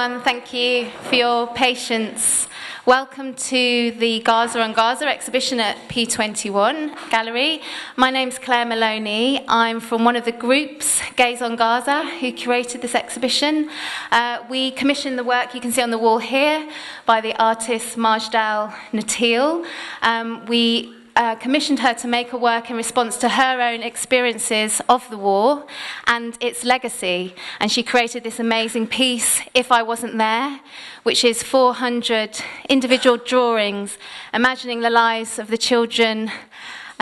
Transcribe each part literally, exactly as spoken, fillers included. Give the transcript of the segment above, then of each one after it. everyone. Thank you for your patience. Welcome to the Gaza on Gaza exhibition at P twenty-one Gallery. My name's Claire Maloney. I'm from one of the groups, Gaze on Gaza, who curated this exhibition. Uh, we commissioned the work you can see on the wall here by the artist Marjdal Nathil. Um, we Uh, commissioned her to make a work in response to her own experiences of the war and its legacy. And she created this amazing piece, If I Wasn't There, which is four hundred individual drawings, imagining the lives of the children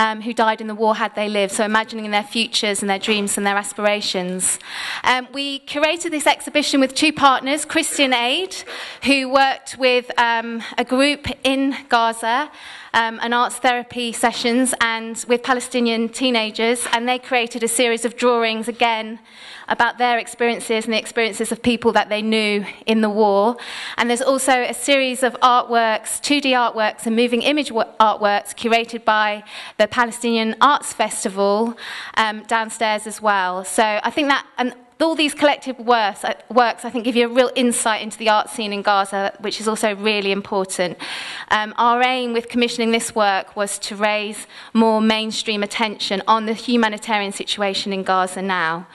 Um, who died in the war had they lived, so imagining their futures and their dreams and their aspirations. Um, we curated this exhibition with two partners, Christian Aid, who worked with um, a group in Gaza, um, an arts therapy sessions, and with Palestinian teenagers, and they created a series of drawings, again, about their experiences and the experiences of people that they knew in the war. And there's also a series of artworks, two D artworks and moving image artworks curated by the Palestinian Arts Festival um, downstairs as well. So I think that, and all these collective works, works, I think, give you a real insight into the art scene in Gaza, which is also really important. Um, our aim with commissioning this work was to raise more mainstream attention on the humanitarian situation in Gaza now.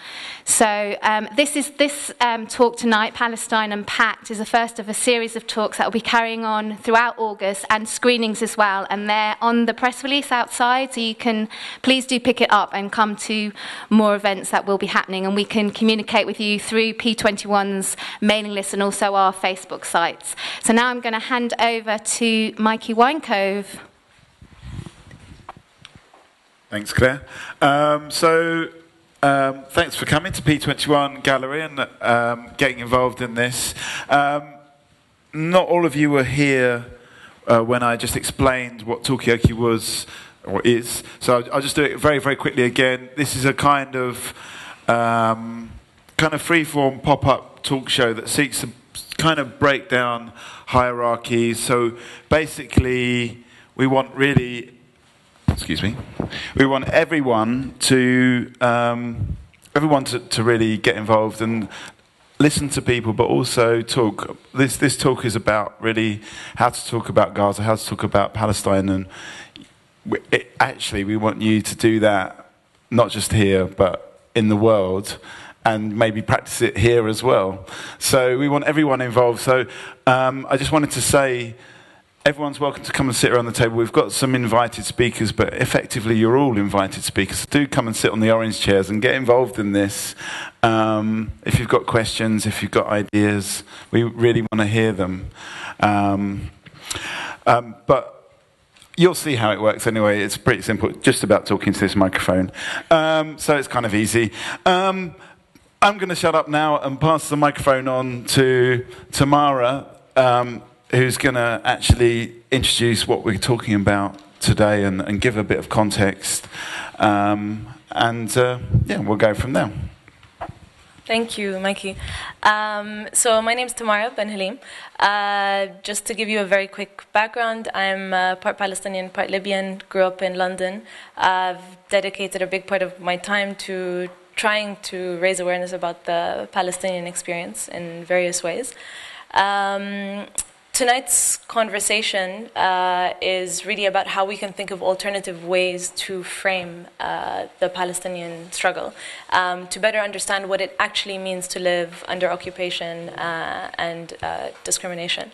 So um, this is this um, talk tonight, Palestine Unpacked, is the first of a series of talks that will be carrying on throughout August and screenings as well. And they're on the press release outside, so you can please do pick it up and come to more events that will be happening. And we can communicate with you through P twenty-one's mailing list and also our Facebook sites. So now I'm going to hand over to Mikey Winecove. Thanks, Claire. Um, so... Um, thanks for coming to P twenty-one Gallery and um, getting involved in this. Um, not all of you were here uh, when I just explained what Talkaoke was or is, so I'll, I'll just do it very, very quickly again. This is a kind of um, kind of freeform pop-up talk show that seeks to kind of break down hierarchies. So basically, we want really. Excuse me. We want everyone to um, everyone to, to really get involved and listen to people, but also talk. This this talk is about really how to talk about Gaza, how to talk about Palestine, and we, it, actually we want you to do that not just here, but in the world, and maybe practice it here as well. So we want everyone involved. So um, I just wanted to say, everyone's welcome to come and sit around the table. We've got some invited speakers, but effectively you're all invited speakers. Do come and sit on the orange chairs and get involved in this. Um, if you've got questions, if you've got ideas, we really want to hear them. Um, um, but you'll see how it works anyway. It's pretty simple, just about talking to this microphone. Um, so it's kind of easy. Um, I'm going to shut up now and pass the microphone on to Tamara, um, who's going to actually introduce what we're talking about today and, and give a bit of context. Um, and, uh, yeah, we'll go from there. Thank you, Mikey. Um, so my name's Tamara Ben-Halim. Uh, just to give you a very quick background, I'm uh, part Palestinian, part Libyan, grew up in London. I've dedicated a big part of my time to trying to raise awareness about the Palestinian experience in various ways. Um, Tonight's conversation uh, is really about how we can think of alternative ways to frame uh, the Palestinian struggle, um, to better understand what it actually means to live under occupation uh, and uh, discrimination.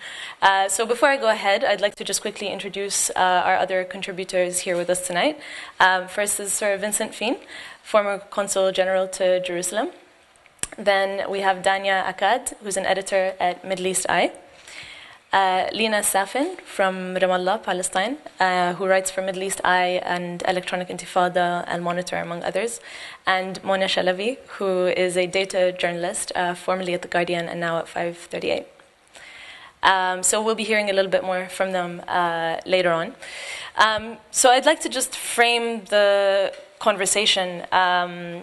Uh, so before I go ahead, I'd like to just quickly introduce uh, our other contributors here with us tonight. Um, first is Sir Vincent Fean, former Consul General to Jerusalem. Then we have Dania Akkad, who's an editor at Middle East Eye. Uh, Lina Safin from Ramallah, Palestine, uh, who writes for Middle East Eye and Electronic Intifada and Monitor, among others. And Mona Chalabi, who is a data journalist, uh, formerly at The Guardian and now at five thirty-eight. Um, so we'll be hearing a little bit more from them uh, later on. Um, so I'd like to just frame the conversation um,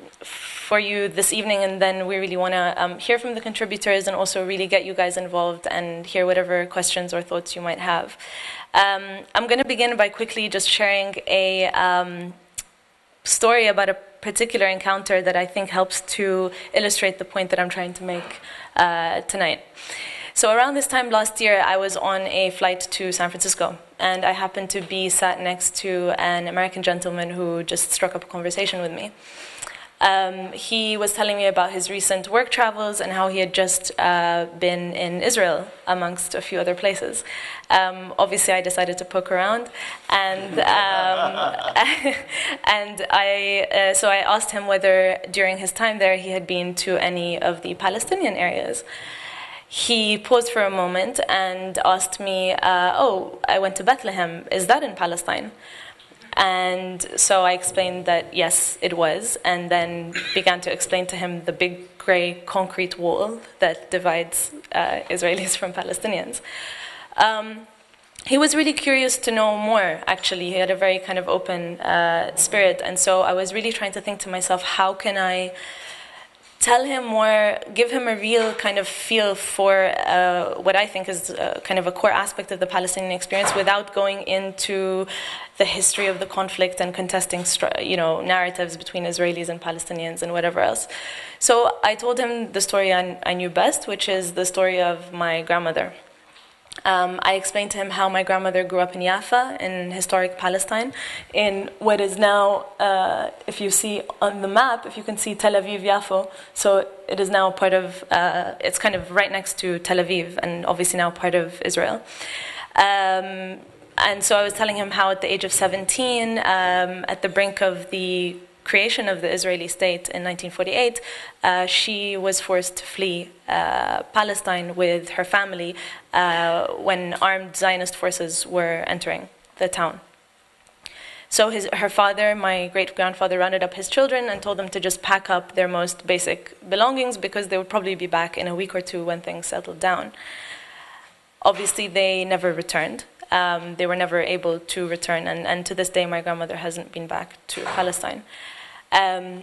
for you this evening, and then we really want to um, hear from the contributors and also really get you guys involved and hear whatever questions or thoughts you might have. Um, I'm going to begin by quickly just sharing a um, story about a particular encounter that I think helps to illustrate the point that I'm trying to make uh, tonight. So around this time last year, I was on a flight to San Francisco, and I happened to be sat next to an American gentleman who just struck up a conversation with me. Um, he was telling me about his recent work travels and how he had just uh, been in Israel, amongst a few other places. Um, obviously, I decided to poke around, and um, and I uh, so I asked him whether during his time there he had been to any of the Palestinian areas. He paused for a moment and asked me, uh, "Oh, I went to Bethlehem. Is that in Palestine?" And so I explained that, yes, it was, and then began to explain to him the big grey concrete wall that divides uh, Israelis from Palestinians. Um, he was really curious to know more, actually. He had a very kind of open uh, spirit, and so I was really trying to think to myself, how can I tell him more, give him a real kind of feel for uh, what I think is uh, kind of a core aspect of the Palestinian experience without going into the history of the conflict and contesting you know, narratives between Israelis and Palestinians and whatever else. So I told him the story I, I knew best, which is the story of my grandmother. Um, I explained to him how my grandmother grew up in Jaffa, in historic Palestine, in what is now, uh, if you see on the map, if you can see Tel Aviv, Yafo, so it is now part of, uh, it's kind of right next to Tel Aviv, and obviously now part of Israel. Um, and so I was telling him how at the age of seventeen, um, at the brink of the creation of the Israeli state in nineteen forty-eight, uh, she was forced to flee uh, Palestine with her family uh, when armed Zionist forces were entering the town. So his, her father, my great-grandfather, rounded up his children and told them to just pack up their most basic belongings because they would probably be back in a week or two when things settled down. Obviously, they never returned. Um, they were never able to return, and, and to this day, my grandmother hasn't been back to Palestine. Um,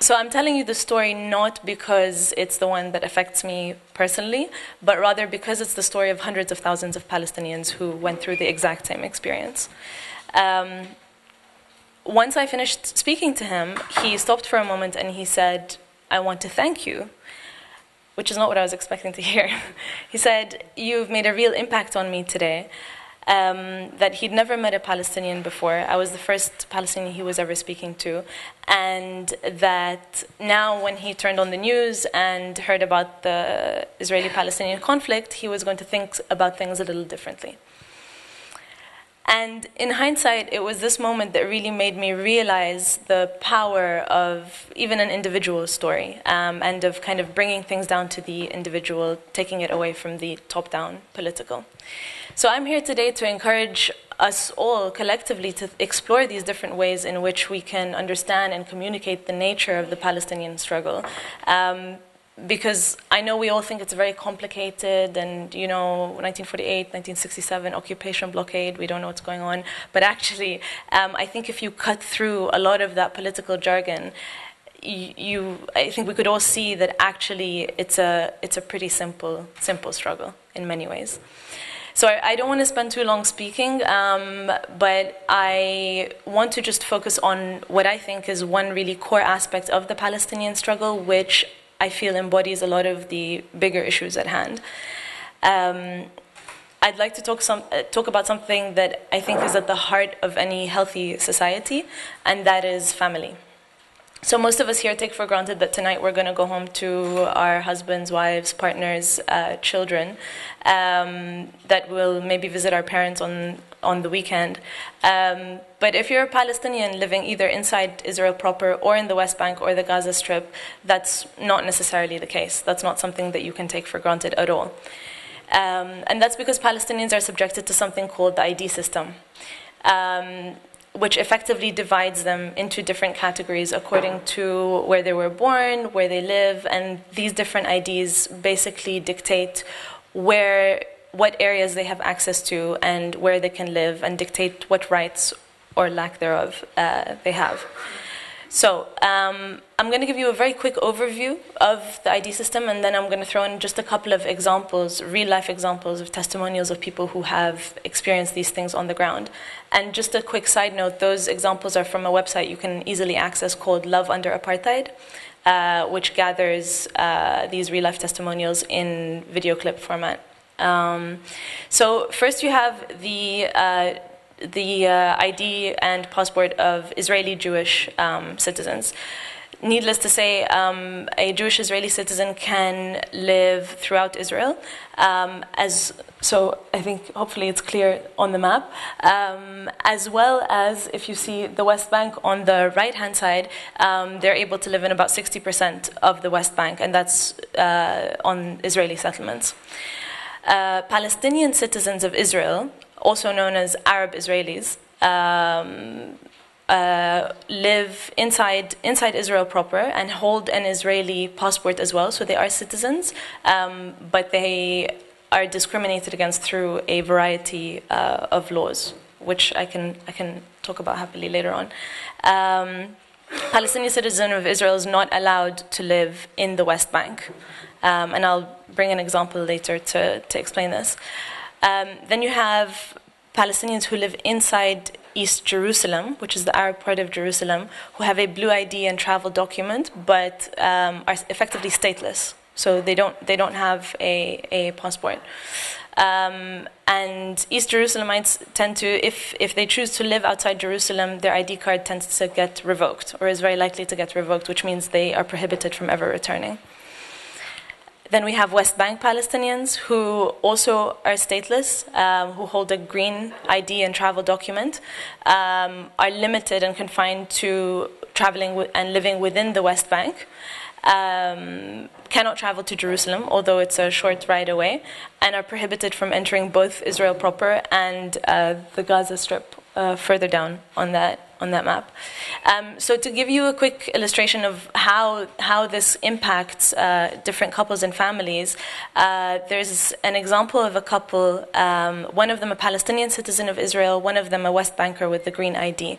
so I'm telling you the story not because it's the one that affects me personally, but rather because it's the story of hundreds of thousands of Palestinians who went through the exact same experience. Um, once I finished speaking to him, he stopped for a moment and he said, "I want to thank you," which is not what I was expecting to hear. He said, "You've made a real impact on me today," um, that he'd never met a Palestinian before. I was the first Palestinian he was ever speaking to. And that now when he turned on the news and heard about the Israeli-Palestinian conflict, he was going to think about things a little differently. And in hindsight, it was this moment that really made me realize the power of even an individual story um, and of kind of bringing things down to the individual, taking it away from the top-down political. So I'm here today to encourage us all collectively to explore these different ways in which we can understand and communicate the nature of the Palestinian struggle. Um, Because I know we all think it's very complicated and, you know, nineteen forty-eight, nineteen sixty-seven, occupation, blockade, we don't know what's going on. But actually, um, I think if you cut through a lot of that political jargon, you, you, I think we could all see that actually it's a, it's a pretty simple, simple struggle in many ways. So I, I don't want to spend too long speaking, um, but I want to just focus on what I think is one really core aspect of the Palestinian struggle, which I feel embodies a lot of the bigger issues at hand. Um, I'd like to talk, some, uh, talk about something that I think is at the heart of any healthy society, and that is family. So most of us here take for granted that tonight we're going to go home to our husbands, wives, partners, uh, children, um, that will maybe visit our parents on, on the weekend. Um, but if you're a Palestinian living either inside Israel proper or in the West Bank or the Gaza Strip, that's not necessarily the case. That's not something that you can take for granted at all. Um, and that's because Palestinians are subjected to something called the I D system. Um, which effectively divides them into different categories according to where they were born, where they live, and these different I Ds basically dictate where, what areas they have access to and where they can live, and dictate what rights or lack thereof uh, they have. So um, I'm going to give you a very quick overview of the I D system, and then I'm going to throw in just a couple of examples, real-life examples of testimonials of people who have experienced these things on the ground. And just a quick side note, those examples are from a website you can easily access called Love Under Apartheid. uh, which gathers uh, these real-life testimonials in video clip format. Um, so first you have the uh, the uh, I D and passport of Israeli Jewish um, citizens. Needless to say, um, a Jewish Israeli citizen can live throughout Israel. Um, as so, I think hopefully it's clear on the map, um, as well as if you see the West Bank on the right-hand side, um, they're able to live in about sixty percent of the West Bank, and that's uh, on Israeli settlements. Uh, Palestinian citizens of Israel, also known as Arab Israelis, um, Uh, live inside inside Israel proper and hold an Israeli passport as well, so they are citizens, um, but they are discriminated against through a variety uh, of laws, which I can I can talk about happily later on. Um, Palestinian citizen of Israel is not allowed to live in the West Bank, um, and I'll bring an example later to to explain this. Um, then you have Palestinians who live inside East Jerusalem, which is the Arab part of Jerusalem, who have a blue I D and travel document, but um, are effectively stateless. So they don't they don't have a a passport. Um, and East Jerusalemites tend to, if if they choose to live outside Jerusalem, their I D card tends to get revoked, or is very likely to get revoked, which means they are prohibited from ever returning. Then we have West Bank Palestinians who also are stateless, um, who hold a green I D and travel document, um, are limited and confined to traveling and living within the West Bank, um, cannot travel to Jerusalem, although it's a short ride away, and are prohibited from entering both Israel proper and uh, the Gaza Strip uh, further down on that on that map. Um, so to give you a quick illustration of how how this impacts uh, different couples and families, uh, there's an example of a couple, um, one of them a Palestinian citizen of Israel, one of them a West Banker with the green I D. Um,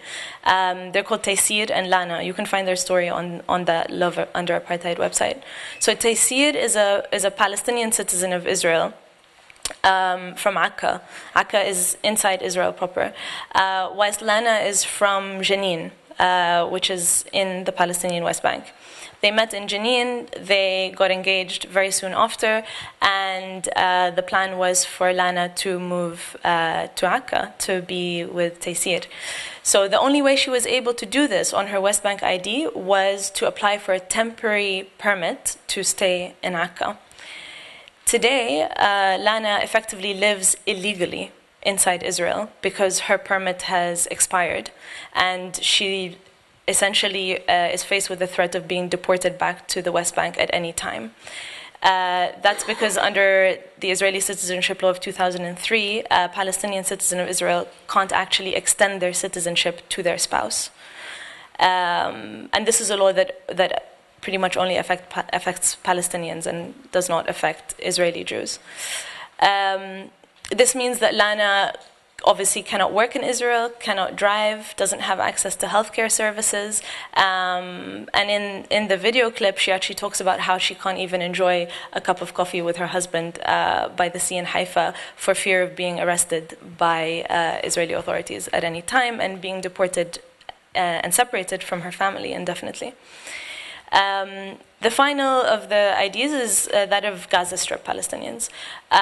they're called Taysir and Lana. You can find their story on, on the Love Under Apartheid website. So Taysir is a, is a Palestinian citizen of Israel, Um, from Akka. Akka is inside Israel proper, uh, whilst Lana is from Jenin, uh, which is in the Palestinian West Bank. They met in Jenin, they got engaged very soon after, and uh, the plan was for Lana to move uh, to Akka to be with Taysir. So the only way she was able to do this on her West Bank I D was to apply for a temporary permit to stay in Akka. Today, uh, Lana effectively lives illegally inside Israel because her permit has expired, and she essentially uh, is faced with the threat of being deported back to the West Bank at any time. Uh, that's because under the Israeli citizenship law of two thousand three, a Palestinian citizen of Israel can't actually extend their citizenship to their spouse. Um, and this is a law that, that pretty much only affect, affects Palestinians and does not affect Israeli Jews. Um, this means that Lana obviously cannot work in Israel, cannot drive, doesn't have access to healthcare services, um, and in, in the video clip she actually talks about how she can't even enjoy a cup of coffee with her husband uh, by the sea in Haifa for fear of being arrested by uh, Israeli authorities at any time and being deported uh, and separated from her family indefinitely. Um, the final of the ideas is uh, that of Gaza Strip Palestinians.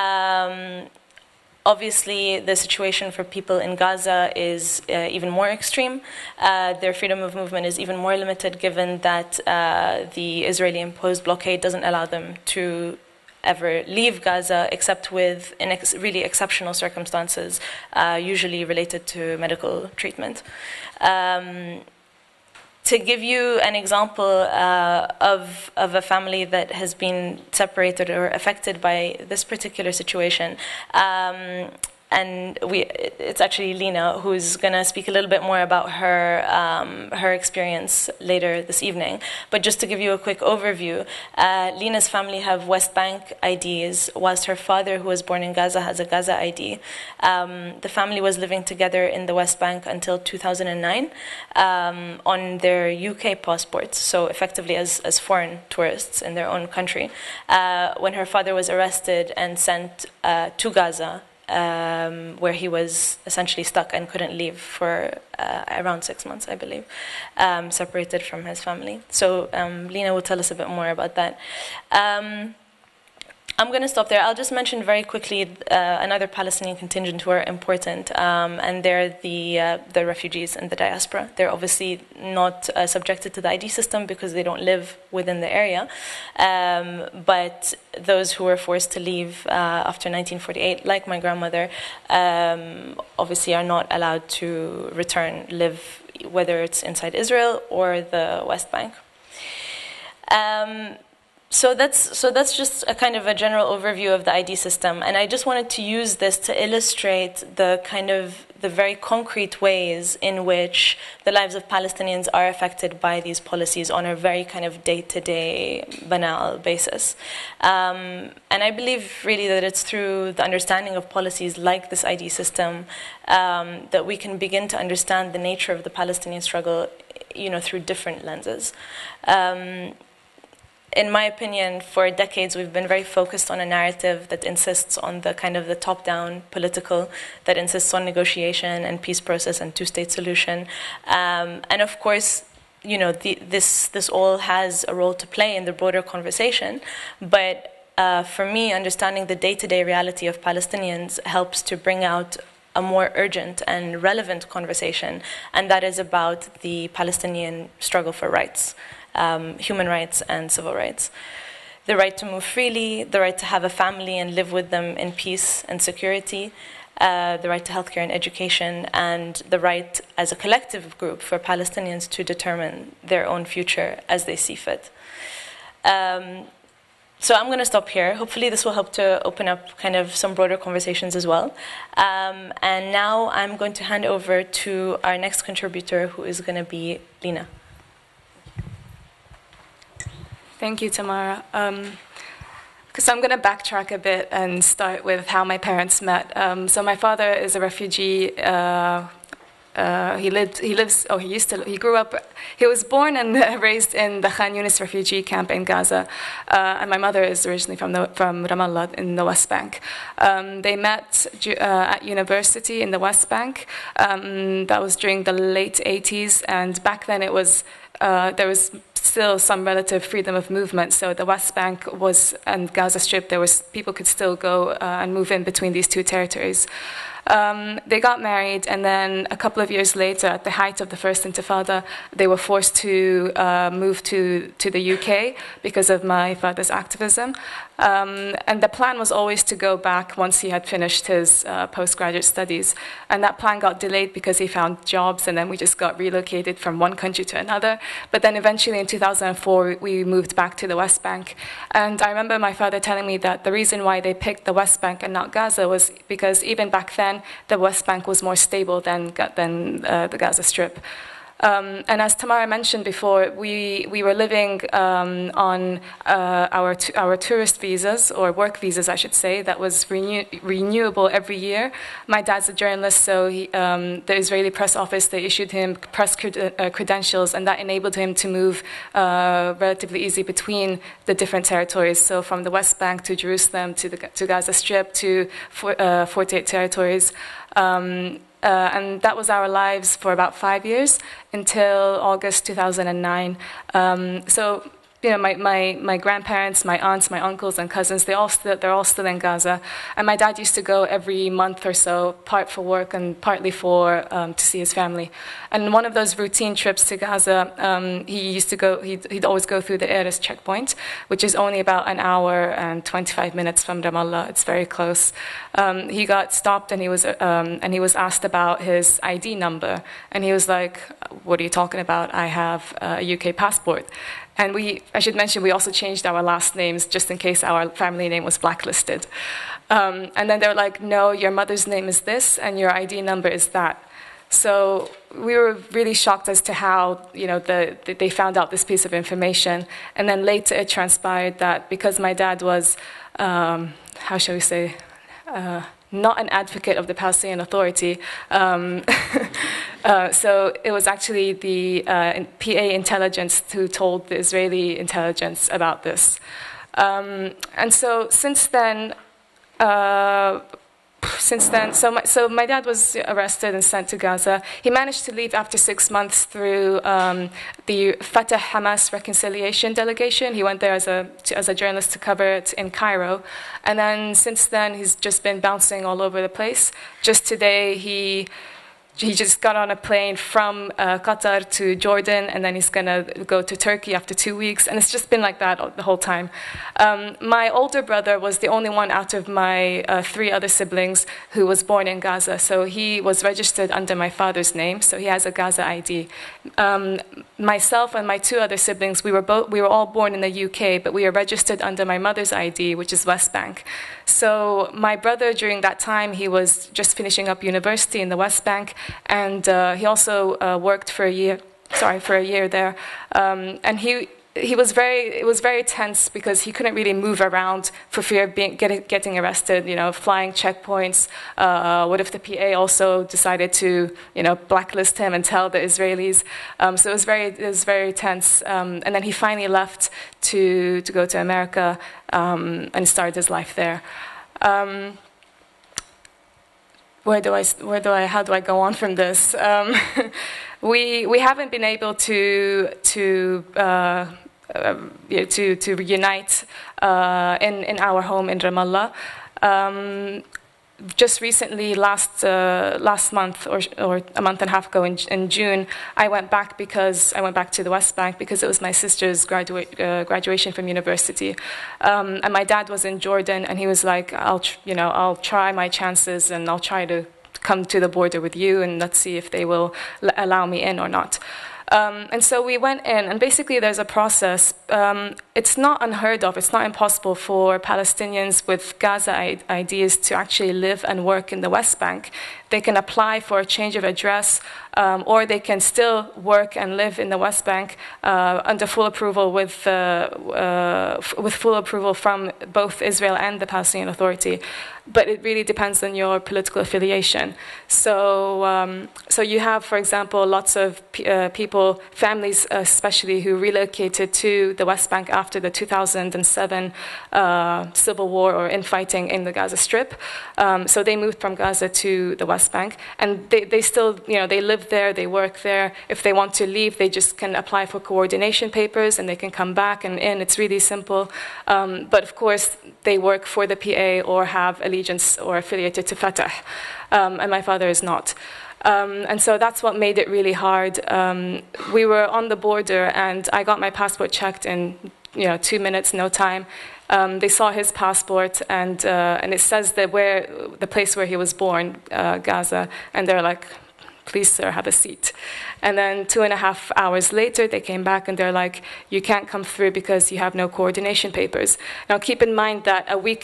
Um, obviously, the situation for people in Gaza is uh, even more extreme. Uh, their freedom of movement is even more limited, given that uh, the Israeli-imposed blockade doesn't allow them to ever leave Gaza, except with in ex really exceptional circumstances, uh, usually related to medical treatment. Um, To give you an example uh, of, of a family that has been separated or affected by this particular situation, um, and we, it's actually Lina who's going to speak a little bit more about her, um, her experience later this evening. But just to give you a quick overview, uh, Lina's family have West Bank I Ds, whilst her father, who was born in Gaza, has a Gaza I D. Um, the family was living together in the West Bank until two thousand nine um, on their U K passports, so effectively as, as foreign tourists in their own country, uh, when her father was arrested and sent uh, to Gaza um, where he was essentially stuck and couldn't leave for uh, around six months, I believe, um, separated from his family. So um, Lina will tell us a bit more about that. Um, I'm going to stop there. I'll just mention very quickly uh, another Palestinian contingent who are important, um, and they're the uh, the refugees and the diaspora. They're obviously not uh, subjected to the I D system because they don't live within the area, um, but those who were forced to leave uh, after nineteen forty-eight, like my grandmother, um, obviously are not allowed to return, live, whether it's inside Israel or the West Bank. Um, So that's so that's just a kind of a general overview of the I D system, and I just wanted to use this to illustrate the kind of the very concrete ways in which the lives of Palestinians are affected by these policies on a very kind of day-to-day banal basis. Um, and I believe really that it's through the understanding of policies like this I D system um, that we can begin to understand the nature of the Palestinian struggle, you know, through different lenses. Um, In my opinion, for decades, we've been very focused on a narrative that insists on the kind of the top-down political, that insists on negotiation and peace process and two-state solution. Um, and of course, you know, the, this, this all has a role to play in the broader conversation. But uh, for me, understanding the day-to-day reality of Palestinians helps to bring out a more urgent and relevant conversation, and that is about the Palestinian struggle for rights. Um, human rights and civil rights. The right to move freely, the right to have a family and live with them in peace and security, uh, the right to healthcare and education, and the right as a collective group for Palestinians to determine their own future as they see fit. Um, So I'm going to stop here. Hopefully this will help to open up kind of some broader conversations as well. Um, and now I'm going to hand over to our next contributor, who is going to be Lina. Thank you, Tamara. Um, so I'm going to backtrack a bit and start with how my parents met. Um, so my father is a refugee. Uh, Uh, he lived. He lives. Oh, he used to. He grew up. He was born and raised in the Khan Yunis refugee camp in Gaza, uh, and my mother is originally from the, from Ramallah in the West Bank. Um, they met uh, at university in the West Bank. Um, that was during the late eighties, and back then it was uh, there was still some relative freedom of movement. So the West Bank was and Gaza Strip. There was people could still go uh, and move in between these two territories. Um, they got married, and then a couple of years later, at the height of the First Intifada, they were forced to uh, move to, to the U K because of my father's activism. Um, and the plan was always to go back once he had finished his uh, postgraduate studies. And that plan got delayed because he found jobs, and then we just got relocated from one country to another. But then eventually in two thousand four, we moved back to the West Bank. And I remember my father telling me that the reason why they picked the West Bank and not Gaza was because even back then, the West Bank was more stable than, than uh, the Gaza Strip. Um, and as Tamara mentioned before, we, we were living um, on uh, our, our tourist visas, or work visas, I should say, that was renew renewable every year. My dad's a journalist, so he, um, the Israeli press office, they issued him press cred uh, credentials, and that enabled him to move uh, relatively easy between the different territories, so from the West Bank to Jerusalem to, the, to Gaza Strip to for, uh, forty-eight territories. Um, Uh, and that was our lives for about five years until August two thousand nine. Um, so, you know, my, my, my grandparents, my aunts, my uncles and cousins, they all st they're all still in Gaza. And my dad used to go every month or so, part for work and partly for, um, to see his family. And one of those routine trips to Gaza, um, he used to go, he'd, he'd always go through the Erez checkpoint, which is only about an hour and twenty-five minutes from Ramallah. It's very close. Um, he got stopped and he was, um, and he was asked about his I D number. And he was like, "What are you talking about? I have a U K passport." And we, I should mention, we also changed our last names just in case our family name was blacklisted. Um, and then they were like, "No, your mother's name is this, and your I D number is that." So we were really shocked as to how, you know, the, the, they found out this piece of information. And then later it transpired that because my dad was, um, how shall we say, uh, not an advocate of the Palestinian Authority. Um, uh, so it was actually the uh, P A intelligence who told the Israeli intelligence about this. Um, and so since then, uh, since then, so my, so my dad was arrested and sent to Gaza. He managed to leave after six months through um, the Fatah Hamas reconciliation delegation. He went there as a, to, as a journalist to cover it in Cairo. And then since then, he's just been bouncing all over the place. Just today, he... He just got on a plane from uh, Qatar to Jordan, and then he's going to go to Turkey after two weeks. And it's just been like that the whole time. Um, my older brother was the only one out of my uh, three other siblings who was born in Gaza. So he was registered under my father's name, so he has a Gaza I D. Um, myself and my two other siblings, we were, both, we were all born in the U K, but we are registered under my mother's I D, which is West Bank. So my brother, during that time, he was just finishing up university in the West Bank. And uh, he also uh, worked for a year, sorry, for a year there. Um, and he he was very, it was very tense because he couldn't really move around for fear of being getting, getting arrested. You know, flying checkpoints. Uh, what if the P A also decided to, you know, blacklist him and tell the Israelis? Um, so it was very, it was very tense. Um, and then he finally left to to go to America um, and start his life there. Um, Where do I, where do I, how do I go on from this? Um, we we haven't been able to to uh, uh, to to reunite uh, in in our home in Ramallah. Um, Just recently, last uh, last month or, or a month and a half ago in, in June, I went back because I went back to the West Bank because it was my sister's graduate uh, graduation from university, um, and my dad was in Jordan, and he was like, "I'll tr you know I'll try my chances and I'll try to come to the border with you and let's see if they will l allow me in or not." Um, and so we went in, and basically there's a process. Um, it's not unheard of, it's not impossible for Palestinians with Gaza I Ds to actually live and work in the West Bank. They can apply for a change of address, um, or they can still work and live in the West Bank uh, under full approval with, uh, uh, f with full approval from both Israel and the Palestinian Authority. But it really depends on your political affiliation. So, um, so you have, for example, lots of p uh, people, families especially, who relocated to the West Bank after the two thousand seven uh, civil war or infighting in the Gaza Strip. Um, so they moved from Gaza to the West Bank, and they, they still, you know, they live there, they work there. If they want to leave, they just can apply for coordination papers, and they can come back and in. It's really simple. Um, but of course, they work for the P A or have a allegiance or affiliated to Fatah, um, and my father is not. Um, and so that's what made it really hard. Um, we were on the border, and I got my passport checked in, you know, two minutes, no time. Um, they saw his passport, and uh, and it says that where the place where he was born, uh, Gaza, and they're like, "Please, sir, have a seat." And then two and a half hours later, they came back and they're like, "You can't come through because you have no coordination papers." Now, keep in mind that a week,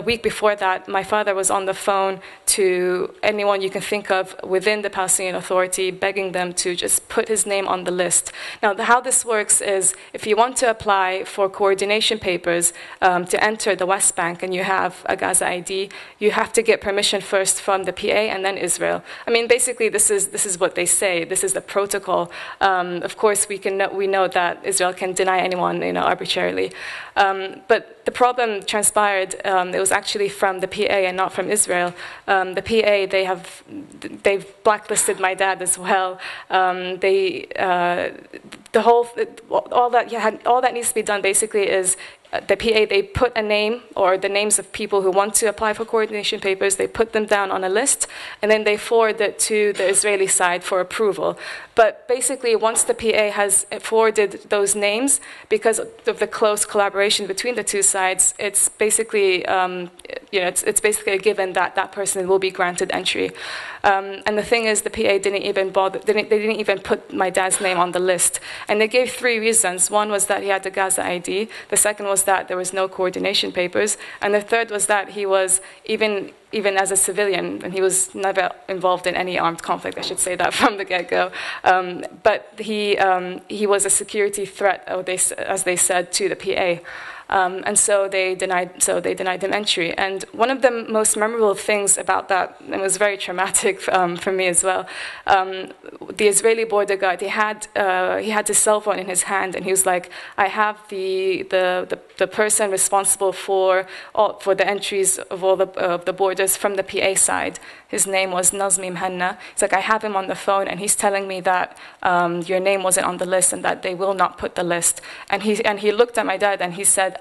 a week before that, my father was on the phone to anyone you can think of within the Palestinian Authority, begging them to just put his name on the list. Now, the, how this works is, if you want to apply for coordination papers um, to enter the West Bank and you have a Gaza I D, you have to get permission first from the P A and then Israel. I mean, basically, this is, this is what they say. This is the protocol. Um, of course, we can we know that Israel can deny anyone, you know, arbitrarily. Um, but the problem transpired. Um, it was actually from the P A and not from Israel. Um, the P A, they have they've blacklisted my dad as well. Um, they uh, the whole all that had, all that needs to be done basically is. The P A, they put a name or the names of people who want to apply for coordination papers, they put them down on a list, and then they forward it to the Israeli side for approval. But basically, once the P A has forwarded those names, because of the close collaboration between the two sides, it's basically, um, you know, it's, it's basically a given that that person will be granted entry. Um, and the thing is, the P A didn't even bother, didn't, they didn't even put my dad's name on the list. And they gave three reasons. One was that he had a Gaza I D. The second was that there was no coordination papers, and the third was that he was even even as a civilian, and he was never involved in any armed conflict, I should say that from the get-go. Um, but he um, he was a security threat, or they, as they said, to the P A. Um, and so they denied, so they denied them entry. And one of the most memorable things about that, and it was very traumatic um, for me as well. Um, the Israeli border guard, he had uh, he had his cell phone in his hand, and he was like, "I have the the the, the person responsible for all, for the entries of all the of the borders from the P A side. His name was Nazmi Mhanna. It's like I have him on the phone, and he's telling me that um, your name wasn't on the list, and that they will not put the list." And he and he looked at my dad, and he said,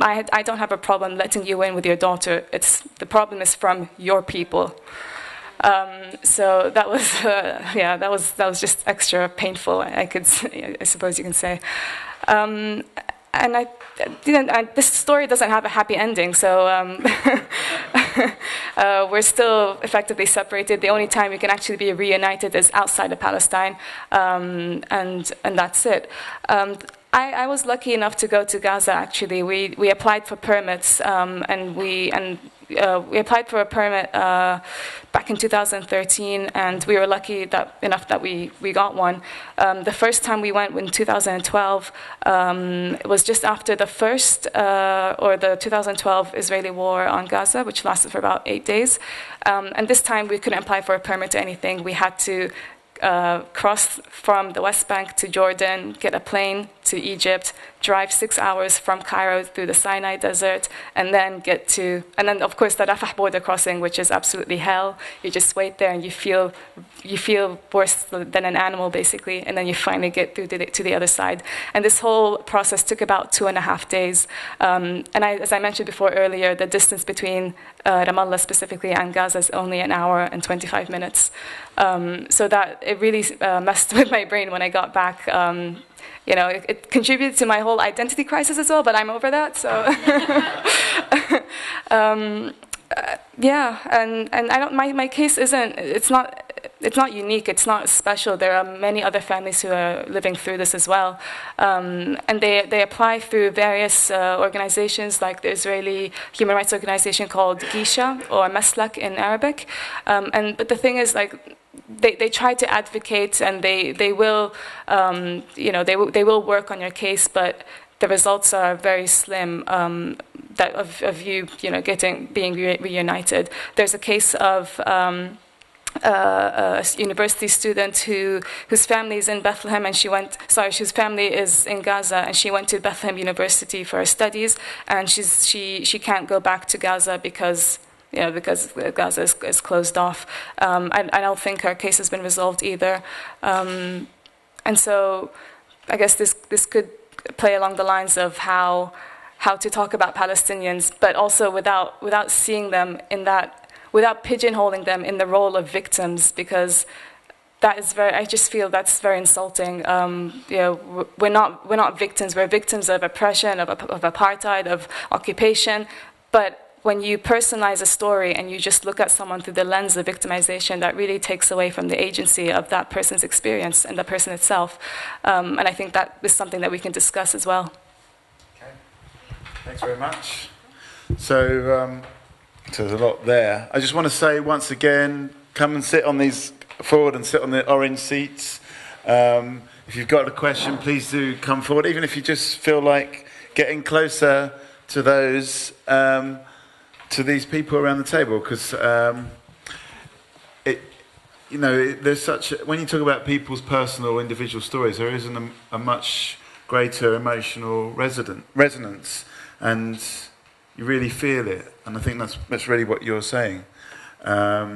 I, I don't have a problem letting you in with your daughter. It's, the problem is from your people. Um, so that was, uh, yeah, that was that was just extra painful. I could, I suppose you can say. Um, and I, you know, I, this story doesn't have a happy ending. So um, uh, we're still effectively separated. The only time we can actually be reunited is outside of Palestine, um, and and that's it. Um, I, I was lucky enough to go to Gaza. Actually, we we applied for permits, um, and we and uh, we applied for a permit uh, back in two thousand thirteen, and we were lucky that enough that we we got one. Um, the first time we went in two thousand twelve, um, it was just after the first uh, or the two thousand twelve Israeli war on Gaza, which lasted for about eight days. Um, and this time we couldn't apply for a permit or anything. We had to. Uh, cross from the West Bank to Jordan, get a plane to Egypt, drive six hours from Cairo through the Sinai Desert, and then get to, and then of course the Rafah border crossing, which is absolutely hell. You just wait there and you feel, you feel worse than an animal basically, and then you finally get through to the, to the other side. And this whole process took about two and a half days. Um, and I, as I mentioned before earlier, the distance between uh, Ramallah specifically and Gaza is only an hour and twenty-five minutes. Um, so that it really uh, messed with my brain when I got back. Um, you know, it, it contributed to my whole identity crisis as well, but I'm over that, so. um, uh, yeah, and, and I don't, my, my case isn't, it's not, it's not unique, it's not special. There are many other families who are living through this as well. Um, and they, they apply through various uh, organizations, like the Israeli human rights organization called Gisha, or Maslak in Arabic. Um, and, but the thing is, like, They, they try to advocate, and they they will um, you know they they will work on your case, but the results are very slim. Um, that of, of you you know getting being re reunited. There's a case of. Um, Uh, a university student who whose family is in Bethlehem, and she went. Sorry, whose family is in Gaza, and she went to Bethlehem University for her studies, and she's she she can't go back to Gaza because you know because Gaza is, is closed off. Um, I, I don't think her case has been resolved either, um, and so I guess this this could play along the lines of how how to talk about Palestinians, but also without without seeing them in that. Without pigeonholing them in the role of victims, because that is very, I just feel that's very insulting. Um, you know, we're not, we're not victims, we're victims of oppression, of, of apartheid, of occupation, but when you personalize a story and you just look at someone through the lens of victimization, that really takes away from the agency of that person's experience and the person itself. Um, and I think that is something that we can discuss as well. Okay, thanks very much. So, um, So there's a lot there. I just want to say once again, come and sit on these, forward and sit on the orange seats. Um, if you've got a question, please do come forward, even if you just feel like getting closer to those, um, to these people around the table, because, um, it, you know, it, there's such, a, when you talk about people's personal individual stories, there isn't a, a much greater emotional resident, resonance, and you really feel it. And I think that's, that's really what you're saying. Um,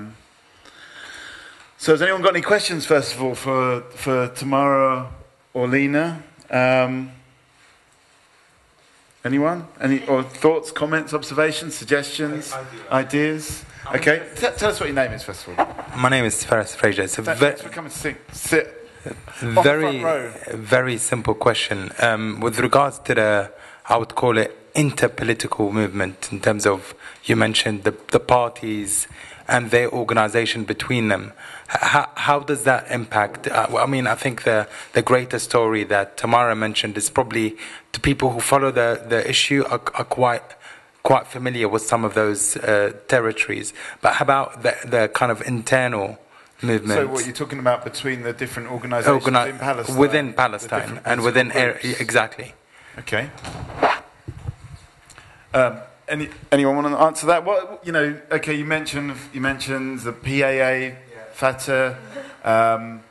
so has anyone got any questions, first of all, for, for Tamara or Lina? Um, anyone? Any or thoughts, comments, observations, suggestions, I, I do, I ideas? I'm okay, T tell us what your name is, first of all. My name is Faris Fraser. It's a Thanks for coming to sing, sit very, very simple question. Um, with regards to the, I would call it, interpolitical movement, in terms of, you mentioned the, the parties and their organization between them. How, how does that impact? Uh, well, I mean, I think the, the greater story that Tamara mentioned is probably the people who follow the, the issue are, are quite quite familiar with some of those uh, territories. But how about the, the kind of internal movement? So what you're talking about between the different organizations Organi in Palestine? Within Palestine and within, area, exactly. Okay. Um, any anyone want to answer that? What you know? Okay, you mentioned you mentioned the P A A, yeah. Fatah. Um,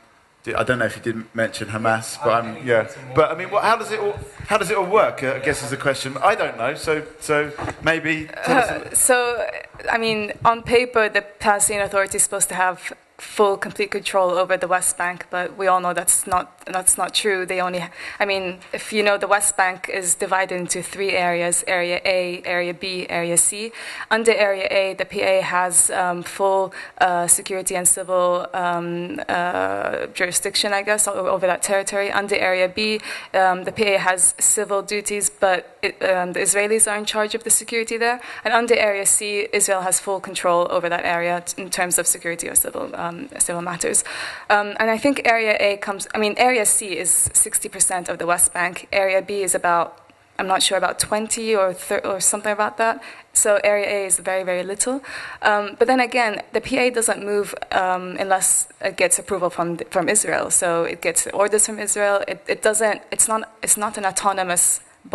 I don't know if you did mention Hamas, but I'm, I'm yeah. But I mean, what, how does it all how does it all work? I guess is the question. I don't know. So so maybe. Tell us uh, so I mean, on paper, the Palestinian Authority is supposed to have full, complete control over the West Bank, but we all know that's not that's not true. They only, I mean, if you know, the West Bank is divided into three areas: Area A, Area B, Area C. Under Area A, the P A has um, full uh, security and civil um, uh, jurisdiction, I guess, over that territory. Under Area B, um, the P A has civil duties, but it, um, the Israelis are in charge of the security there. And under Area C, Israel has full control over that area in terms of security or civil. Um, Um, civil matters, um, and I think Area A comes. I mean, Area C is sixty percent of the West Bank. Area B is about, I'm not sure, about twenty or or something about that. So Area A is very, very little. Um, but then again, the P A doesn't move um, unless it gets approval from from Israel. So it gets orders from Israel. It, it doesn't. It's not. It's not an autonomous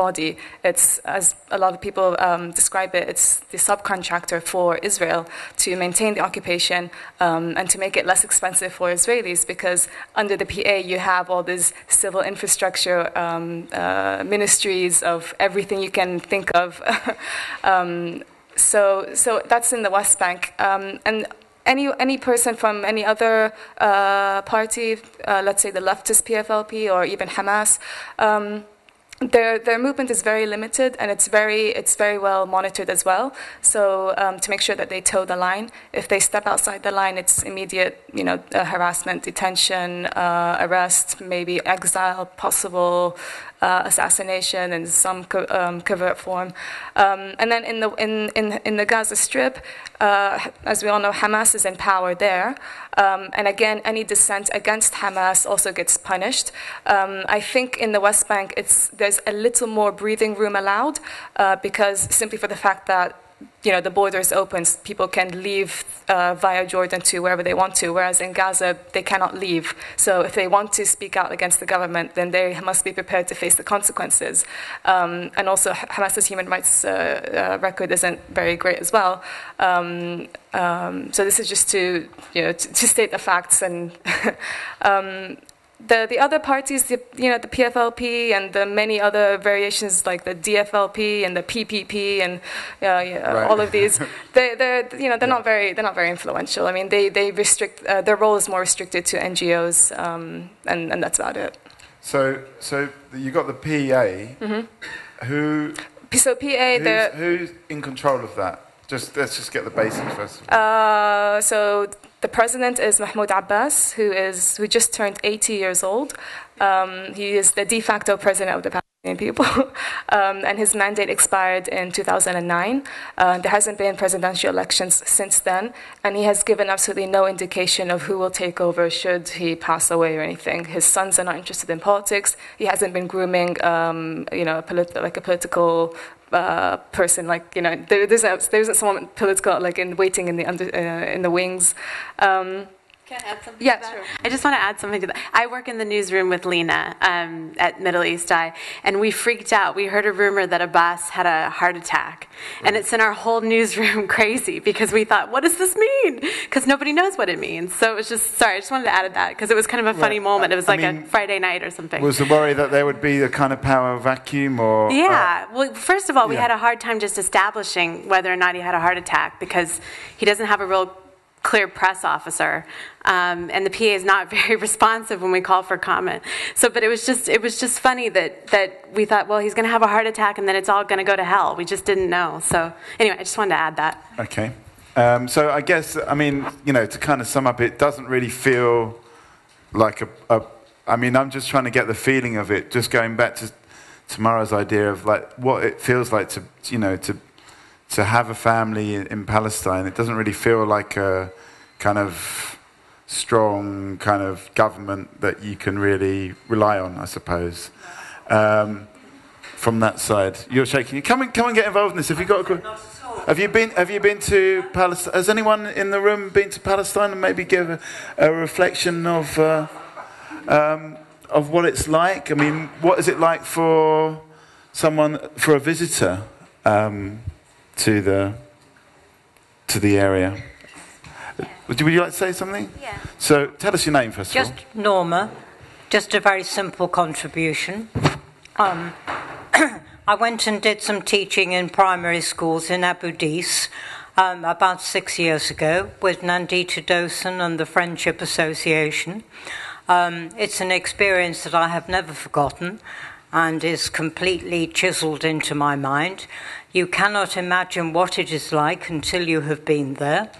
body. It's, as a lot of people um, describe it, it's the subcontractor for Israel to maintain the occupation um, and to make it less expensive for Israelis, because under the P A you have all these civil infrastructure um, uh, ministries of everything you can think of. um, so, so that's in the West Bank. Um, and Any any person from any other uh, party, uh, let's say the leftist P F L P or even Hamas, um, Their their movement is very limited, and it's very it's very well monitored as well. So um, to make sure that they toe the line, if they step outside the line, it's immediate, you know, uh, harassment, detention, uh, arrest, maybe exile, possible uh, assassination in some co um, covert form. Um, and then in the in in in the Gaza Strip, uh, as we all know, Hamas is in power there, um, and again, any dissent against Hamas also gets punished. Um, I think in the West Bank, it's there's a little more breathing room allowed uh, because simply for the fact that, you know, the border is open, people can leave uh, via Jordan to wherever they want to, whereas in Gaza, they cannot leave. So if they want to speak out against the government, then they must be prepared to face the consequences. Um, and also, Hamas's human rights uh, uh, record isn't very great as well. Um, um, so this is just to, you know, to, to state the facts and... um, The, the other parties, the, you know, the P F L P and the many other variations like the D F L P and the P P P and uh, yeah, right. all of these, they, they're you know they're yeah. not very they're not very influential. I mean, they they restrict uh, their role is more restricted to N G Os, um, and and that's about it. So so you got the P A, mm-hmm. who so P A who's, who's in control of that? Just let's just get the basics first. Of all. Uh, so. The president is Mahmoud Abbas, who is who just turned eighty years old. Um, he is the de facto president of the Palestinian people, um, and his mandate expired in two thousand nine. Uh, there hasn't been presidential elections since then, and he has given absolutely no indication of who will take over should he pass away or anything. His sons are not interested in politics. He hasn't been grooming, um, you know, a polit like a political. Uh, person, like, you know, there, there's a, there isn't someone political like in waiting in the under, uh, in the wings. Um, Can I add something? Yeah, to that? Sure. I just want to add something to that. I work in the newsroom with Lina um, at Middle East Eye, and we freaked out. We heard a rumor that Abbas had a heart attack, right. and it sent our whole newsroom crazy because we thought, "What does this mean?" Because nobody knows what it means. So it was just sorry. I just wanted to add that because it was kind of a funny right. moment. It was I like mean, a Friday night or something. Was the worry that there would be a kind of power vacuum, or yeah? Uh, well, first of all, yeah. we had a hard time just establishing whether or not he had a heart attack because he doesn't have a real clear press officer, um, and the P A is not very responsive when we call for comment. So, but it was just it was just funny that that we thought, well, he's going to have a heart attack, and then it's all going to go to hell. We just didn't know. So, anyway, I just wanted to add that. Okay. Um, so, I guess I mean, you know, to kind of sum up, it doesn't really feel like a. a I mean, I'm just trying to get the feeling of it. Just going back to Tamara's idea of like what it feels like to you know to. to have a family in Palestine. It doesn't really feel like a kind of strong kind of government that you can really rely on, I suppose, um, from that side. You're shaking. Come and come and get involved in this. Have you got? A, have you been? Have you been to Palestine? Has anyone in the room been to Palestine and maybe give a, a reflection of uh, um, of what it's like? I mean, what is it like for someone for a visitor? um, to the to the area. Would you, would you like to say something? Yeah. So tell us your name first. Just of all. Norma. Just a very simple contribution. Um, I went and did some teaching in primary schools in Abu Dis um, about six years ago with Nandita Dosan and the Friendship Association. Um, it's an experience that I have never forgotten and is completely chiseled into my mind. You cannot imagine what it is like until you have been there.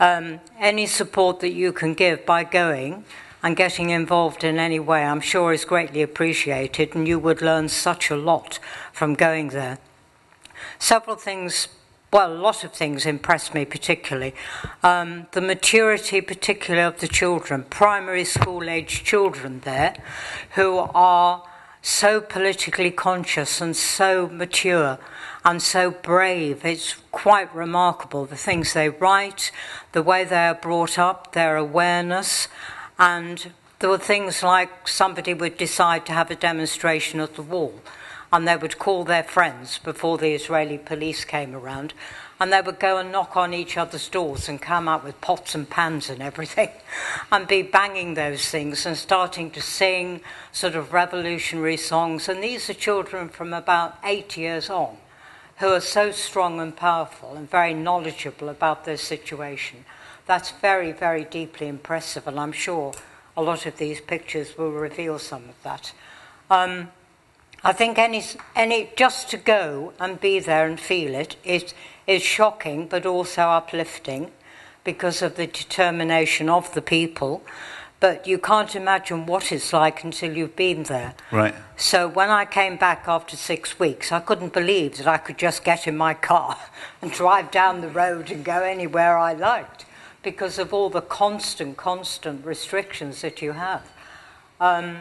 Um, any support that you can give by going and getting involved in any way, I'm sure, is greatly appreciated, and you would learn such a lot from going there. Several things, well, a lot of things impressed me particularly. Um, the maturity particularly of the children, primary school-aged children there, who are so politically conscious and so mature and so brave. It's quite remarkable, the things they write, the way they are brought up, their awareness. And there were things like somebody would decide to have a demonstration at the wall, and they would call their friends before the Israeli police came around, and they would go and knock on each other's doors and come out with pots and pans and everything and be banging those things and starting to sing sort of revolutionary songs. And these are children from about eight years on who are so strong and powerful and very knowledgeable about their situation. That's very, very deeply impressive, and I'm sure a lot of these pictures will reveal some of that. Um, I think any, any just to go and be there and feel it is, is shocking, but also uplifting because of the determination of the people. But you can't imagine what it's like until you've been there. Right. So when I came back after six weeks, I couldn't believe that I could just get in my car and drive down the road and go anywhere I liked, because of all the constant, constant restrictions that you have. Um,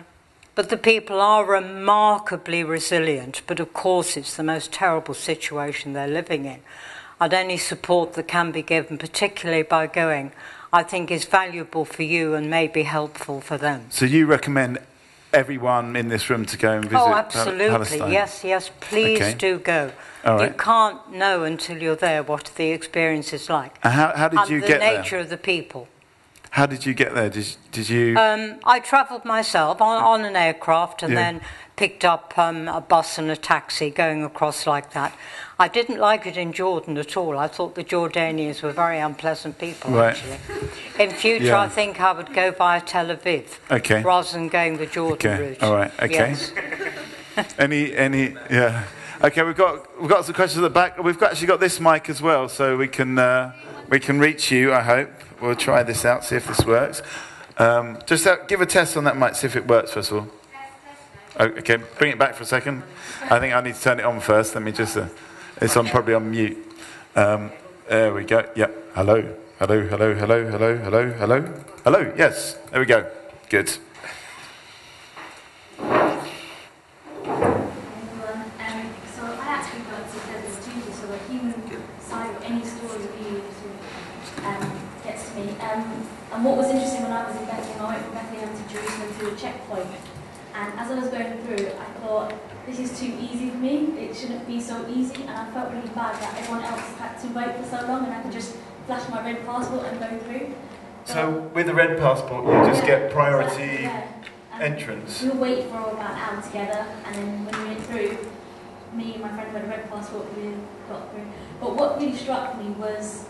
but the people are remarkably resilient, but of course it's the most terrible situation they're living in. And any support that can be given, particularly by going, I think is valuable for you and may be helpful for them. So you recommend everyone in this room to go and visit Palestine? Oh, absolutely, Palestine. yes, yes, please okay. do go. Right. You can't know until you're there what the experience is like. And how, how did and you get there? And the nature of the people. How did you get there? Did, did you... Um, I travelled myself on, on an aircraft and yeah. then picked up um, a bus and a taxi going across like that. I didn't like it in Jordan at all. I thought the Jordanians were very unpleasant people, right. actually. In future, yeah. I think I would go via Tel Aviv okay. rather than going the Jordan okay. route. All right, okay. Yes. any, any, yeah. Okay, we've got, we've got some questions at the back. We've got, actually got this mic as well, so we can... Uh, We can reach you, I hope. We'll try this out, see if this works. Um, just out, give a test on that mic, see if it works, first of all. Oh, okay, bring it back for a second. I think I need to turn it on first. Let me just... Uh, it's on, probably on mute. Um, there we go. Yep. Hello. Hello, hello, hello, hello, hello, hello. Hello, yes. There we go. Good. And what was interesting when I was in Bethlehem, I went from Bethlehem to Jerusalem to a checkpoint. And as I was going through, I thought, this is too easy for me. It shouldn't be so easy. And I felt really bad that everyone else had to wait for so long and I could just flash my red passport and go through. But so with the red passport, you just yeah, get priority yeah. entrance? We were waiting for about an hour together. And then when we went through, me and my friend who had a red passport, we got through. But what really struck me was,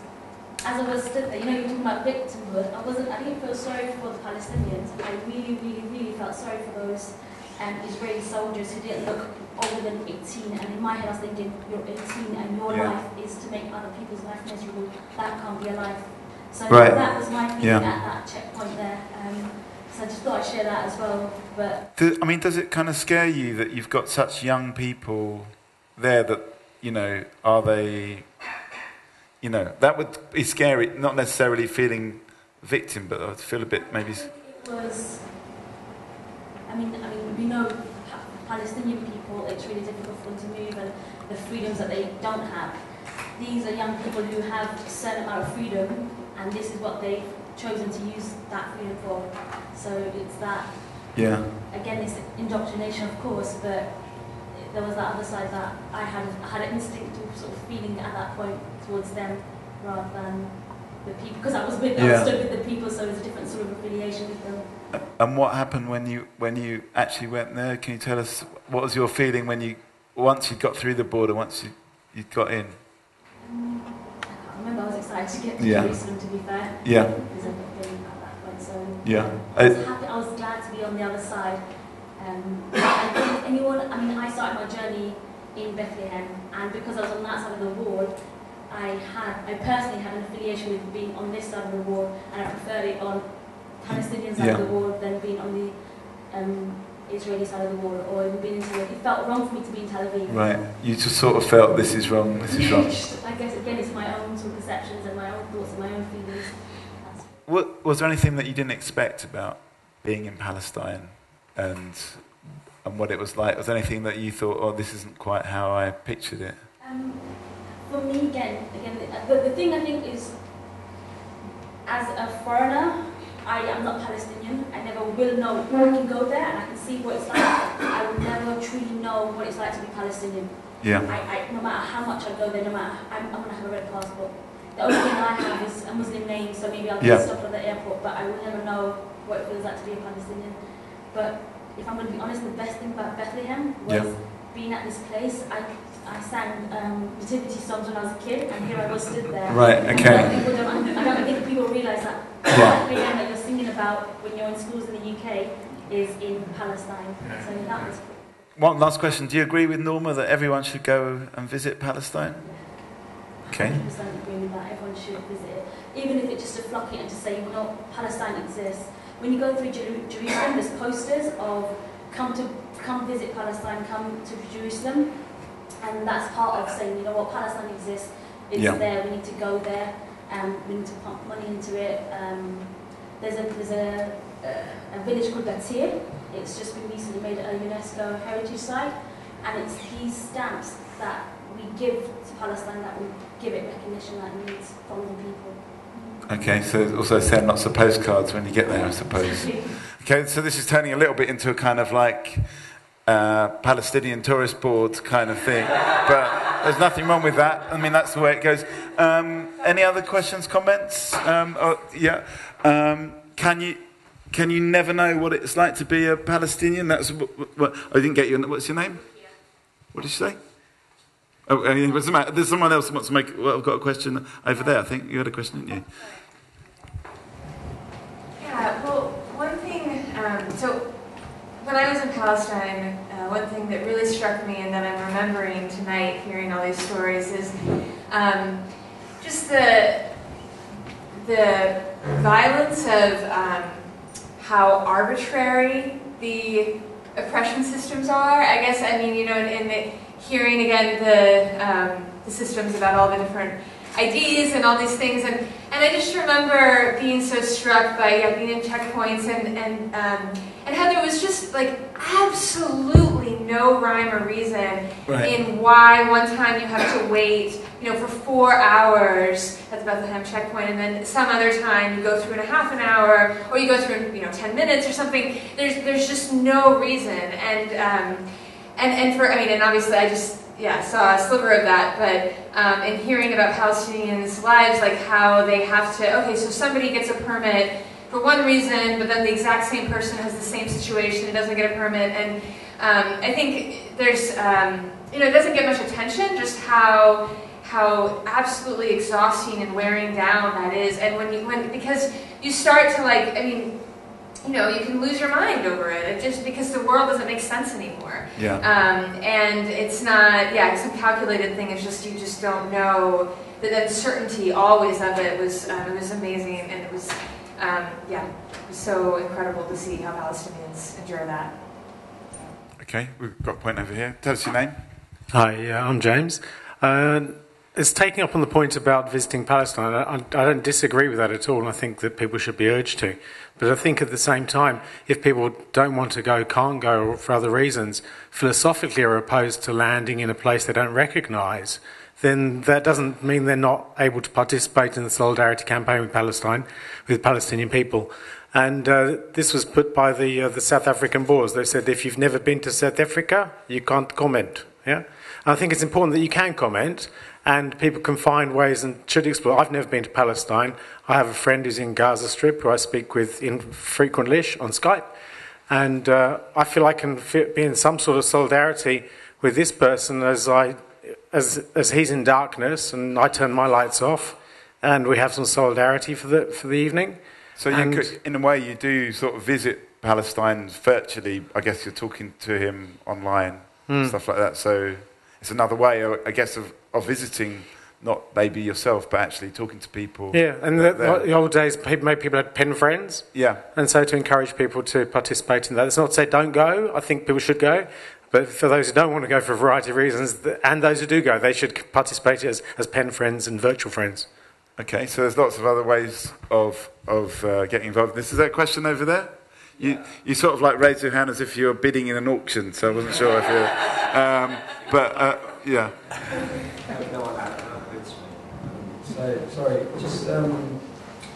as I was stood there, you know, you were talking about victimhood. I wasn't. I didn't feel sorry for the Palestinians. I really, really, really felt sorry for those um, Israeli soldiers who didn't look older than eighteen. And in my head, I was thinking, you're eighteen, and your yeah. life is to make other people's life miserable. That can't be a life. So right. that was my feeling yeah. at that checkpoint there. Um, so I just thought I'd share that as well. But Do, I mean, does it kind of scare you that you've got such young people there? That you know, are they? You know, that would be scary, not necessarily feeling victim, but I'd feel a bit maybe... I think it was, I mean, I mean, we know Palestinian people, it's really difficult for them to move and the freedoms that they don't have. These are young people who have a certain amount of freedom, and this is what they've chosen to use that freedom for. So it's that, yeah. again, it's indoctrination, of course, but there was that other side that I had I had an instinctive sort of feeling at that point towards them rather than the people, because I was with them, yeah. I stood with the people, so it was a different sort of affiliation with them. And what happened when you when you actually went there? Can you tell us what was your feeling when you once you got through the border, once you you got in? Um, I can't remember. I was excited to get to yeah. Jerusalem, to be fair. Yeah. Because I've not been at that point, so yeah. I was I, happy. I was glad to be on the other side. Um, I think anyone. I mean, I started my journey in Bethlehem, and because I was on that side of the wall, I had I personally had an affiliation with being on this side of the wall, and I preferred it on Palestinian side yeah. of the wall than being on the um, Israeli side of the wall, or even being in Tel Aviv. It felt wrong for me to be in Tel Aviv. Right, you just sort of felt this is wrong, this is wrong. I guess again, it's my own sort of perceptions and my own thoughts and my own feelings. What, was there anything that you didn't expect about being in Palestine and and what it was like? Was there anything that you thought, oh, this isn't quite how I pictured it? Um, for me, again, again, the, the thing I think is, as a foreigner, I am not Palestinian. I never will know. I can go there and I can see what it's like. I will never truly know what it's like to be Palestinian. Yeah. I, I, no matter how much I go there, no matter, I'm, I'm going to have a red passport. The only thing I have is a Muslim name, so maybe I'll get yeah. stopped at the airport, but I will never know what it feels like to be a Palestinian. But if I'm going to be honest, the best thing about Bethlehem was yeah. being at this place. I, I sang um, nativity songs when I was a kid, and here I was stood there. Right, okay. I don't, don't, I don't think people realise that yeah. the Bethlehem that you're singing about when you're in schools in the U K is in Palestine. So that was cool. One last question. Do you agree with Norma that everyone should go and visit Palestine? Yeah. Okay. I one hundred percent agree with that. Everyone should visit it. Even if it's just to flock it and to say, well, no, Palestine exists. When you go through Jer- Jerusalem, there's posters of come to come visit Palestine, come to Jerusalem. And that's part of saying, you know what, Palestine exists, it's yeah. there, we need to go there, um, we need to pump money into it. Um, there's a there's a, a, a village called Taysir. It's just been recently made a UNESCO heritage site, and it's these stamps that we give to Palestine that will give it recognition that it needs from the people. Okay, so also send lots of postcards when you get there, I suppose. Okay, so this is turning a little bit into a kind of like... Uh, Palestinian tourist board kind of thing, but there's nothing wrong with that. I mean, that's the way it goes. Um, any other questions, comments? Um, oh, yeah. Um, can you can you never know what it's like to be a Palestinian? That's what, what I didn't get you. What's your name? Yeah. What did you say? Oh, there's someone else who wants to make. Well, I've got a question over there. I think you had a question, didn't you? Yeah. Well, one thing. Um, so. When I was in Palestine, uh, one thing that really struck me and that I'm remembering tonight, hearing all these stories, is um, just the the violence of um, how arbitrary the oppression systems are. I guess, I mean, you know, in, in the, hearing again the, um, the systems about all the different I Ds and all these things, and, and I just remember being so struck by yeah, being in checkpoints and, and um, and how there was just like absolutely no rhyme or reason right. in why one time you have to wait, you know, for four hours at the Bethlehem checkpoint, and then some other time you go through in a half an hour, or you go through in, you know, ten minutes or something. There's there's just no reason, and um, and and for I mean, and obviously I just yeah saw a sliver of that, but um, in hearing about Palestinians' lives, like how they have to okay, so somebody gets a permit for one reason, but then the exact same person has the same situation and doesn't get a permit. And um, I think there's, um, you know, it doesn't get much attention just how how absolutely exhausting and wearing down that is. And when you when because you start to like, I mean, you know, you can lose your mind over it. It just because the world doesn't make sense anymore. Yeah. Um, and it's not, yeah, some calculated thing. It's just you just don't know the uncertainty always of it was um, it was amazing and it was. Um, yeah, so incredible to see how Palestinians endure that. Okay, we've got a point over here. Tell us your name. Hi, yeah, I'm James. Uh, it's taking up on the point about visiting Palestine. I, I don't disagree with that at all, and I think that people should be urged to. But I think at the same time, if people don't want to go, can't go, or for other reasons, philosophically are opposed to landing in a place they don't recognise, then that doesn't mean they're not able to participate in the solidarity campaign with Palestine, with Palestinian people. And uh, this was put by the uh, the South African Boers. They said, if you've never been to South Africa, you can't comment. Yeah, and I think it's important that you can comment, and people can find ways and should explore. I've never been to Palestine. I have a friend who's in Gaza Strip who I speak with infrequently on Skype, and uh, I feel I can be in some sort of solidarity with this person as I. As, as he's in darkness and I turn my lights off, and we have some solidarity for the for the evening. So you could, in a way, you do sort of visit Palestine virtually. I guess you're talking to him online, mm. stuff like that. So it's another way, I guess, of, of visiting, not maybe yourself, but actually talking to people. Yeah, and the, the old days, maybe people had pen friends. Yeah, and so to encourage people to participate in that. It's not to say don't go. I think people should go. But for those who don't want to go for a variety of reasons, and those who do go, they should participate as, as pen friends and virtual friends. Okay, so there's lots of other ways of of uh, getting involved. This is that question over there. You yeah. you sort of like raise your hand as if you were bidding in an auction. So I wasn't sure if you. Um, but uh, yeah. So sorry, just um,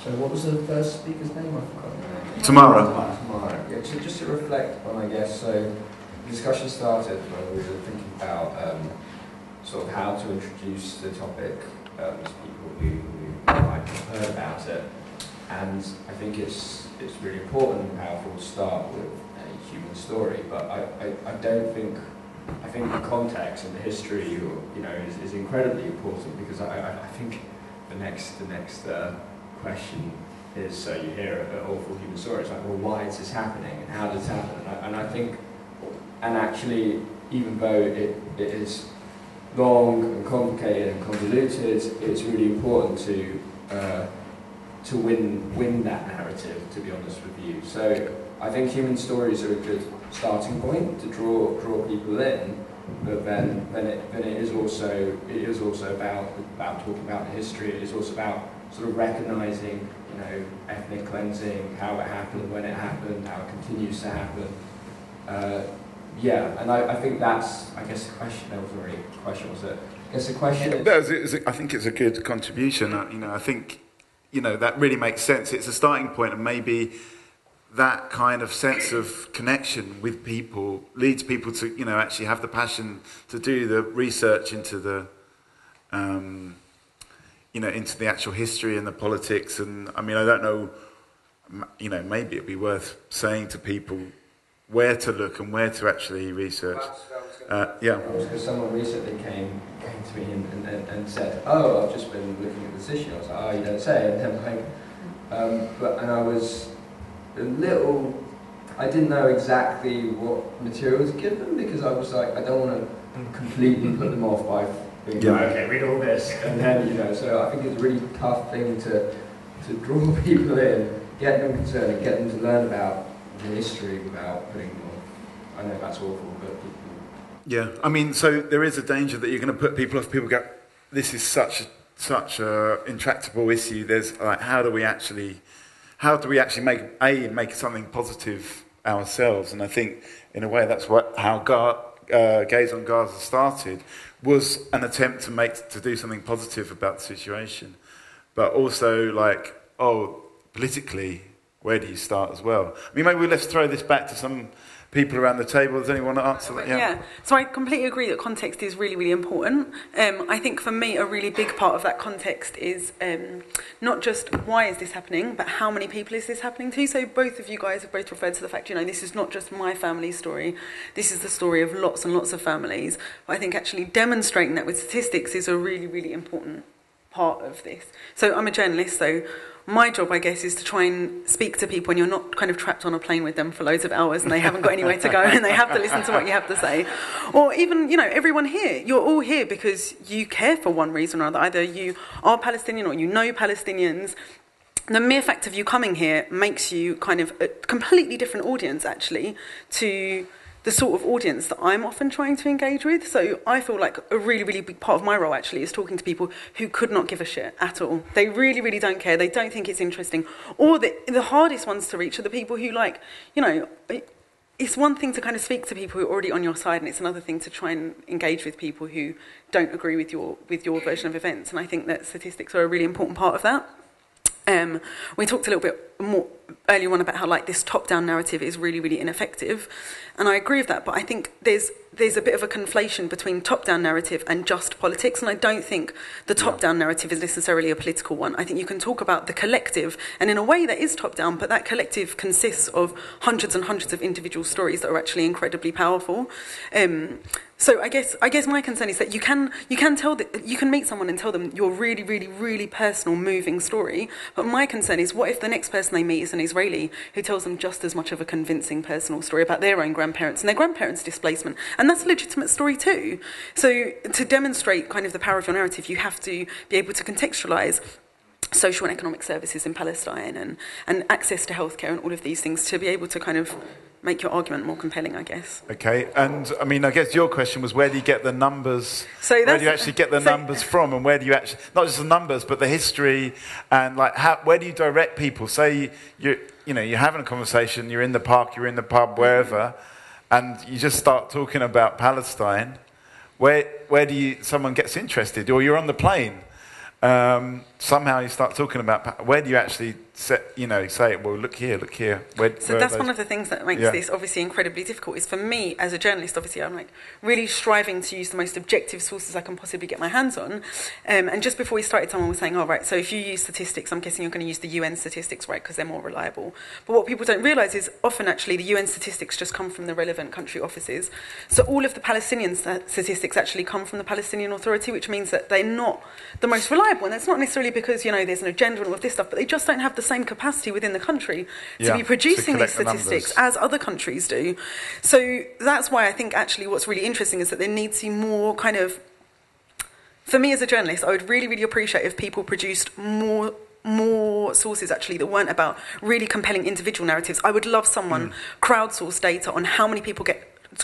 so what was the first speaker's name? I forgot. Tamara. Tamara. Yeah, so just to reflect on, I guess so. The discussion started when we were thinking about um, sort of how to introduce the topic um, to people who, who might have heard about it, and I think it's it's really important and powerful to start with a human story. But I, I, I don't think I think the context and the history, you know, is, is incredibly important, because I, I think the next the next uh, question is, so you hear an awful human story, it's like, well, why is this happening and how does it happen? And I, and I think. And actually, even though it, it is long and complicated and convoluted, it's really important to uh, to win win that narrative, to be honest with you. So I think human stories are a good starting point to draw draw people in, but then then it then it is also it is also about about talking about the history. It is also about sort of recognizing, you know, ethnic cleansing, how it happened, when it happened, how it continues to happen. Uh, Yeah, and I, I think that's, I guess, the question. That was already a question, was it? I guess the question yeah, is... It's, it's, I think it's a good contribution. I, you know, I think, you know, that really makes sense. It's a starting point, and maybe that kind of sense of connection with people leads people to, you know, actually have the passion to do the research into the, um, you know, into the actual history and the politics. And, I mean, I don't know, you know, maybe it'd be worth saying to people where to look and where to actually research. Uh, yeah. Because someone recently came came to me and, and, and said, "Oh, I've just been looking at this issue." I was like, "Oh, you don't say." And then like, um, but and I was a little. I didn't know exactly what material to give them, because I was like, I don't want to completely put them off by being yeah. like, "Okay, read all this," and then you know. So I think it's a really tough thing to to draw people in, get them concerned, and get them to learn about the history without putting more. I know that's awful, but people... Yeah, I mean, so there is a danger that you're going to put people off. People go, this is such such a intractable issue. There's like, how do we actually, how do we actually make a make something positive ourselves? And I think in a way that's what how Ga- uh, Gaze on Gaza started, was an attempt to make to do something positive about the situation, but also like, oh, politically, where do you start as well? I mean, maybe let's throw this back to some people around the table. Does anyone want to answer that? Yeah. yeah. So I completely agree that context is really, really important. Um, I think for me, a really big part of that context is um, not just why is this happening, but how many people is this happening to? So both of you guys have both referred to the fact, you know, this is not just my family's story. This is the story of lots and lots of families. But I think actually demonstrating that with statistics is a really, really important part of this. So I'm a journalist, so my job, I guess, is to try and speak to people when you're not kind of trapped on a plane with them for loads of hours and they haven't got anywhere to go and they have to listen to what you have to say. Or even, you know, everyone here, you're all here because you care for one reason or other. Either you are Palestinian or you know Palestinians. The mere fact of you coming here makes you kind of a completely different audience, actually, to the sort of audience that I'm often trying to engage with. So I feel like a really, really big part of my role actually is talking to people who could not give a shit at all. They really, really don't care. They don't think it's interesting. Or the, the hardest ones to reach are the people who, like, you know, it's one thing to kind of speak to people who are already on your side, and it's another thing to try and engage with people who don't agree with your with your version of events. And I think that statistics are a really important part of that. Um, we talked a little bit more earlier on about how like this top-down narrative is really, really ineffective, and I agree with that. But I think there's there's a bit of a conflation between top-down narrative and just politics, and I don't think the top-down narrative is necessarily a political one. I think you can talk about the collective, and in a way that is top-down, but that collective consists of hundreds and hundreds of individual stories that are actually incredibly powerful. Um, So I guess I guess my concern is that you can you can tell that you can meet someone and tell them your really really really personal moving story, but my concern is what if the next person they meet is an Israeli who tells them just as much of a convincing personal story about their own grandparents and their grandparents' displacement, and that's a legitimate story too. So to demonstrate kind of the power of your narrative, you have to be able to contextualise social and economic services in Palestine and and access to healthcare and all of these things to be able to kind of make your argument more compelling, I guess. Okay, and I mean, I guess your question was where do you get the numbers? So that's, where do you actually get the so, numbers from, and where do you actually not just the numbers, but the history, and like how, where do you direct people? Say you you know you're having a conversation, you're in the park, you're in the pub, wherever, and you just start talking about Palestine. Where where do you someone gets interested, or you're on the plane? Um, somehow you start talking about where do you actually set, you know, say, well, look here, look here. Where, so where that's one of the things that makes yeah. this obviously incredibly difficult is for me as a journalist, obviously, I'm like really striving to use the most objective sources I can possibly get my hands on. Um, and just before we started, someone was saying, oh, right, so if you use statistics, I'm guessing you're going to use the U N statistics, right, because they're more reliable. But what people don't realise is often actually the U N statistics just come from the relevant country offices. So all of the Palestinian st- statistics actually come from the Palestinian Authority, which means that they're not the most reliable. And that's not necessarily because, you know, there's an agenda and all of this stuff, but they just don't have the same capacity within the country to yeah, be producing to these statistics the as other countries do. So that's why I think actually what's really interesting is that there needs to be more kind of, for me as a journalist, I would really, really appreciate if people produced more more sources actually that weren't about really compelling individual narratives. I would love someone mm. crowdsource data on how many people get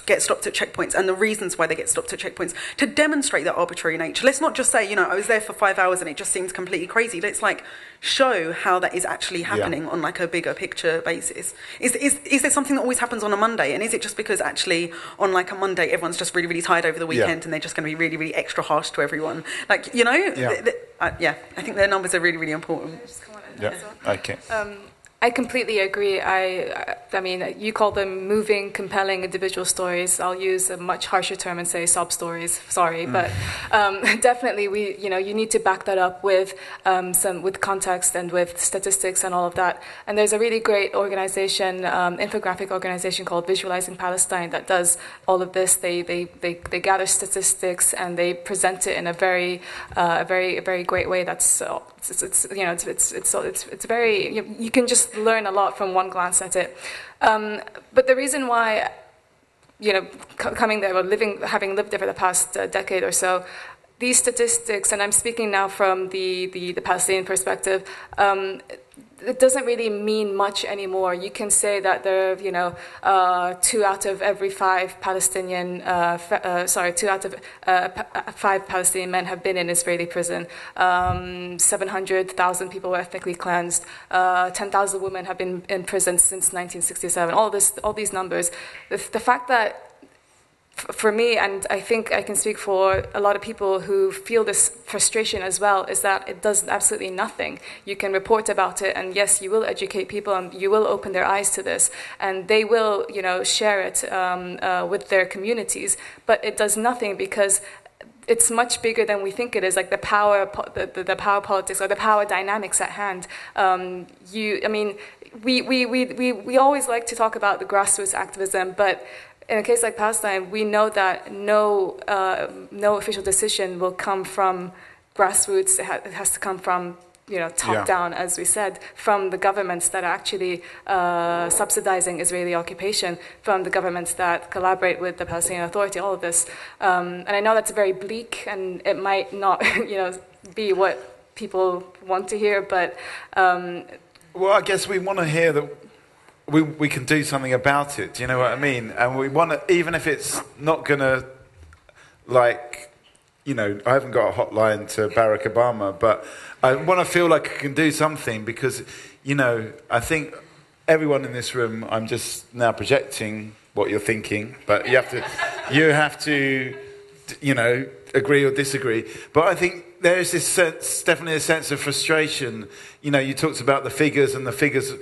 get stopped at checkpoints and the reasons why they get stopped at checkpoints to demonstrate that arbitrary nature. Let's not just say, you know, I was there for five hours and it just seems completely crazy. Let's like show how that is actually happening yeah. on like a bigger picture basis. Is is is there something that always happens on a Monday? And is it just because actually on like a Monday everyone's just really really tired over the weekend yeah. and they're just going to be really really extra harsh to everyone? Like you know, yeah. Th- th- uh, yeah. I think their numbers are really really important. Yeah. Okay. Um, I completely agree. I, I mean, you call them moving, compelling individual stories. I'll use a much harsher term and say sob stories. Sorry, mm. but um, definitely, we, you know, you need to back that up with um, some with context and with statistics and all of that. And there's a really great organization, um, infographic organization called Visualizing Palestine that does all of this. They they they, they gather statistics and they present it in a very uh, a very a very great way. That's uh, it's, it's you know it's it's it's it's, it's very you, you can just learn a lot from one glance at it, um, but the reason why, you know, c- coming there or living, having lived there for the past uh, decade or so, these statistics, and I'm speaking now from the the, the Palestinian perspective, um, it doesn't really mean much anymore. You can say that there, you know, uh, two out of every five Palestinian, uh, fa- uh, sorry, two out of uh, pa- five Palestinian men have been in Israeli prison. Um, seven hundred thousand people were ethnically cleansed. Uh, ten thousand women have been in prison since nineteen sixty-seven. All this, all these numbers. The, the fact that, f- for me, and I think I can speak for a lot of people who feel this frustration as well, is that it does absolutely nothing. You can report about it, and yes, you will educate people, and you will open their eyes to this, and they will, you know, share it um, uh, with their communities. But it does nothing because it's much bigger than we think it is. Like the power, the, the power politics or the power dynamics at hand. Um, you, I mean, we we we we we always like to talk about the grassroots activism, but in a case like Palestine, we know that no uh, no official decision will come from grassroots. It, ha- it has to come from, you know, top yeah. down, as we said, from the governments that are actually uh, subsidizing Israeli occupation, from the governments that collaborate with the Palestinian Authority. All of this, um, and I know that's very bleak, and it might not, you know, be what people want to hear. But um, well, I guess we want to hear that. We we can do something about it. Do you know what I mean? And we want to, even if it's not gonna, like, you know, I haven't got a hotline to Barack Obama, but I want to feel like I can do something because, you know, I think everyone in this room, I'm just now projecting what you're thinking, but you have to, you have to, you know, agree or disagree. But I think there is this sense, definitely a sense of frustration. You know, you talked about the figures and the figures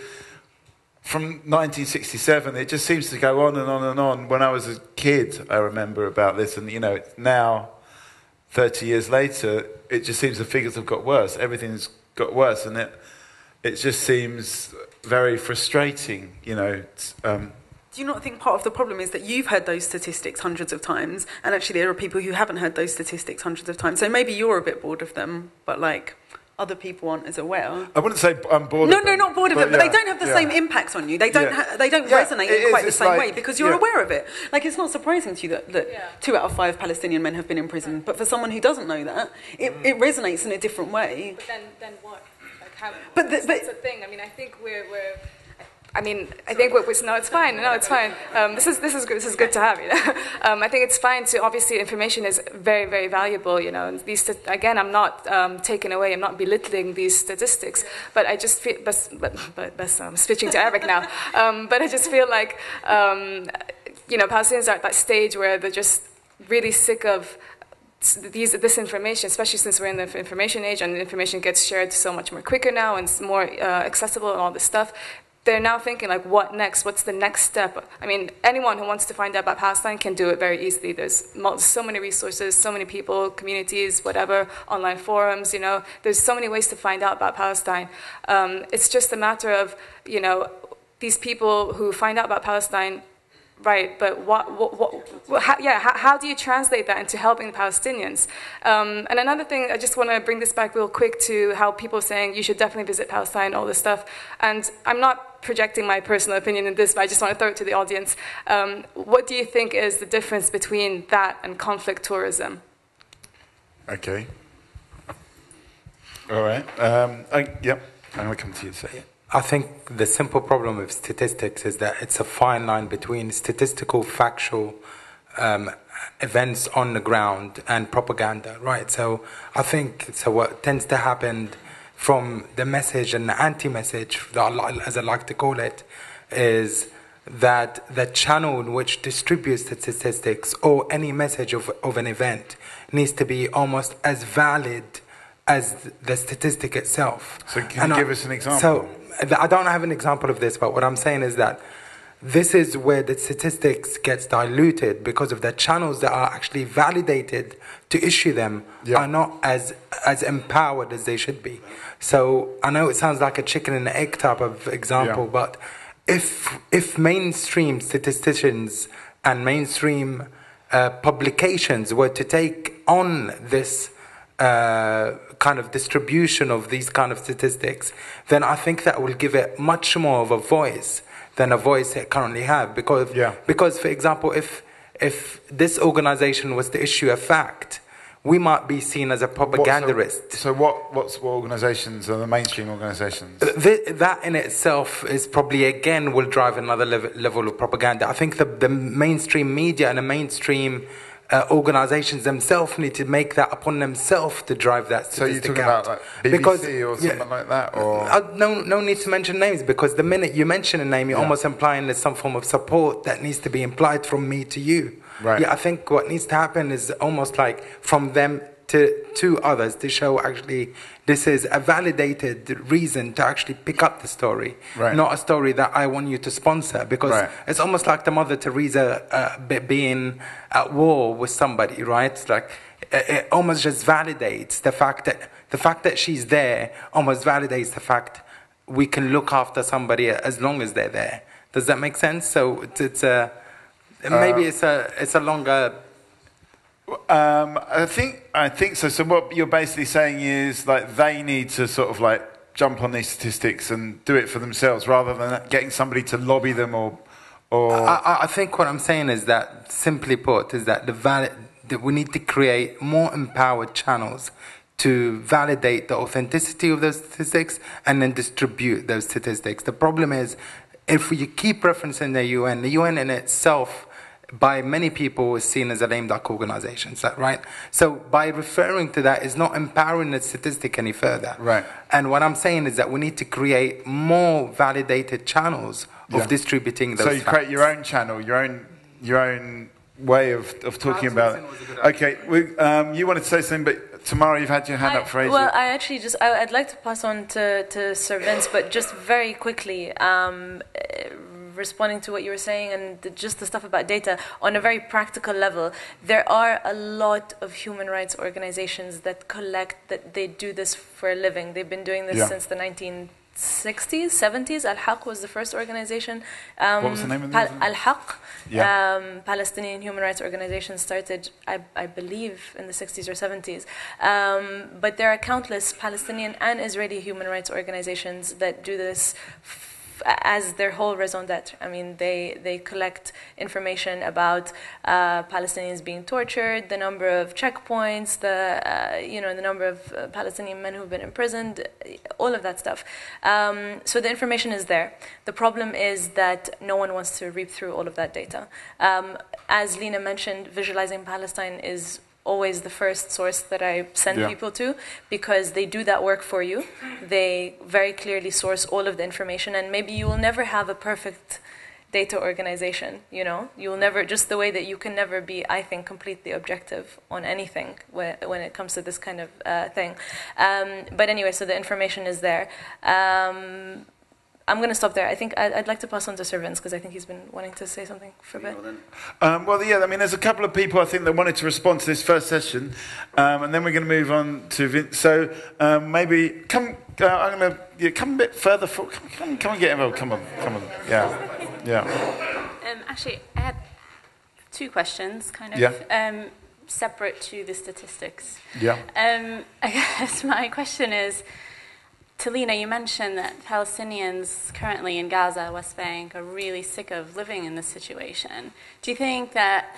from nineteen sixty-seven. It just seems to go on and on and on. When I was a kid, I remember about this, and you know, now, thirty years later, it just seems the figures have got worse. Everything's got worse, and it it just seems very frustrating. You know. Um, Do you not think part of the problem is that you've heard those statistics hundreds of times, and actually there are people who haven't heard those statistics hundreds of times? So maybe you're a bit bored of them, but like other people aren't as aware. I wouldn't say I'm bored. No, of them. No, not bored of but them, yeah, but they don't have the yeah. same impacts on you. They don't. Yeah. Ha they don't yeah, resonate in quite is, the same like, way because you're yeah. aware of it. Like it's not surprising to you that, that yeah. two out of five Palestinian men have been in prison, but for someone who doesn't know that, it, mm. it resonates in a different way. But then, then what? Like how? But the, but, it's a thing. I mean, I think we're we're. I mean, I think what was, no, it's fine. No, it's fine. Um, this is this is good. This is good to have. You know, um, I think it's fine to obviously information is very very valuable. You know, and these again, I'm not um, taking away. I'm not belittling these statistics, but I just feel. But but, but I'm switching to Arabic now. Um, but I just feel like um, you know, Palestinians are at that stage where they're just really sick of. These, this information, especially since we're in the information age and information gets shared so much more quicker now and it's more uh, accessible and all this stuff, they're now thinking like, what next? What's the next step? I mean, anyone who wants to find out about Palestine can do it very easily. There's so many resources, so many people, communities, whatever, online forums, you know. There's so many ways to find out about Palestine. Um, it's just a matter of, you know, these people who find out about Palestine. Right, but what, what, what, what how, yeah, how, how do you translate that into helping the Palestinians? Um, and another thing, I just want to bring this back real quick to how people are saying you should definitely visit Palestine, all this stuff. And I'm not projecting my personal opinion in this, but I just want to throw it to the audience. Um, what do you think is the difference between that and conflict tourism? Okay. All right. Um, I, yeah, I'm going to come to you second. I think the simple problem with statistics is that it's a fine line between statistical, factual um, events on the ground and propaganda, right? So I think so what tends to happen from the message and the anti-message, as I like to call it, is that the channel in which distributes the statistics or any message of, of an event needs to be almost as valid as the statistic itself. So can you give us an example? So, I don't have an example of this, but what I'm saying is that this is where the statistics gets diluted because of the channels that are actually validated to issue them yep. are not as as empowered as they should be. So I know it sounds like a chicken and egg type of example, yeah. but if if mainstream statisticians and mainstream uh, publications were to take on this Uh, kind of distribution of these kind of statistics, then I think that will give it much more of a voice than a voice it currently have. Because, yeah. because for example, if if this organization was to issue a fact, we might be seen as a propagandarist. What, so, so what what's, what organizations are the mainstream organizations? Th that in itself is probably, again, will drive another level, level of propaganda. I think the, the mainstream media and the mainstream Uh, organizations themselves need to make that upon themselves to drive that statistic. So you're talking out. About like B B C because, or something yeah, like that? Or? I, no, no need to mention names because the minute you mention a name, you're yeah. almost implying there's some form of support that needs to be implied from me to you. Right. Yeah, I think what needs to happen is almost like from them to, to others to show actually this is a validated reason to actually pick up the story, right. not a story that I want you to sponsor because right. it's almost like the Mother Teresa uh, being at war with somebody, right? It's like it, it almost just validates the fact that the fact that she's there almost validates the fact we can look after somebody as long as they're there. Does that make sense? So it's, it's a maybe uh, it's a it's a longer. Um, I think I think so. So what you're basically saying is like they need to sort of like jump on these statistics and do it for themselves rather than getting somebody to lobby them or. or I, I think what I'm saying is that, simply put, is that the valid that we need to create more empowered channels to validate the authenticity of those statistics and then distribute those statistics. The problem is if you keep referencing the U N, the U N in itself by many people is seen as a lame duck organization, is that right? So by referring to that, it's not empowering the statistic any further. Right. And what I'm saying is that we need to create more validated channels of yeah. distributing those So you facts. Create your own channel, your own your own way of, of talking about it. Okay, we, um, you wanted to say something, but Tamara, you've had your hand I, up for ages. Well, I actually just, I, I'd like to pass on to, to Sir Vince, but just very quickly, um, responding to what you were saying and the, just the stuff about data, on a very practical level, there are a lot of human rights organizations that collect, that they do this for a living. They've been doing this yeah. since the nineteen sixties, seventies. Al-Haq was the first organization. Um, what was the name of the Al-Haq, yeah. um, Palestinian human rights organization, started, I, I believe, in the sixties or seventies. Um, but there are countless Palestinian and Israeli human rights organizations that do this as their whole raison d'etre. I mean, they, they collect information about uh, Palestinians being tortured, the number of checkpoints, the uh, you know the number of uh, Palestinian men who've been imprisoned, all of that stuff. Um, so the information is there. The problem is that no one wants to reap through all of that data. Um, as Lina mentioned, Visualizing Palestine is always the first source that I send yeah. people to, because they do that work for you. They very clearly source all of the information, and maybe you will never have a perfect data organization, you know? You'll never, just the way that you can never be, I think, completely objective on anything when, when it comes to this kind of uh, thing. Um, but anyway, so the information is there. Um, I'm going to stop there. I think I'd, I'd like to pass on to Sir Vince, because I think he's been wanting to say something for a bit. Um, well, yeah, I mean, there's a couple of people, I think, that wanted to respond to this first session, um, and then we're going to move on to Vince. So um, maybe come, uh, I'm going to yeah, come a bit further forward. Come, come, come and get involved. Come on, come on. Yeah, yeah. Um, actually, I had two questions, kind of. Yeah. Um, separate to the statistics. Yeah. Um, I guess my question is, Lina, you mentioned that Palestinians currently in Gaza, West Bank, are really sick of living in this situation. Do you think that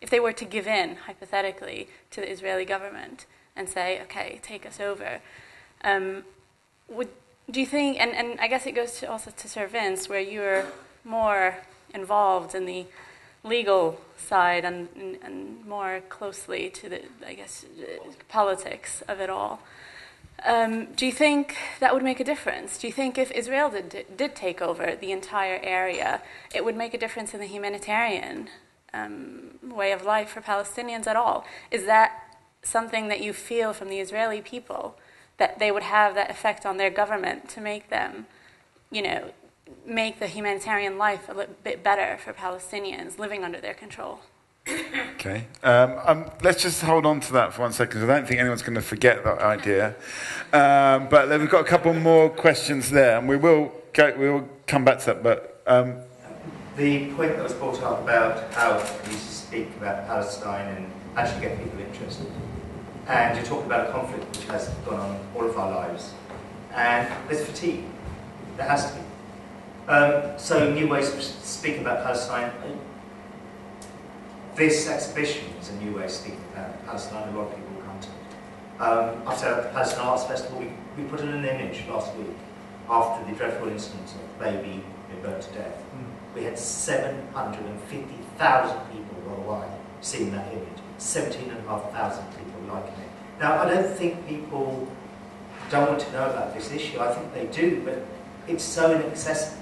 if they were to give in, hypothetically, to the Israeli government and say, okay, take us over, um, would, do you think, and, and I guess it goes to also to Sir Vince, where you're more involved in the legal side and, and, and more closely to the, I guess, politics of it all. Um, do you think that would make a difference? Do you think if Israel did, did take over the entire area, it would make a difference in the humanitarian um, way of life for Palestinians at all? Is that something that you feel from the Israeli people, that they would have that effect on their government to make them, you know, make the humanitarian life a little bit better for Palestinians living under their control? Okay, um, um, let's just hold on to that for one second, because I don't think anyone's going to forget that idea. Um, but then we've got a couple more questions there, and we will go, we will come back to that. But um, the point that was brought up about how you speak about Palestine and actually get people interested, and you talk about a conflict which has gone on all of our lives, and there's fatigue. There has to be. Um, so new ways of speaking about Palestine. This exhibition is a new way of speaking about Palestine. A lot of people will come to it. Um, after the Palestine Arts Festival, we, we put in an image last week after the dreadful incident of the baby being burnt to death. Mm. We had seven hundred fifty thousand people worldwide seeing that image. seventeen thousand five hundred people liking it. Now, I don't think people don't want to know about this issue. I think they do, but it's so inaccessible.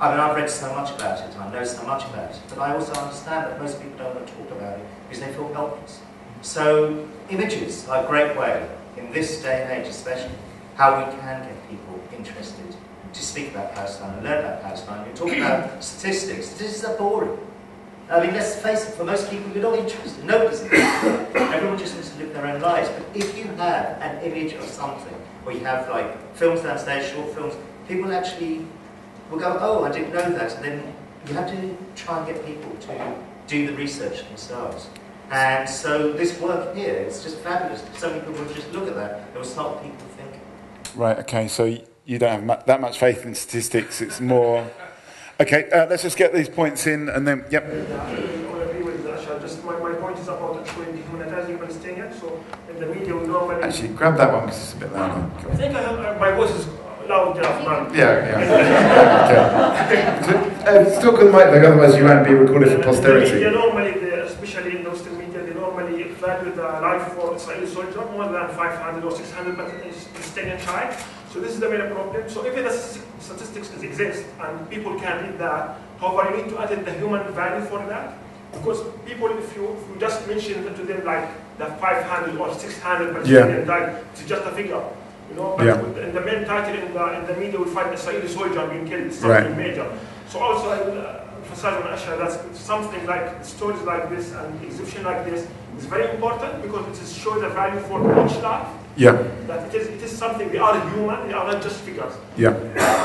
I mean, I've read so much about it, I know so much about it, but I also understand that most people don't want to talk about it because they feel helpless. So images are a great way, in this day and age especially, how we can get people interested to speak about Palestine and learn about Palestine. You talk about statistics. Statistics are boring. I mean, let's face it, for most people, you're not interested. Nobody's interested. Everyone just wants to live their own lives. But if you have an image of something, or you have like films downstage, short films, people actually will go, oh, I didn't know that, and then you have to try and get people to do the research themselves. And so this work here, it's just fabulous. So many people would just look at that, it will start people thinking. Right, okay, so you don't have mu- that much faith in statistics, it's more... Okay, uh, let's just get these points in, and then, yep. Just my, my point is about humanitarian Palestinians, so in the media we normally... Actually, grab that one, because it's a bit louder. I think I have, uh, my voice is... loud enough, man. Yeah, yeah. yeah. Uh, still good mic, like, otherwise you won't be recorded for posterity. They, they normally, they, especially in the Western media, they normally value the life for Israeli soldier more than five hundred or six hundred, but it's Palestinian child. So this is the main problem. So if the statistics exist and people can read that, however, you need to add the human value for that. Because people, if you, if you just mention to them like the five hundred or six hundred Palestinian died, it's just a figure, you know. But yeah. in the main title in the in the media, we find Israeli soldier being killed, something right. major. So also I will emphasize on Asha that something like stories like this and exhibition like this is very important because it shows the value for each life. Yeah. That it is it is something we are human, we are not just figures. Yeah.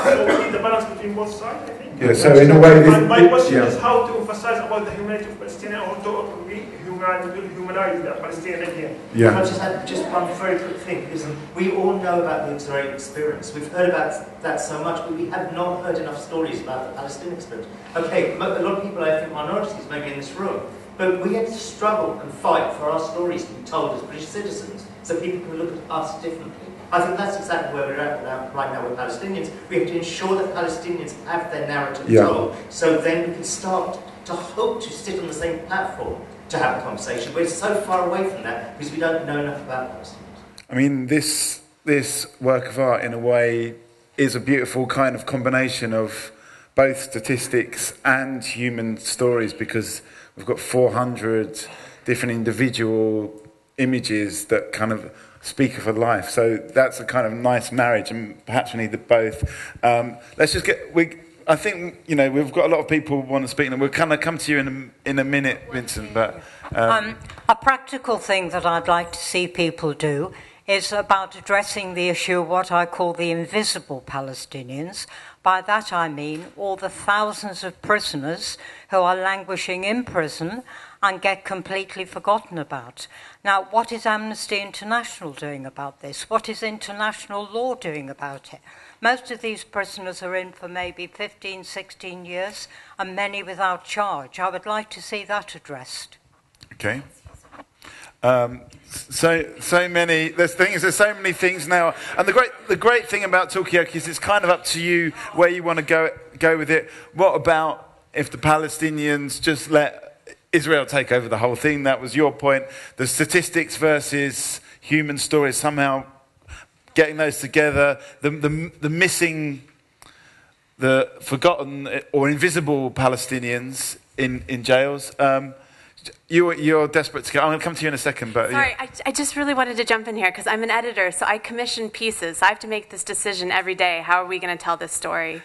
So we need the balance between both sides, I think. Yeah, so in a way, this, my question yeah. is how to emphasize about the humanity of Palestinians or to be humanize the Palestinians again. Yeah. If I just had just one very quick thing, is we all know about the Israeli experience. We've heard about that so much, but we have not heard enough stories about the Palestinian experience. Okay, a lot of people, I think, minorities, maybe in this room, but we have to struggle and fight for our stories to be told as British citizens so people can look at us differently. I think that's exactly where we're at now, right now with Palestinians. We have to ensure that Palestinians have their narrative yeah. told, so then we can start to hope to sit on the same platform to have a conversation. We're so far away from that because we don't know enough about Palestinians. I mean, this this work of art, in a way, is a beautiful kind of combination of both statistics and human stories, because we've got four hundred different individual images that kind of speaker for life, so that's a kind of nice marriage, and perhaps we need the both. Um, let's just get. We, I think you know we've got a lot of people who want to speak, and we'll kind of come to you in a, in a minute, Vincent. But um. Um, a practical thing that I'd like to see people do is about addressing the issue of what I call the invisible Palestinians. By that I mean all the thousands of prisoners who are languishing in prison and get completely forgotten about. Now, what is Amnesty International doing about this? What is international law doing about it? Most of these prisoners are in for maybe fifteen, sixteen years, and many without charge. I would like to see that addressed. Okay. Um, so, so many. There's things. There's so many things now. And the great, the great thing about Talkaoke is it's kind of up to you where you want to go go with it. What about if the Palestinians just let Israel take over the whole thing? That was your point. The statistics versus human stories, somehow getting those together. The, the, the missing, the forgotten or invisible Palestinians in, in jails. Um, you, you're desperate to go. I'm going to come to you in a second. But Sorry, yeah. I, I just really wanted to jump in here because I'm an editor, so I commission pieces. So I have to make this decision every day. How are we going to tell this story?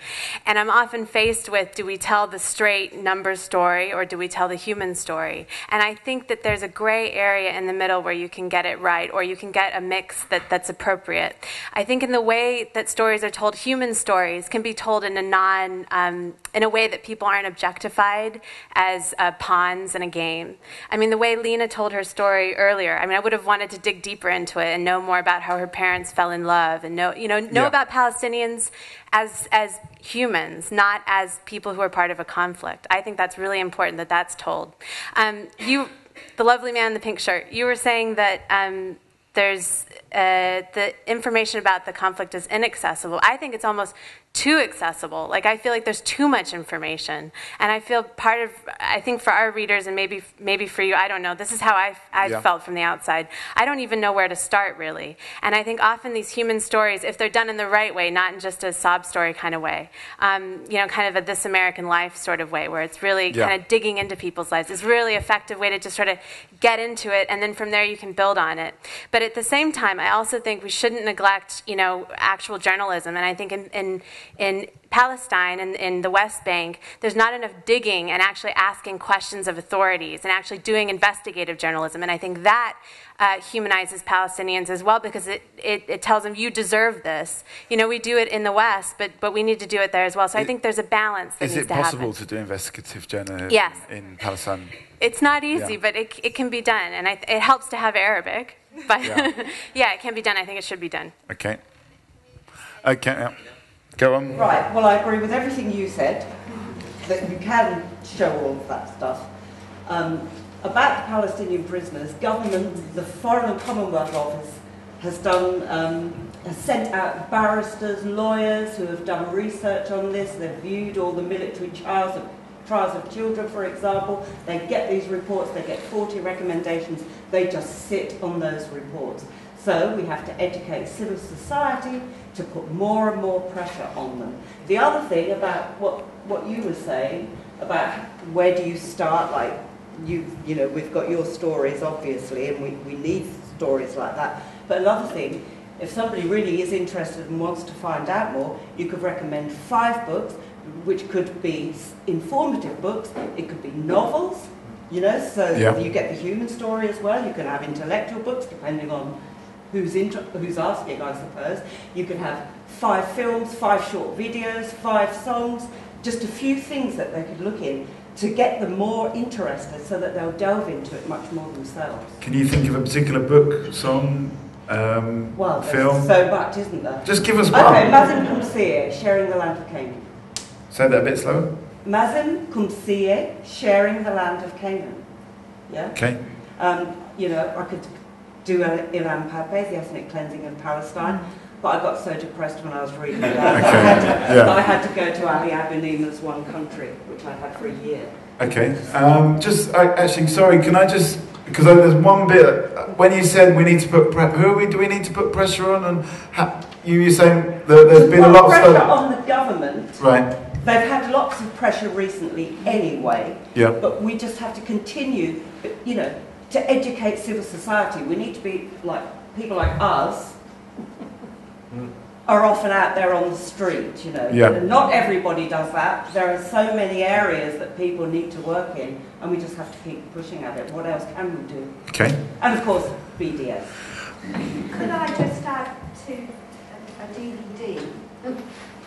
And I'm often faced with, do we tell the straight number story or do we tell the human story? And I think that there's a gray area in the middle where you can get it right, or you can get a mix that, that's appropriate. I think in the way that stories are told, human stories can be told in a non, um, in a way that people aren't objectified as uh, pawns in a game. I mean, the way Lina told her story earlier, I mean, I would have wanted to dig deeper into it and know more about how her parents fell in love and know, you know, know yeah. about Palestinians as, as humans, not as people who are part of a conflict. I think that's really important that that's told. Um, you, the lovely man in the pink shirt, you were saying that um, there's uh, the information about the conflict is inaccessible. I think it's almost too accessible. Like, I feel like there's too much information, and I feel part of, I think for our readers, and maybe maybe for you, I don't know, this is how I've, I've yeah. felt from the outside. I don't even know where to start, really. And I think often these human stories, if they're done in the right way, not in just a sob story kind of way, um, you know, kind of a This American Life sort of way, where it's really yeah. kind of digging into people's lives, is really effective way to just sort of get into it, and then from there you can build on it. But at the same time, I also think we shouldn't neglect, you know, actual journalism. And I think in, in In Palestine and in, in the West Bank, there's not enough digging and actually asking questions of authorities and actually doing investigative journalism. And I think that uh, humanizes Palestinians as well, because it, it, it tells them, you deserve this. You know, we do it in the West, but, but we need to do it there as well. So it, I think there's a balance that needs to happen. Is it possible to do investigative journalism yes. in Palestine? It's not easy, yeah. but it, it can be done. And I, it helps to have Arabic. But yeah. yeah, it can be done. I think it should be done. Okay. Okay, yeah. Go on. Right, well, I agree with everything you said, that you can show all of that stuff. Um, about the Palestinian prisoners, government, the Foreign and Commonwealth Office has done, um, has sent out barristers, lawyers who have done research on this. They've viewed all the military trials of, trials of children, for example. They get these reports, they get forty recommendations, they just sit on those reports. So we have to educate civil society to put more and more pressure on them. The other thing about what, what you were saying, about where do you start, like, you, you know, we've got your stories, obviously, and we, we need stories like that. But another thing, if somebody really is interested and wants to find out more, you could recommend five books, which could be informative books, it could be novels, you know, so yeah. you get the human story as well. You can have intellectual books, depending on who's, inter who's asking, I suppose. You can have five films, five short videos, five songs, just a few things that they could look in to get them more interested so that they'll delve into it much more themselves. Can you think of a particular book, song, um, well, film? So much, isn't there? Just give us one. Okay, Mazen Kumsieh, Sharing the Land of Canaan. Say that a bit slower. Mazen Kumsieh, Sharing the Land of Canaan. Yeah? Okay. Um, you know, I could do an Ilan Pape's The Ethnic Cleansing of Palestine, but I got so depressed when I was reading that, okay. that, I had to, yeah. that I had to go to Ali Abouneema's One Country, which I had for a year. Okay, um, just I, actually, sorry, can I just, because there's one bit, when you said we need to put, pre who are we, do we need to put pressure on, and how, you were saying that there's been a lot of pressure on the government. Right. They've had lots of pressure recently anyway, yeah. but we just have to continue, you know, to educate civil society. We need to be, like, people like us, are often out there on the street, you know. Yeah. Not everybody does that. There are so many areas that people need to work in, and we just have to keep pushing at it. What else can we do? Okay. And of course, B D S. Could I just add to a, a D V D?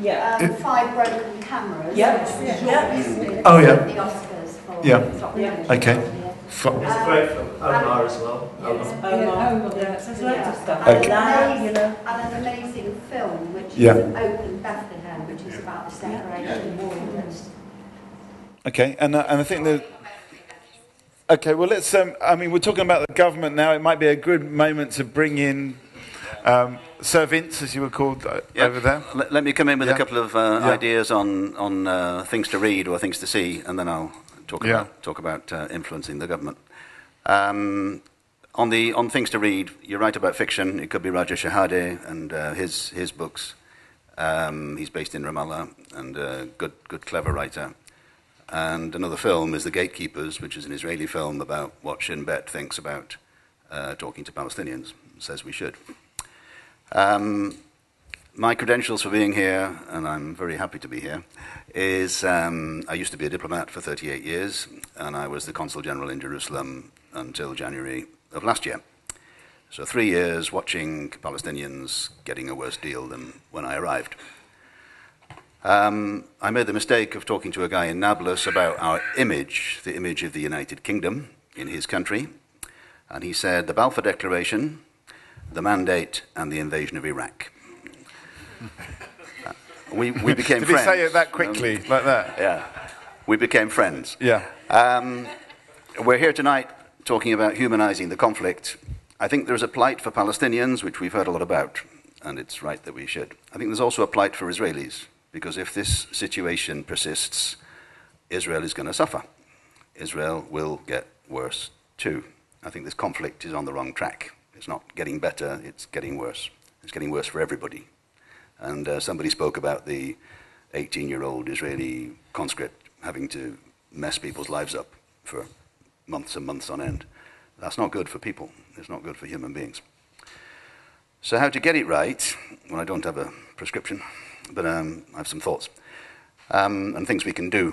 Yeah. Um, five broken cameras. Yep. Yeah. Oh yeah. The Oscars for yeah. yeah. Okay. F um, it's a great film. Omar as well. Omar. There's loads of stuff. Okay. And, an amazing, and an amazing film, which is yeah. Open Bethlehem, which is about the separation of war. Okay, and, uh, and I think the... Okay, well, let's... Um, I mean, we're talking about the government now. It might be a good moment to bring in... Um, Sir Vince, as you were called uh, yeah. over there. Let, let me come in with yeah. a couple of uh, yeah. ideas on, on uh, things to read or things to see, and then I'll... Talk yeah. about, talk about uh, influencing the government. Um, on the on things to read, you're right about fiction. It could be Raja Shahade and uh, his his books. Um, he's based in Ramallah and a good good clever writer. And another film is The Gatekeepers, which is an Israeli film about what Shin Bet thinks about uh, talking to Palestinians. Says we should. Um, My credentials for being here, and I'm very happy to be here, is um, I used to be a diplomat for thirty-eight years, and I was the Consul General in Jerusalem until January of last year. So three years watching Palestinians getting a worse deal than when I arrived. Um, I made the mistake of talking to a guy in Nablus about our image, the image of the United Kingdom in his country, and he said the Balfour Declaration, the Mandate, and the invasion of Iraq. we, we became Did friends. Did he say it that quickly, um, like that? Yeah. We became friends. Yeah. Um, we're here tonight talking about humanizing the conflict. I think there's a plight for Palestinians, which we've heard a lot about, and it's right that we should. I think there's also a plight for Israelis, because if this situation persists, Israel is going to suffer. Israel will get worse too. I think this conflict is on the wrong track. It's not getting better, it's getting worse. It's getting worse for everybody. And uh, somebody spoke about the eighteen-year-old Israeli conscript having to mess people's lives up for months and months on end. That's not good for people. It's not good for human beings. So how to get it right, well, I don't have a prescription, but um, I have some thoughts. Um, and things we can do.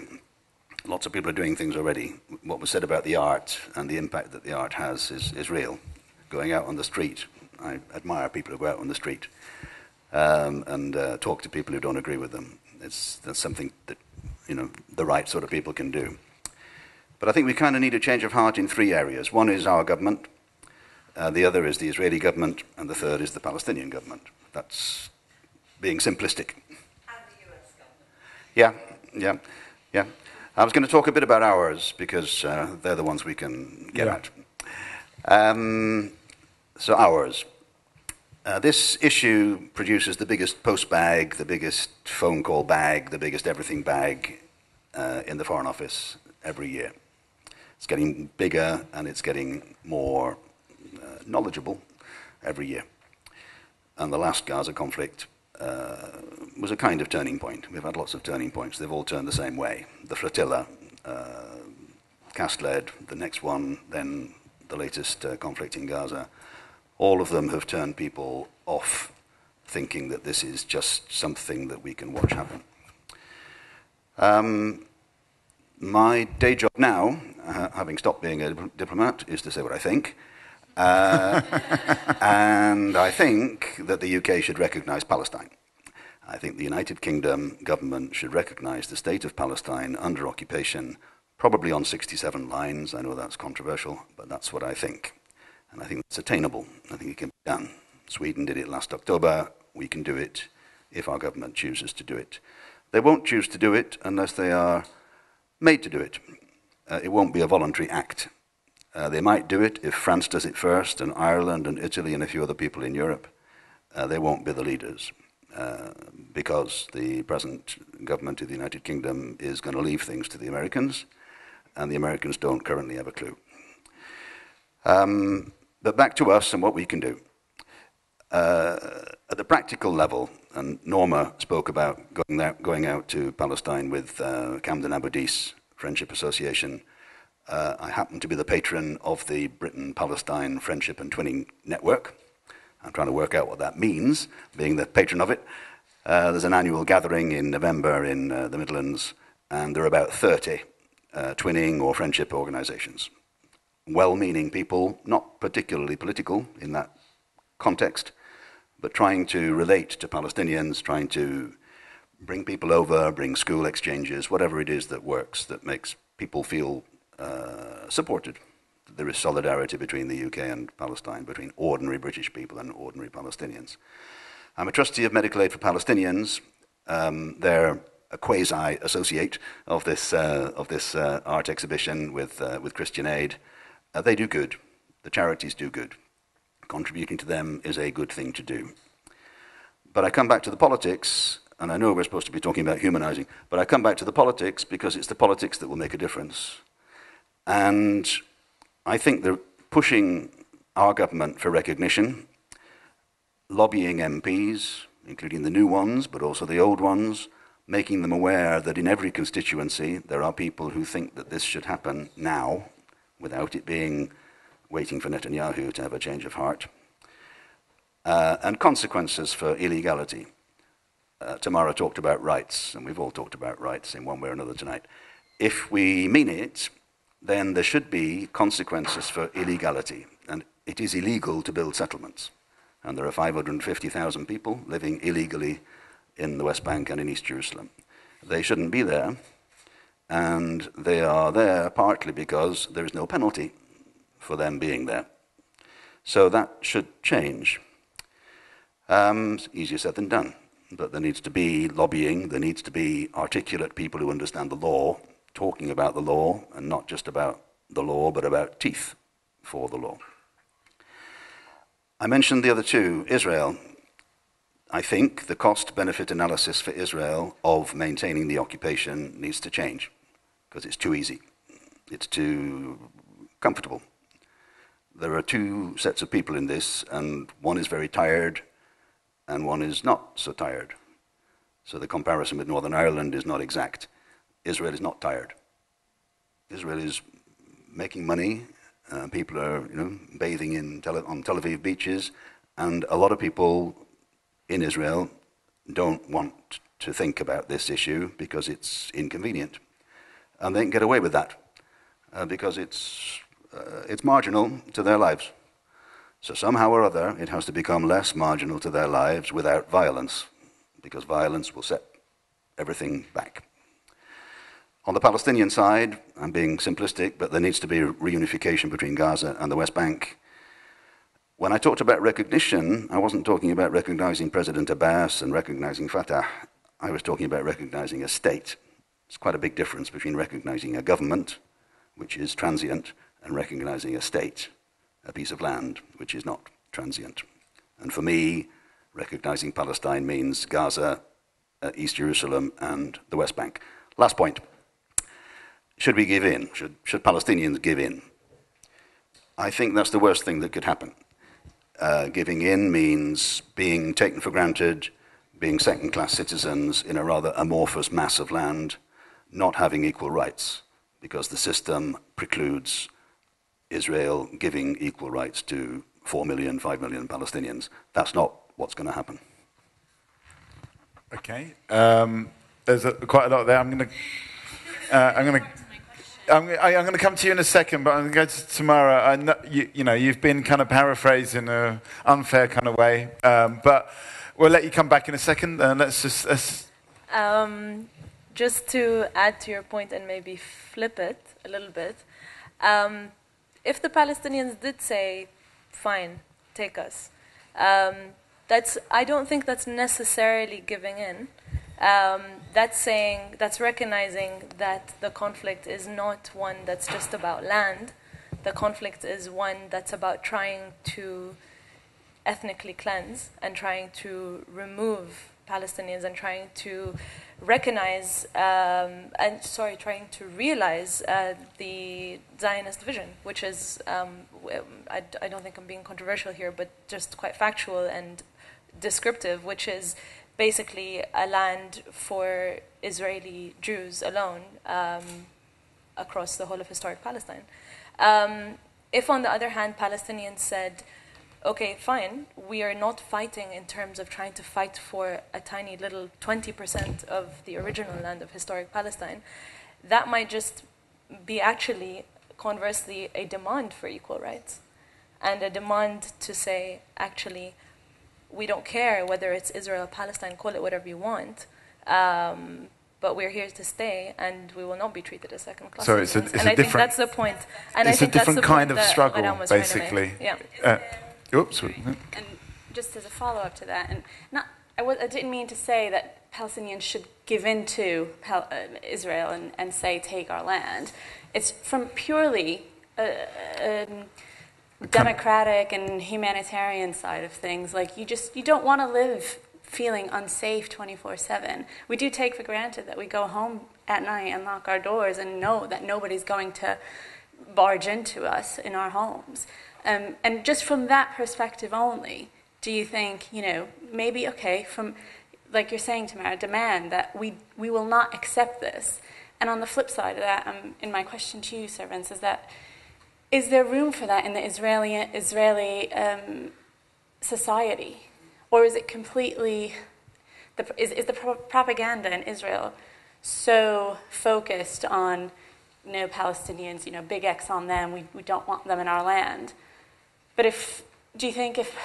Lots of people are doing things already. What was said about the art and the impact that the art has is, is real. Going out on the street, I admire people who go out on the street. Um, and uh, talk to people who don't agree with them. It's, that's something that, you know, the right sort of people can do. But I think we kind of need a change of heart in three areas. One is our government, uh, the other is the Israeli government, and the third is the Palestinian government. That's being simplistic. And the U S government. Yeah, yeah, yeah. I was going to talk a bit about ours, because uh, they're the ones we can get yeah. at. Um, so ours. Uh, this issue produces the biggest post bag, the biggest phone call bag, the biggest everything bag uh, in the Foreign Office every year. It's getting bigger and it's getting more uh, knowledgeable every year. And the last Gaza conflict uh, was a kind of turning point. We've had lots of turning points. They've all turned the same way. The flotilla, uh, cast lead, the next one, then the latest uh, conflict in Gaza. All of them have turned people off thinking that this is just something that we can watch happen. Um, my day job now, uh, having stopped being a diplomat, is to say what I think. Uh, and I think that the U K should recognise Palestine. I think the United Kingdom government should recognise the state of Palestine under occupation, probably on sixty-seven lines. I know that's controversial, but that's what I think. And I think it's attainable. I think it can be done. Sweden did it last October. We can do it if our government chooses to do it. They won't choose to do it unless they are made to do it. Uh, it won't be a voluntary act. Uh, they might do it if France does it first, and Ireland and Italy and a few other people in Europe. Uh, they won't be the leaders uh, because the present government of the United Kingdom is going to leave things to the Americans, and the Americans don't currently have a clue. Um, But back to us and what we can do. Uh, at the practical level, and Norma spoke about going out, going out to Palestine with uh, Camden Abu Dis Friendship Association. Uh, I happen to be the patron of the Britain-Palestine Friendship and Twinning Network. I'm trying to work out what that means, being the patron of it. Uh, there's an annual gathering in November in uh, the Midlands, and there are about thirty uh, twinning or friendship organisations. Well-meaning people, not particularly political in that context, but trying to relate to Palestinians, trying to bring people over, bring school exchanges, whatever it is that works, that makes people feel uh, supported. There is solidarity between the U K and Palestine, between ordinary British people and ordinary Palestinians. I'm a trustee of Medical Aid for Palestinians. Um, they're a quasi-associate of this, uh, of this uh, art exhibition with, uh, with Christian Aid. Uh, they do good. The charities do good. Contributing to them is a good thing to do. But I come back to the politics, and I know we're supposed to be talking about humanizing, but I come back to the politics because it's the politics that will make a difference. And I think they're pushing our government for recognition, lobbying M Ps, including the new ones, but also the old ones, making them aware that in every constituency there are people who think that this should happen now, without it being waiting for Netanyahu to have a change of heart, uh, and consequences for illegality. Uh, Tamara talked about rights, and we've all talked about rights in one way or another tonight. If we mean it, then there should be consequences for illegality, and it is illegal to build settlements. And there are five hundred fifty thousand people living illegally in the West Bank and in East Jerusalem. They shouldn't be there. And they are there partly because there is no penalty for them being there. So that should change. Um, it's easier said than done. But there needs to be lobbying, there needs to be articulate people who understand the law, talking about the law, and not just about the law, but about teeth for the law. I mentioned the other two, Israel. I think the cost-benefit analysis for Israel of maintaining the occupation needs to change, because it's too easy. It's too comfortable. There are two sets of people in this, and one is very tired, and one is not so tired. So the comparison with Northern Ireland is not exact. Israel is not tired. Israel is making money. Uh, people are, you know, bathing in Tel- on Tel Aviv beaches, and a lot of people in Israel don't want to think about this issue because it's inconvenient. And they can get away with that uh, because it's, uh, it's marginal to their lives. So somehow or other, it has to become less marginal to their lives without violence, because violence will set everything back. On the Palestinian side, I'm being simplistic, but there needs to be reunification between Gaza and the West Bank. When I talked about recognition, I wasn't talking about recognizing President Abbas and recognizing Fatah. I was talking about recognizing a state. It's quite a big difference between recognizing a government, which is transient, and recognizing a state, a piece of land, which is not transient. And for me, recognizing Palestine means Gaza, uh, East Jerusalem, and the West Bank. Last point. Should we give in? Should, should Palestinians give in? I think that's the worst thing that could happen. Uh, giving in means being taken for granted, being second-class citizens in a rather amorphous mass of land, not having equal rights, because the system precludes Israel giving equal rights to four million, five million Palestinians. That's not what's going to happen. Okay. Um, there's a, quite a lot there. I'm going to... Uh, I'm going to... I'm, I, I'm going to come to you in a second, but I'm going to go to Tamara. I know, you, you know, you've been kind of paraphrased in an unfair kind of way, um, but we'll let you come back in a second. And let's just let's um, just to add to your point and maybe flip it a little bit. Um, if the Palestinians did say, "Fine, take us," um, that's I don't think that's necessarily giving in. Um, that's saying, that's recognizing that the conflict is not one that's just about land. The conflict is one that's about trying to ethnically cleanse and trying to remove Palestinians and trying to recognize, um, and sorry, trying to realize uh, the Zionist vision, which is, um, I, I don't think I'm being controversial here, but just quite factual and descriptive, which is basically a land for Israeli Jews alone um, across the whole of historic Palestine. Um, if, on the other hand, Palestinians said, okay, fine, we are not fighting in terms of trying to fight for a tiny little twenty percent of the original land of historic Palestine, that might just be actually, conversely, a demand for equal rights and a demand to say, actually, we don't care whether it's Israel or Palestine, call it whatever you want, um, but we're here to stay and we will not be treated as second class. So it's a, it's and a I different, think that's the point. And it's I think a different that's the kind of struggle, basically. Yeah. Uh, oops. And just as a follow-up to that, and not, I, w I didn't mean to say that Palestinians should give in to Pal uh, Israel and, and say, take our land. It's from purely... Uh, um, democratic and humanitarian side of things, like you just you don't want to live feeling unsafe twenty-four seven. We do take for granted that we go home at night and lock our doors and know that nobody's going to barge into us in our homes. Um, and just from that perspective only, do you think, you know, maybe, okay, from, like you're saying, Tamara, demand that we, we will not accept this. And on the flip side of that, um, in my question to you, servants, is that is there room for that in the Israeli, Israeli um, society? Or is it completely, the, is, is the pro propaganda in Israel so focused on no Palestinians, you know, big X on them, we, we don't want them in our land. But if, do you think if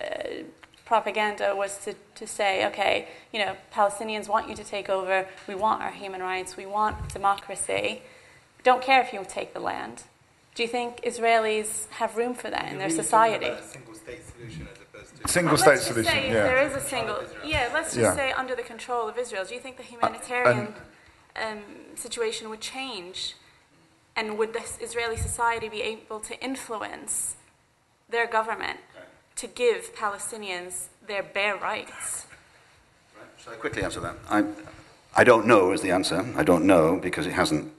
uh, propaganda was to, to say, okay, you know, Palestinians want you to take over, we want our human rights, we want democracy, don't care if you take the land. Do you think Israelis have room for that you in their society? A single-state solution as opposed to... Single-state well, solution, say, yeah. There is a single... Yeah, let's just yeah. say under the control of Israel. Do you think the humanitarian uh, um, situation would change? And would the Israeli society be able to influence their government to give Palestinians their bare rights? Right. Shall I quickly answer that? I, I don't know is the answer. I don't know because it hasn't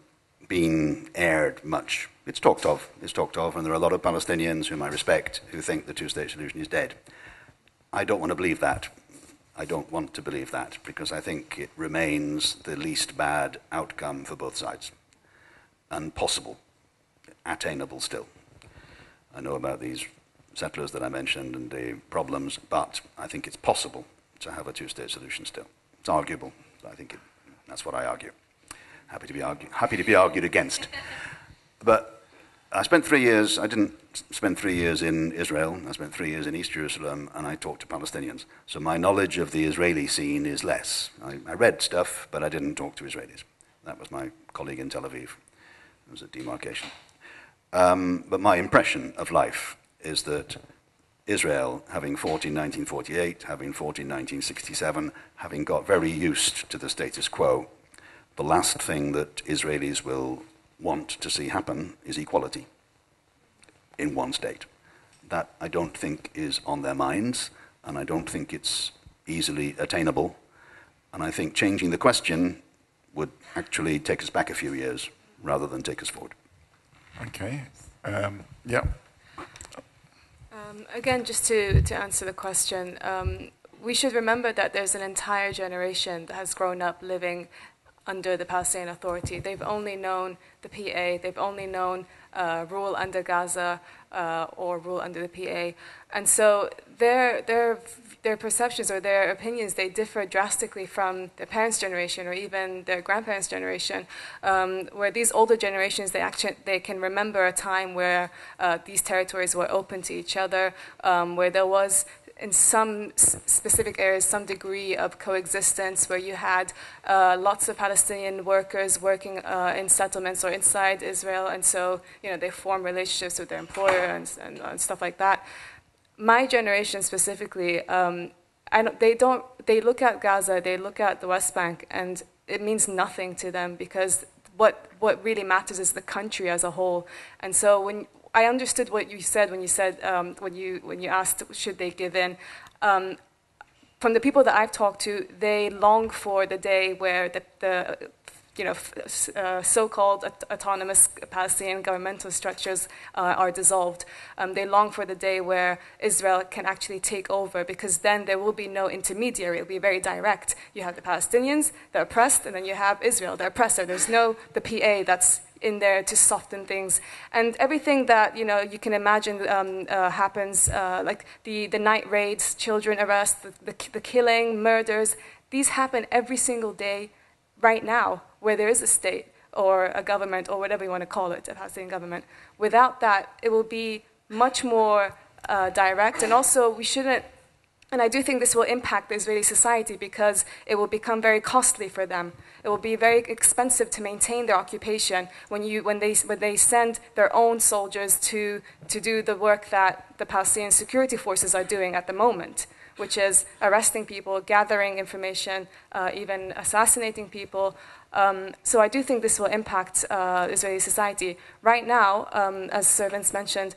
been aired much. It's talked of, it's talked of, and there are a lot of Palestinians whom I respect who think the two-state solution is dead. I don't want to believe that. I don't want to believe that, because I think it remains the least bad outcome for both sides. And possible, attainable still. I know about these settlers that I mentioned and the problems, but I think it's possible to have a two-state solution still. It's arguable, but I think it, that's what I argue. Happy to be argue, happy to be argued against. But I spent three years, I didn't spend three years in Israel, I spent three years in East Jerusalem, and I talked to Palestinians. So my knowledge of the Israeli scene is less. I, I read stuff, but I didn't talk to Israelis. That was my colleague in Tel Aviv. It was a demarcation. Um, but my impression of life is that Israel, having fought in nineteen forty-eight, having fought in nineteen sixty-seven, having got very used to the status quo, the last thing that Israelis will want to see happen is equality in one state. That, I don't think, is on their minds, and I don't think it's easily attainable. And I think changing the question would actually take us back a few years rather than take us forward. Okay. Um, yeah. Um, again, just to, to answer the question, um, we should remember that there's an entire generation that has grown up living under the Palestinian Authority. They've only known the P A, they've only known uh, rule under Gaza uh, or rule under the P A. And so their, their, their perceptions or their opinions, they differ drastically from their parents' generation or even their grandparents' generation, um, where these older generations, they, actually, they can remember a time where uh, these territories were open to each other, um, where there was in some specific areas, some degree of coexistence where you had uh, lots of Palestinian workers working uh, in settlements or inside Israel, and so you know they form relationships with their employer and, and, and stuff like that. My generation specifically, um, I don't, they don't. They look at Gaza, they look at the West Bank, and it means nothing to them because what what really matters is the country as a whole. And so when I understood what you said when you said um, when you when you asked should they give in. Um, from the people that I've talked to, they long for the day where the, the you know uh, so-called autonomous Palestinian governmental structures uh, are dissolved. Um, they long for the day where Israel can actually take over, because then there will be no intermediary. It'll be very direct. You have the Palestinians, they're oppressed, and then you have Israel, the oppressor. There's no the P A that's in there to soften things, and everything that you know you can imagine um, uh, happens, uh, like the the night raids, children arrests, the, the the killing, murders. These happen every single day, right now, where there is a state or a government or whatever you want to call it, a Palestinian government. Without that, it will be much more uh, direct, and also we shouldn't. And I do think this will impact the Israeli society because it will become very costly for them. It will be very expensive to maintain their occupation when you when they when they send their own soldiers to to do the work that the Palestinian security forces are doing at the moment, which is arresting people, gathering information, uh, even assassinating people. Um, so I do think this will impact uh, Israeli society right now, um, as Servants mentioned.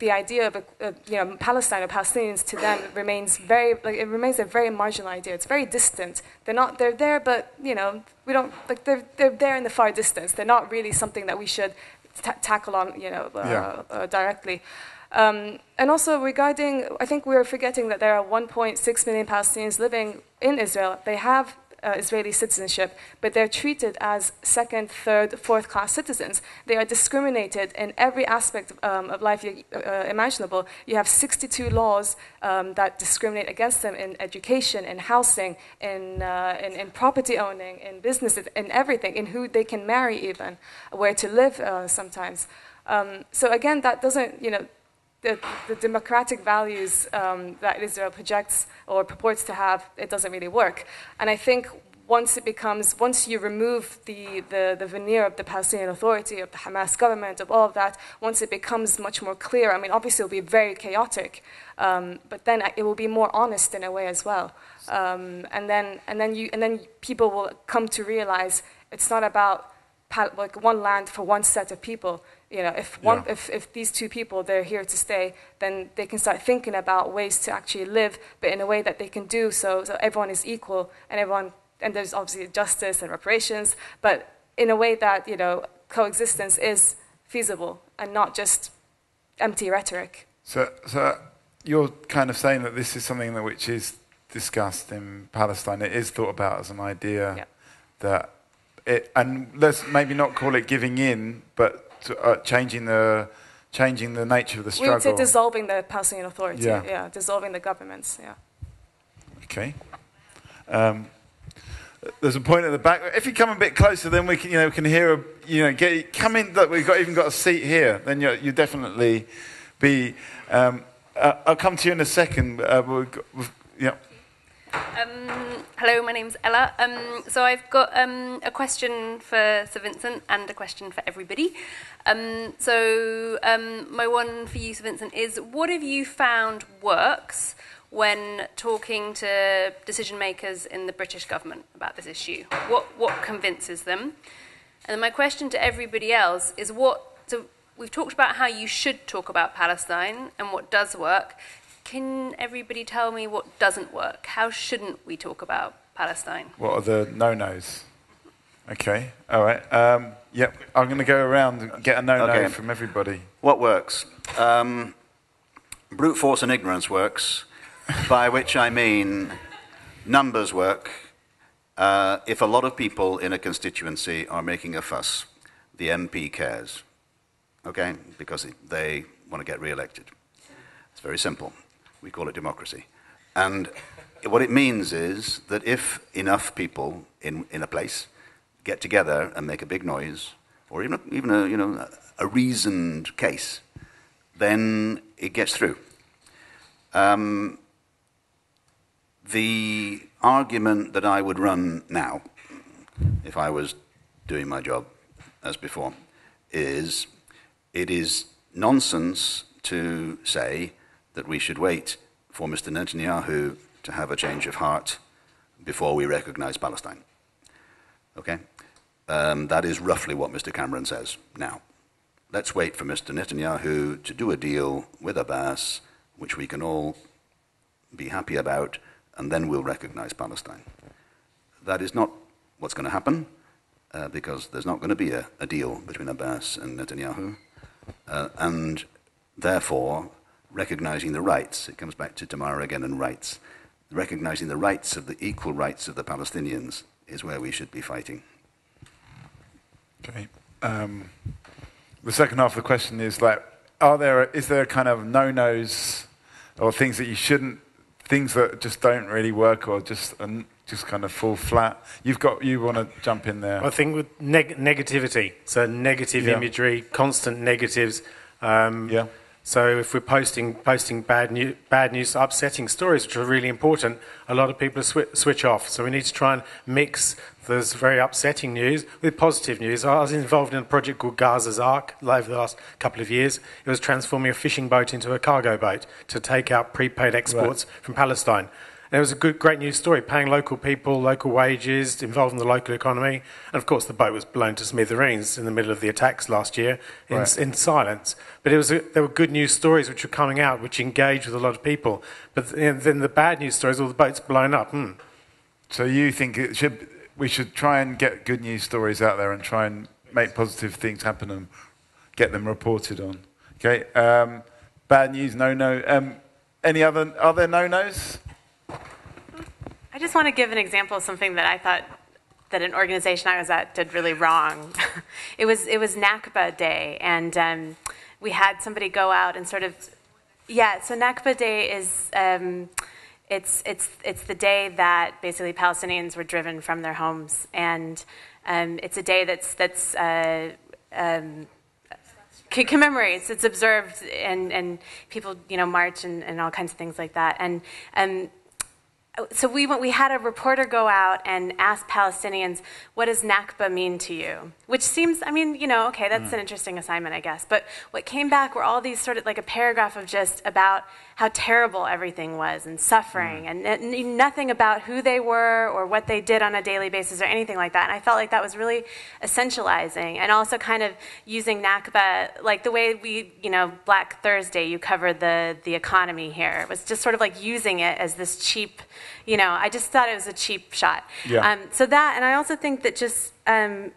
The idea of uh, you know Palestine or Palestinians to them remains very like it remains a very marginal idea. It's very distant. They're not they're there, but you know we don't like they're they're there in the far distance. They're not really something that we should t tackle on you know uh, yeah. uh, directly. Um, and also regarding, I think we are forgetting that there are one point six million Palestinians living in Israel. They have Uh, Israeli citizenship, but they're treated as second, third, fourth-class citizens. They are discriminated in every aspect um, of life you, uh, imaginable. You have sixty-two laws um, that discriminate against them in education, in housing, in, uh, in, in property owning, in business, in everything, in who they can marry even, where to live uh, sometimes. Um, so again, that doesn't, you know, The, the democratic values um, that Israel projects or purports to have, it doesn't really work. And I think once it becomes, once you remove the, the, the veneer of the Palestinian Authority, of the Hamas government, of all of that, once it becomes much more clear, I mean, obviously it'll be very chaotic, um, but then it will be more honest in a way as well. Um, and then, and then you, and then people will come to realize it's not about like one land for one set of people. You know, if one, yeah. if, if these two people, they're here to stay, then they can start thinking about ways to actually live, but in a way that they can do so, so everyone is equal, and everyone, and there's obviously justice and reparations, but in a way that, you know, coexistence is feasible and not just empty rhetoric. So, so you're kind of saying that this is something that which is discussed in Palestine. It is thought about as an idea yeah. that it, and let's maybe not call it giving in, but to, uh, changing the changing the nature of the struggle. We'd say dissolving the Palestinian Authority. Yeah, yeah dissolving the governments. Yeah. Okay. Um, there's a point at the back. If you come a bit closer, then we can you know can hear a, you know get come in. Look, we've got even got a seat here. Then you you definitely be. Um, uh, I'll come to you in a second. Uh, we've got, we've, yeah. Um, hello, my name's Ella. Um, so I've got um, a question for Sir Vincent and a question for everybody. Um, so um, my one for you, Sir Vincent, is what have you found works when talking to decision makers in the British government about this issue? What, what convinces them? And then my question to everybody else is what... So We've talked about how you should talk about Palestine and what does work. Can everybody tell me what doesn't work? How shouldn't we talk about Palestine? What are the no-nos? Okay, all right. Um, yep, I'm going to go around and get a no-no okay. from everybody. What works? Um, brute force and ignorance works, by which I mean numbers work. Uh, if a lot of people in a constituency are making a fuss, the M P cares, okay, because they want to get re-elected. It's very simple. We call it democracy. And what it means is that if enough people in, in a place get together and make a big noise, or even, even a, you know, a reasoned case, then it gets through. Um, the argument that I would run now, if I was doing my job as before, is it is nonsense to say that we should wait for Mister Netanyahu to have a change of heart before we recognize Palestine. Okay? Um, that is roughly what Mister Cameron says now. Let's wait for Mister Netanyahu to do a deal with Abbas, which we can all be happy about, and then we'll recognize Palestine. That is not what's going to happen, uh, because there's not going to be a, a deal between Abbas and Netanyahu. Uh, and therefore, recognizing the rights, it comes back to Tamara again and rights, recognizing the rights of the equal rights of the Palestinians is where we should be fighting. Okay. Um, the second half of the question is like, are there, is there kind of no-nos or things that you shouldn't, things that just don't really work or just um, just kind of fall flat? You've got, you want to jump in there. I think with neg negativity, so negative yeah. imagery, constant negatives. Um, yeah. So if we're posting posting bad news, bad news, upsetting stories, which are really important, a lot of people sw switch off. So we need to try and mix this very upsetting news with positive news. I was involved in a project called Gaza's Ark over the last couple of years. It was transforming a fishing boat into a cargo boat to take out prepaid exports right. from Palestine. And it was a good, great news story, paying local people, local wages, involving the local economy. And, of course, the boat was blown to smithereens in the middle of the attacks last year in, right. in silence. But it was a, there were good news stories which were coming out, which engaged with a lot of people. But then the bad news stories, all the boats blown up. Mm. So you think it should, we should try and get good news stories out there and try and make positive things happen and get them reported on. Okay. Um, bad news, no-no. Um, any other, are there no-nos? I just want to give an example of something that I thought that an organization I was at did really wrong. It was it was Nakba Day, and um, we had somebody go out and sort of, yeah. So Nakba Day is um, it's it's it's the day that basically Palestinians were driven from their homes, and um, it's a day that's that's uh, um, commemorates. It's observed, and and people you know march and, and all kinds of things like that, and um. So we, went, we had a reporter go out and ask Palestinians, what does Nakba mean to you? Which seems, I mean, you know, okay, that's mm. an interesting assignment, I guess. But what came back were all these sort of like a paragraph of just about how terrible everything was and suffering mm. and, and nothing about who they were or what they did on a daily basis or anything like that. And I felt like that was really essentializing and also kind of using Nakba, like the way we, you know, Black Thursday, you cover the, the economy here. It was just sort of like using it as this cheap... You know, I just thought it was a cheap shot. Yeah. Um, so that, and I also think that just um,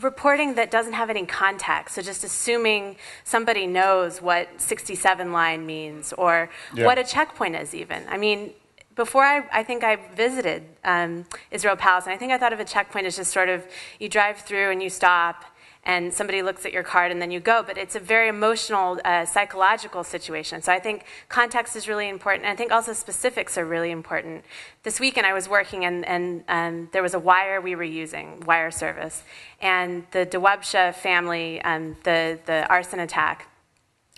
reporting that doesn't have any context, so just assuming somebody knows what sixty-seven line means or yeah. what a checkpoint is even. I mean, before I, I think I visited um, Israel Palestine, I think I thought of a checkpoint as just sort of you drive through and you stop and somebody looks at your card and then you go. But it's a very emotional, uh, psychological situation. So I think context is really important. And I think also specifics are really important. This weekend I was working and, and um, there was a wire we were using, wire service. And the Dawabsha family, um, the, the arson attack,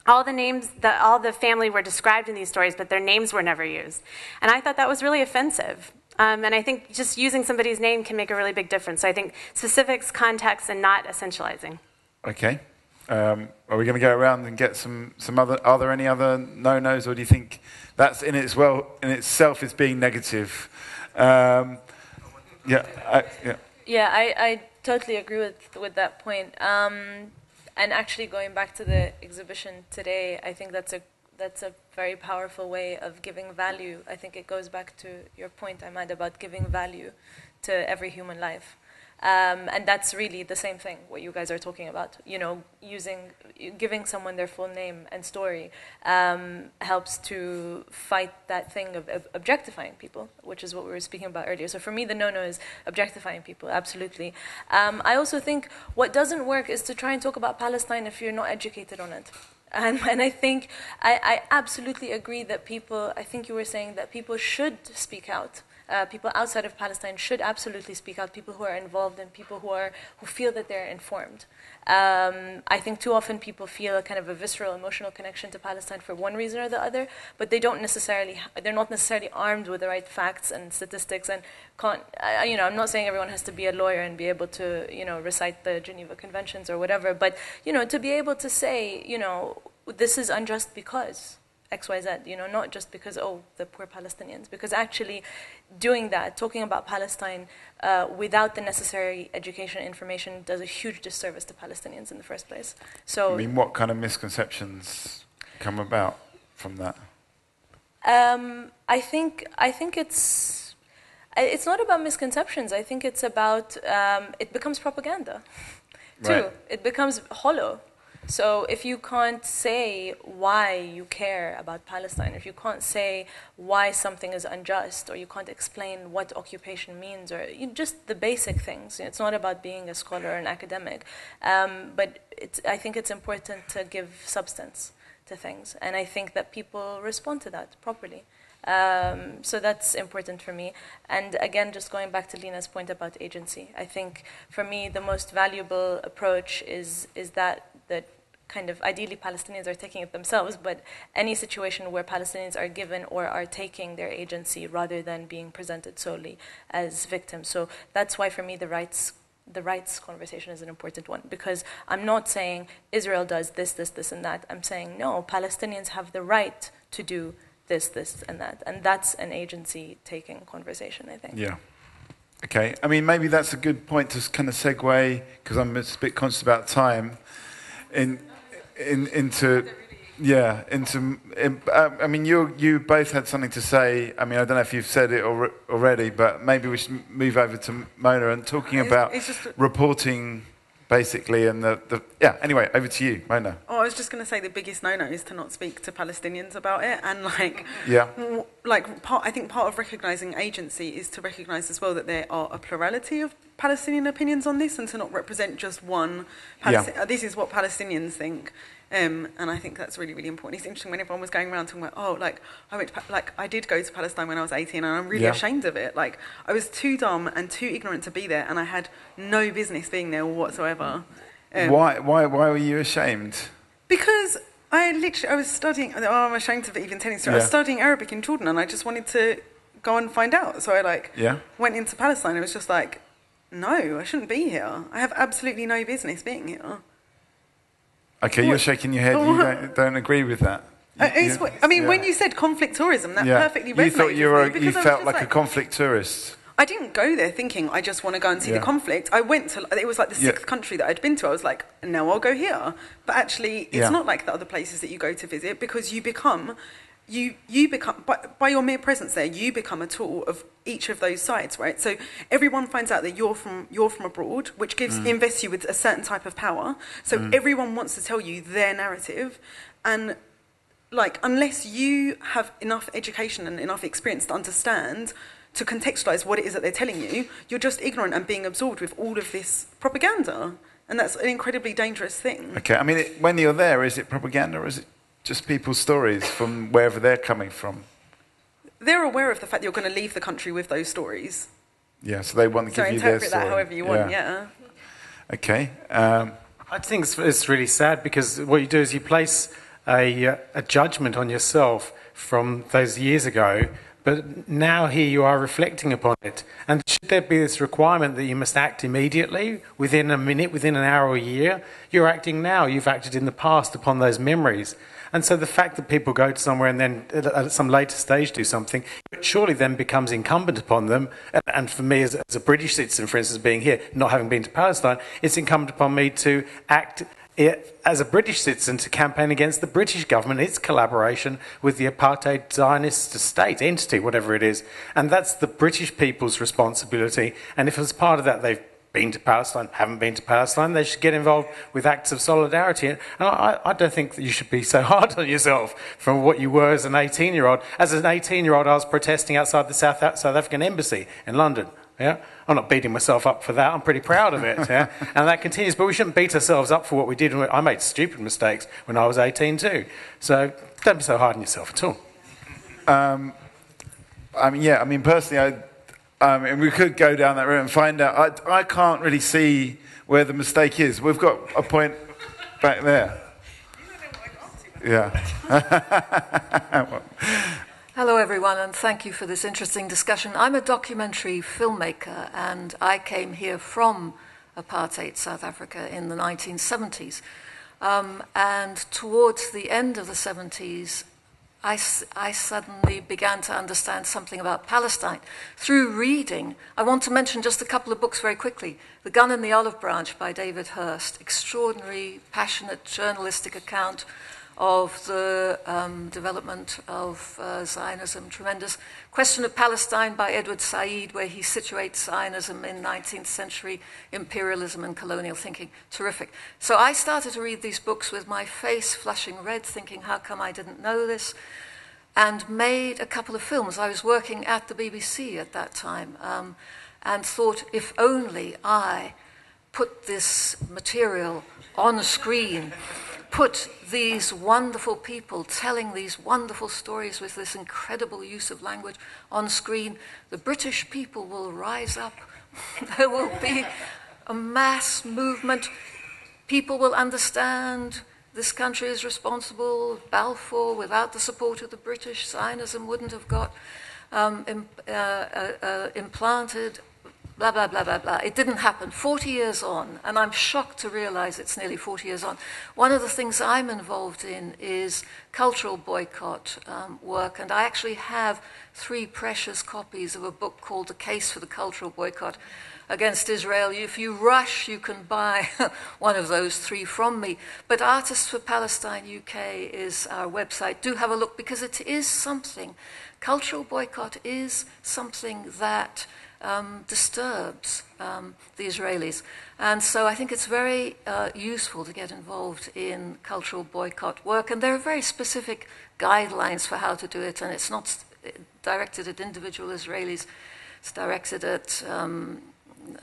all the names, the, all the family were described in these stories, but their names were never used. And I thought that was really offensive. Um, and I think just using somebody's name can make a really big difference. So I think specifics, context, and not essentializing. Okay. Um, are we going to go around and get some, some other... Are there any other no-nos, or do you think that's in, its well, in itself is being negative? Um, yeah, I, yeah. Yeah, I, I totally agree with, with that point. Um, and actually going back to the exhibition today, I think that's a that's a very powerful way of giving value. I think it goes back to your point, Ahmad, about giving value to every human life. Um, and that's really the same thing, what you guys are talking about. You know, using, giving someone their full name and story um, helps to fight that thing of, of objectifying people, which is what we were speaking about earlier. So for me, the no-no is objectifying people, absolutely. Um, I also think what doesn't work is to try and talk about Palestine if you're not educated on it. And, and I think, I, I absolutely agree that people, I think you were saying that people should speak out. Uh, people outside of Palestine should absolutely speak out, people who are involved and people who are who feel that they're informed. Um, I think too often people feel a kind of a visceral, emotional connection to Palestine for one reason or the other, but they don't necessarily, they're not necessarily armed with the right facts and statistics and can't, I, you know, I'm not saying everyone has to be a lawyer and be able to, you know, recite the Geneva Conventions or whatever, but, you know, to be able to say, you know, this is unjust because X Y Z, you know, not just because, oh, the poor Palestinians, because actually doing that, talking about Palestine uh, without the necessary education information does a huge disservice to Palestinians in the first place. So, I mean, what kind of misconceptions come about from that? Um, I think, I think it's, it's not about misconceptions. I think it's about, um, it becomes propaganda, too. Right. It becomes hollow. So if you can't say why you care about Palestine, if you can't say why something is unjust, or you can't explain what occupation means, or you, just the basic things, it's not about being a scholar or an academic, um, but it's, I think it's important to give substance to things, and I think that people respond to that properly. Um, so that's important for me. And again, just going back to Lina's point about agency, I think for me the most valuable approach is, is that that kind of ideally Palestinians are taking it themselves, but any situation where Palestinians are given or are taking their agency rather than being presented solely as victims. So that's why for me the rights the rights conversation is an important one, because I'm not saying Israel does this, this, this and that. I'm saying no, Palestinians have the right to do this, this and that. And that's an agency taking conversation, I think. Yeah. Okay. I mean, maybe that's a good point to kind of segue, because I'm a bit conscious about time. In, in, into, yeah, into. In, uh, I mean, you you both had something to say. I mean, I don't know if you've said it al already, but maybe we should move over to Mona and talking it's, about it's just reporting, basically, and the, the yeah. Anyway, over to you, Mona. Oh, I was just going to say the biggest no-no is to not speak to Palestinians about it, and like yeah, like part. I think part of recognising agency is to recognise as well that there are a plurality of Palestinian opinions on this, and to not represent just one. Palesti yeah. This is what Palestinians think, um, and I think that's really, really important. It's interesting when everyone was going around talking about, oh, like I went, to like I did go to Palestine when I was eighteen, and I'm really yeah. ashamed of it. Like I was too dumb and too ignorant to be there, and I had no business being there whatsoever. Um, why, why, why were you ashamed? Because I literally, I was studying. Oh, I'm ashamed of it even telling you. Yeah. I was studying Arabic in Jordan, and I just wanted to go and find out. So I like yeah. went into Palestine. It was just like, no, I shouldn't be here. I have absolutely no business being here. Okay, what? You're shaking your head. You don't, don't agree with that. You, uh, what, I mean, yeah. when you said conflict tourism, that yeah. perfectly resonated. You thought you were, you felt like, like a conflict tourist. I didn't go there thinking I just want to go and see yeah. the conflict. I went to, it was like the sixth yeah. country that I'd been to. I was like, now I'll go here. But actually, it's yeah. not like the other places that you go to visit, because you become, you you become by, by your mere presence there, you become a tool of each of those sides, right? So everyone finds out that you're from you're from abroad, which gives mm. invests you with a certain type of power. So mm. everyone wants to tell you their narrative, and like unless you have enough education and enough experience to understand, to contextualize what it is that they're telling you, you're just ignorant and being absorbed with all of this propaganda, and that's an incredibly dangerous thing. Okay, I mean, it, when you're there, is it propaganda or is it just people's stories from wherever they're coming from? They're aware of the fact that you're going to leave the country with those stories. Yeah, so they want to give so you their story. So interpret that however you want, yeah. yeah. Okay. Um, I think it's, it's really sad, because what you do is you place a, a judgment on yourself from those years ago, but now here you are reflecting upon it. And should there be this requirement that you must act immediately, within a minute, within an hour or a year? You're acting now. You've acted in the past upon those memories. And so the fact that people go to somewhere and then at some later stage do something, it surely then becomes incumbent upon them. And for me, as a British citizen, for instance, being here, not having been to Palestine, it's incumbent upon me to act as a British citizen to campaign against the British government, its collaboration with the apartheid Zionist state entity, whatever it is. And that's the British people's responsibility. And if as part of that they've been to Palestine, haven't been to Palestine, they should get involved with acts of solidarity. And I, I don't think that you should be so hard on yourself from what you were as an eighteen-year-old. As an eighteen-year-old, I was protesting outside the South, South African embassy in London. Yeah? I'm not beating myself up for that. I'm pretty proud of it. Yeah? And that continues. But we shouldn't beat ourselves up for what we did. I made stupid mistakes when I was eighteen too. So don't be so hard on yourself at all. Um, I mean, yeah, I mean, personally, I... Um, and we could go down that route and find out. I, I can't really see where the mistake is. We've got a point back there. Yeah. Hello, everyone, and thank you for this interesting discussion. I'm a documentary filmmaker, and I came here from apartheid South Africa in the nineteen seventies. Um, and towards the end of the seventies, I, I suddenly began to understand something about Palestine through reading. I want to mention just a couple of books very quickly. The Gun and the Olive Branch by David Hurst, extraordinary, passionate journalistic account of the um, development of uh, Zionism, tremendous. Question of Palestine by Edward Said, where he situates Zionism in nineteenth century imperialism and colonial thinking, terrific. So I started to read these books with my face flushing red, thinking, how come I didn't know this? And made a couple of films. I was working at the B B C at that time, um, and thought, if only I put this material on screen, put these wonderful people telling these wonderful stories with this incredible use of language on screen, the British people will rise up. There will be a mass movement. People will understand this country is responsible. Balfour, without the support of the British, Zionism wouldn't have got um, imp uh, uh, uh, implanted. Blah, blah, blah, blah, blah. It didn't happen. forty years on, and I'm shocked to realize it's nearly forty years on. One of the things I'm involved in is cultural boycott um, work, and I actually have three precious copies of a book called The Case for the Cultural Boycott Against Israel. If you rush, you can buy one of those three from me. But Artists for Palestine U K is our website. Do have a look, because it is something. Cultural boycott is something that Um, disturbs um, the Israelis. And so I think it's very uh, useful to get involved in cultural boycott work. And there are very specific guidelines for how to do it. And it's not directed at individual Israelis. It's directed at um,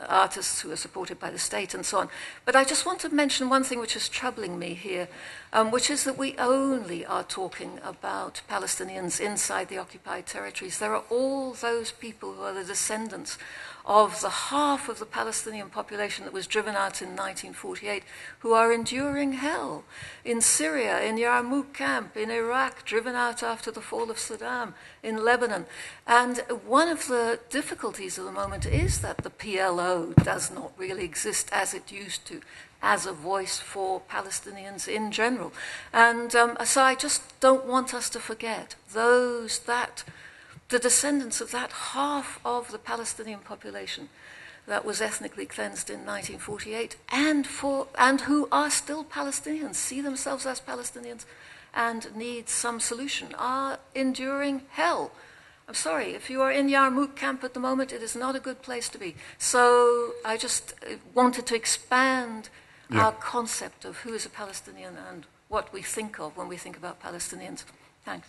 artists who are supported by the state and so on. But I just want to mention one thing which is troubling me here, um, which is that we only are talking about Palestinians inside the occupied territories. There are all those people who are the descendants of the half of the Palestinian population that was driven out in nineteen forty-eight, who are enduring hell in Syria, in Yarmouk camp, in Iraq, driven out after the fall of Saddam, in Lebanon. And one of the difficulties of the moment is that the P L O does not really exist as it used to, as a voice for Palestinians in general. And um, so I just don't want us to forget those that... the descendants of that half of the Palestinian population that was ethnically cleansed in nineteen forty-eight, and, for, and who are still Palestinians, see themselves as Palestinians and need some solution, are enduring hell. I'm sorry, if you are in Yarmouk camp at the moment, it is not a good place to be. So I just wanted to expand yeah. our concept of who is a Palestinian and what we think of when we think about Palestinians. Thanks.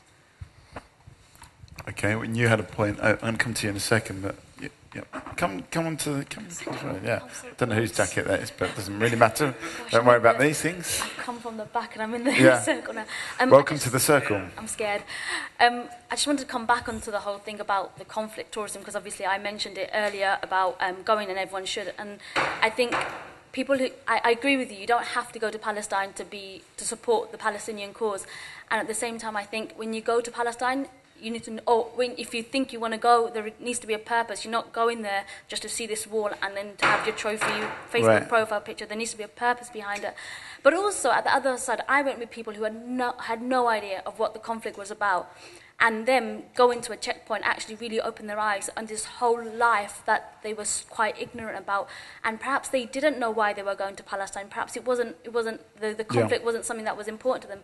Okay, when you had a point, I, I'll come to you in a second, but yeah, yeah. come come on to the... Come, come yeah. I don't know whose jacket that is, but it doesn't really matter. Don't worry about these things. I've come from the back and I'm in the yeah. circle now. Um, Welcome just, to the circle. I'm scared. Um, I just wanted to come back onto the whole thing about the conflict tourism, because obviously I mentioned it earlier about um, going and everyone should. And I think people who... I, I agree with you, you don't have to go to Palestine to be to support the Palestinian cause. And at the same time, I think when you go to Palestine... You need to know, when, if you think you want to go, there needs to be a purpose. You're not going there just to see this wall and then to have your trophy, your Facebook right. profile picture. There needs to be a purpose behind it. But also, at the other side, I went with people who had no, had no idea of what the conflict was about. And them going to a checkpoint actually really opened their eyes on this whole life that they were quite ignorant about. And perhaps they didn't know why they were going to Palestine. Perhaps it wasn't, it wasn't the, the conflict yeah. wasn't something that was important to them.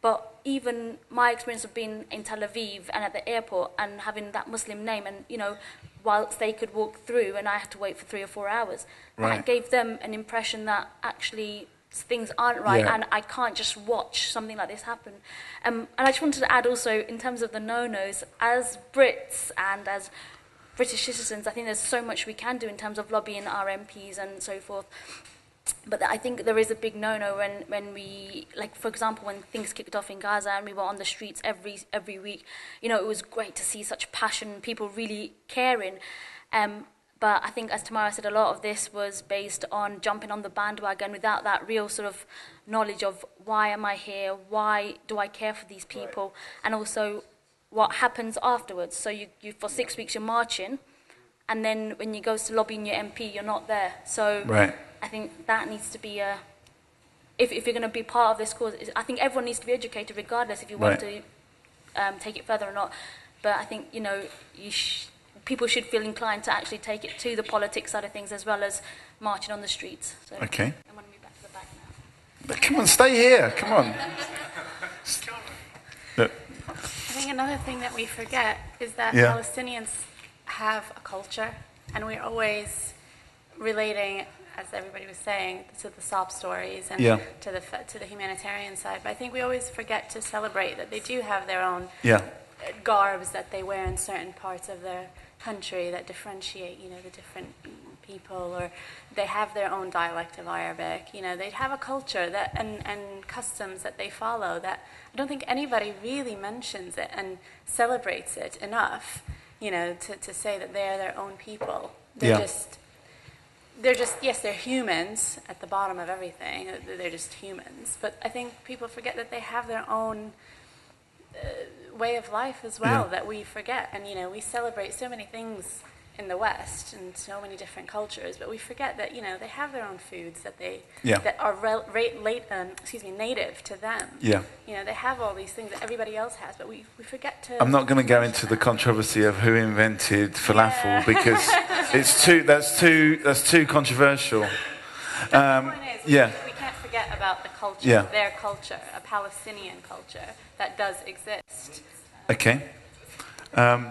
But even my experience of being in Tel Aviv and at the airport and having that Muslim name and, you know, whilst they could walk through and I had to wait for three or four hours, right. that gave them an impression that actually things aren't right yeah. and I can't just watch something like this happen. Um, and I just wanted to add also, in terms of the no-nos, as Brits and as British citizens, I think there's so much we can do in terms of lobbying our M Ps and so forth. But I think there is a big no-no when, when we, like, for example, when things kicked off in Gaza and we were on the streets every every week, you know, it was great to see such passion, people really caring. Um, But I think, as Tamara said, a lot of this was based on jumping on the bandwagon without that real sort of knowledge of why am I here, why do I care for these people, right. and also what happens afterwards. So you, you for six weeks you're marching, and then when you go to lobbying your M P, you're not there. So right. I think that needs to be a... If, if you're going to be part of this cause, I think everyone needs to be educated regardless if you want right. to um, take it further or not. But I think, you know, you... Sh people should feel inclined to actually take it to the politics side of things as well as marching on the streets. So okay. I'm going to move back to the back now. But come on, stay here. Come on. Look. I think another thing that we forget is that yeah. Palestinians have a culture, and we're always relating, as everybody was saying, to the sob stories and yeah. to the to the humanitarian side. But I think we always forget to celebrate that they do have their own yeah. garbs that they wear in certain parts of their country that differentiate, you know, the different people, or they have their own dialect of Arabic, you know, they have a culture that and, and customs that they follow that I don't think anybody really mentions it and celebrates it enough, you know, to, to say that they're their own people. They're yeah. just, they're just, yes, they're humans at the bottom of everything, they're just humans, but I think people forget that they have their own uh, way of life as well yeah. that we forget. And, you know, we celebrate so many things in the West and so many different cultures, but we forget that, you know, they have their own foods that they yeah. that are re re late, um, excuse me, native to them. Yeah. You know, they have all these things that everybody else has, but we, we forget to... I'm not going to go into the controversy of who invented falafel yeah. because it's too, that's too, that's too controversial. Um, the point is, yeah. we, we can't forget about the culture, yeah. their culture, a Palestinian culture that does exist. Okay. Um,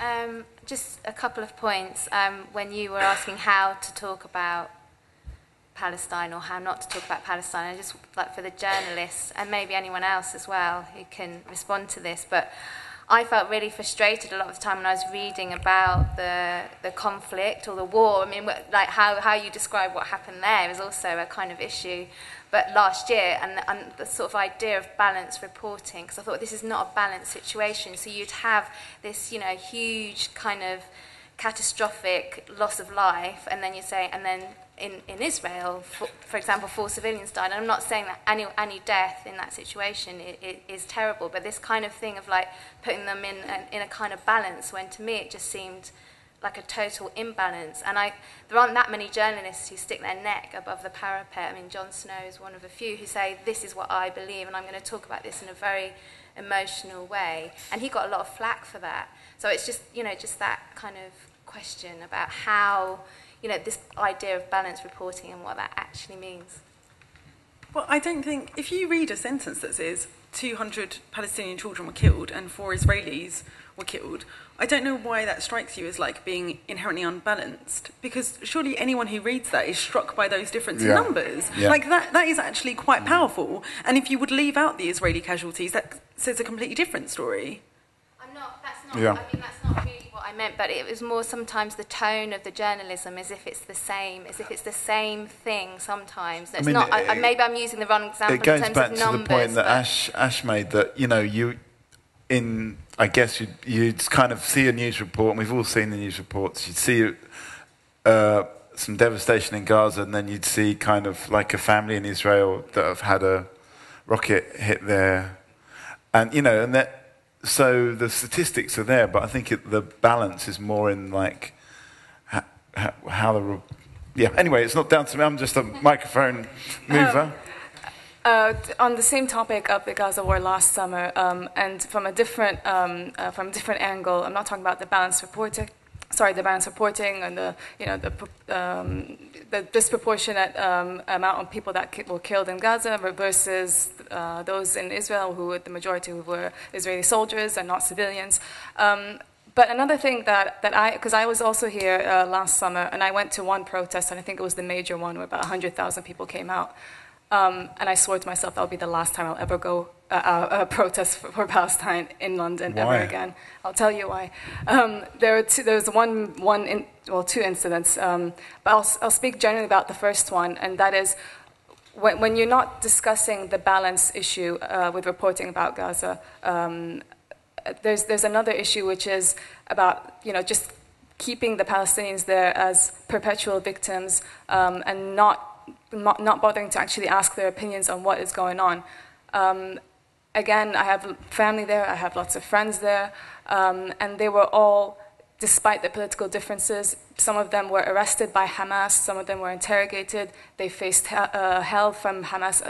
um, just a couple of points. Um, when you were asking how to talk about Palestine or how not to talk about Palestine, I just like for the journalists and maybe anyone else as well who can respond to this, but I felt really frustrated a lot of the time when I was reading about the, the conflict or the war. I mean, like how, how you describe what happened there is also a kind of issue. But last year, and, and the sort of idea of balanced reporting, because I thought this is not a balanced situation. So you'd have this, you know, huge kind of catastrophic loss of life, and then you say, and then in, in Israel, for, for example, four civilians died. And I'm not saying that any, any death in that situation is, is terrible, but this kind of thing of like putting them in a, in a kind of balance, when to me it just seemed like a total imbalance. And I, there aren't that many journalists who stick their neck above the parapet. I mean, Jon Snow is one of a few who say, this is what I believe, and I'm going to talk about this in a very emotional way. And he got a lot of flack for that. So it's just, you know, just that kind of question about how, you know, this idea of balanced reporting and what that actually means. Well, I don't think, if you read a sentence that says two hundred Palestinian children were killed and four Israelis were killed, I don't know why that strikes you as like being inherently unbalanced, because surely anyone who reads that is struck by those difference yeah. in numbers. Yeah. Like that, that is actually quite powerful. And if you would leave out the Israeli casualties, that says a completely different story. I'm not, that's not, yeah. I mean, that's not really what I meant, but it was more sometimes the tone of the journalism as if it's the same, as if it's the same thing sometimes. It's I mean, not, it, I, maybe I'm using the wrong example in terms of numbers. It goes back to the point that Ash, Ash made that, you know, you... In, I guess you'd, you'd kind of see a news report, and we've all seen the news reports, you'd see uh, some devastation in Gaza, and then you'd see kind of like a family in Israel that have had a rocket hit there. And, you know, and that, So the statistics are there, but I think it, the balance is more in like how, how, how the yeah. Anyway, it's not down to me. I'm just a microphone mover. Uh, uh, on the same topic of the Gaza war last summer, um, and from a different um, uh, from a different angle. I'm not talking about the balance reporting. Sorry, the balance reporting and the you know the um, the disproportionate um, amount of people that were killed in Gaza versus uh, those in Israel, who the majority were Israeli soldiers and not civilians. Um, But another thing that, that I, because I was also here uh, last summer, and I went to one protest, and I think it was the major one, where about one hundred thousand people came out. Um, and I swore to myself that will be the last time I'll ever go uh, uh, protest for, for Palestine in London why? ever again. I'll tell you why. Um, there, two, there was one, one in, well, two incidents. Um, but I'll, I'll speak generally about the first one, and that is when, when you're not discussing the balance issue uh, with reporting about Gaza, um, There's, there's another issue, which is about, you know, just keeping the Palestinians there as perpetual victims um, and not, not, not bothering to actually ask their opinions on what is going on. Um, again, I have family there, I have lots of friends there, um, and they were all, despite the political differences, some of them were arrested by Hamas, some of them were interrogated, they faced he uh, hell from Hamas uh,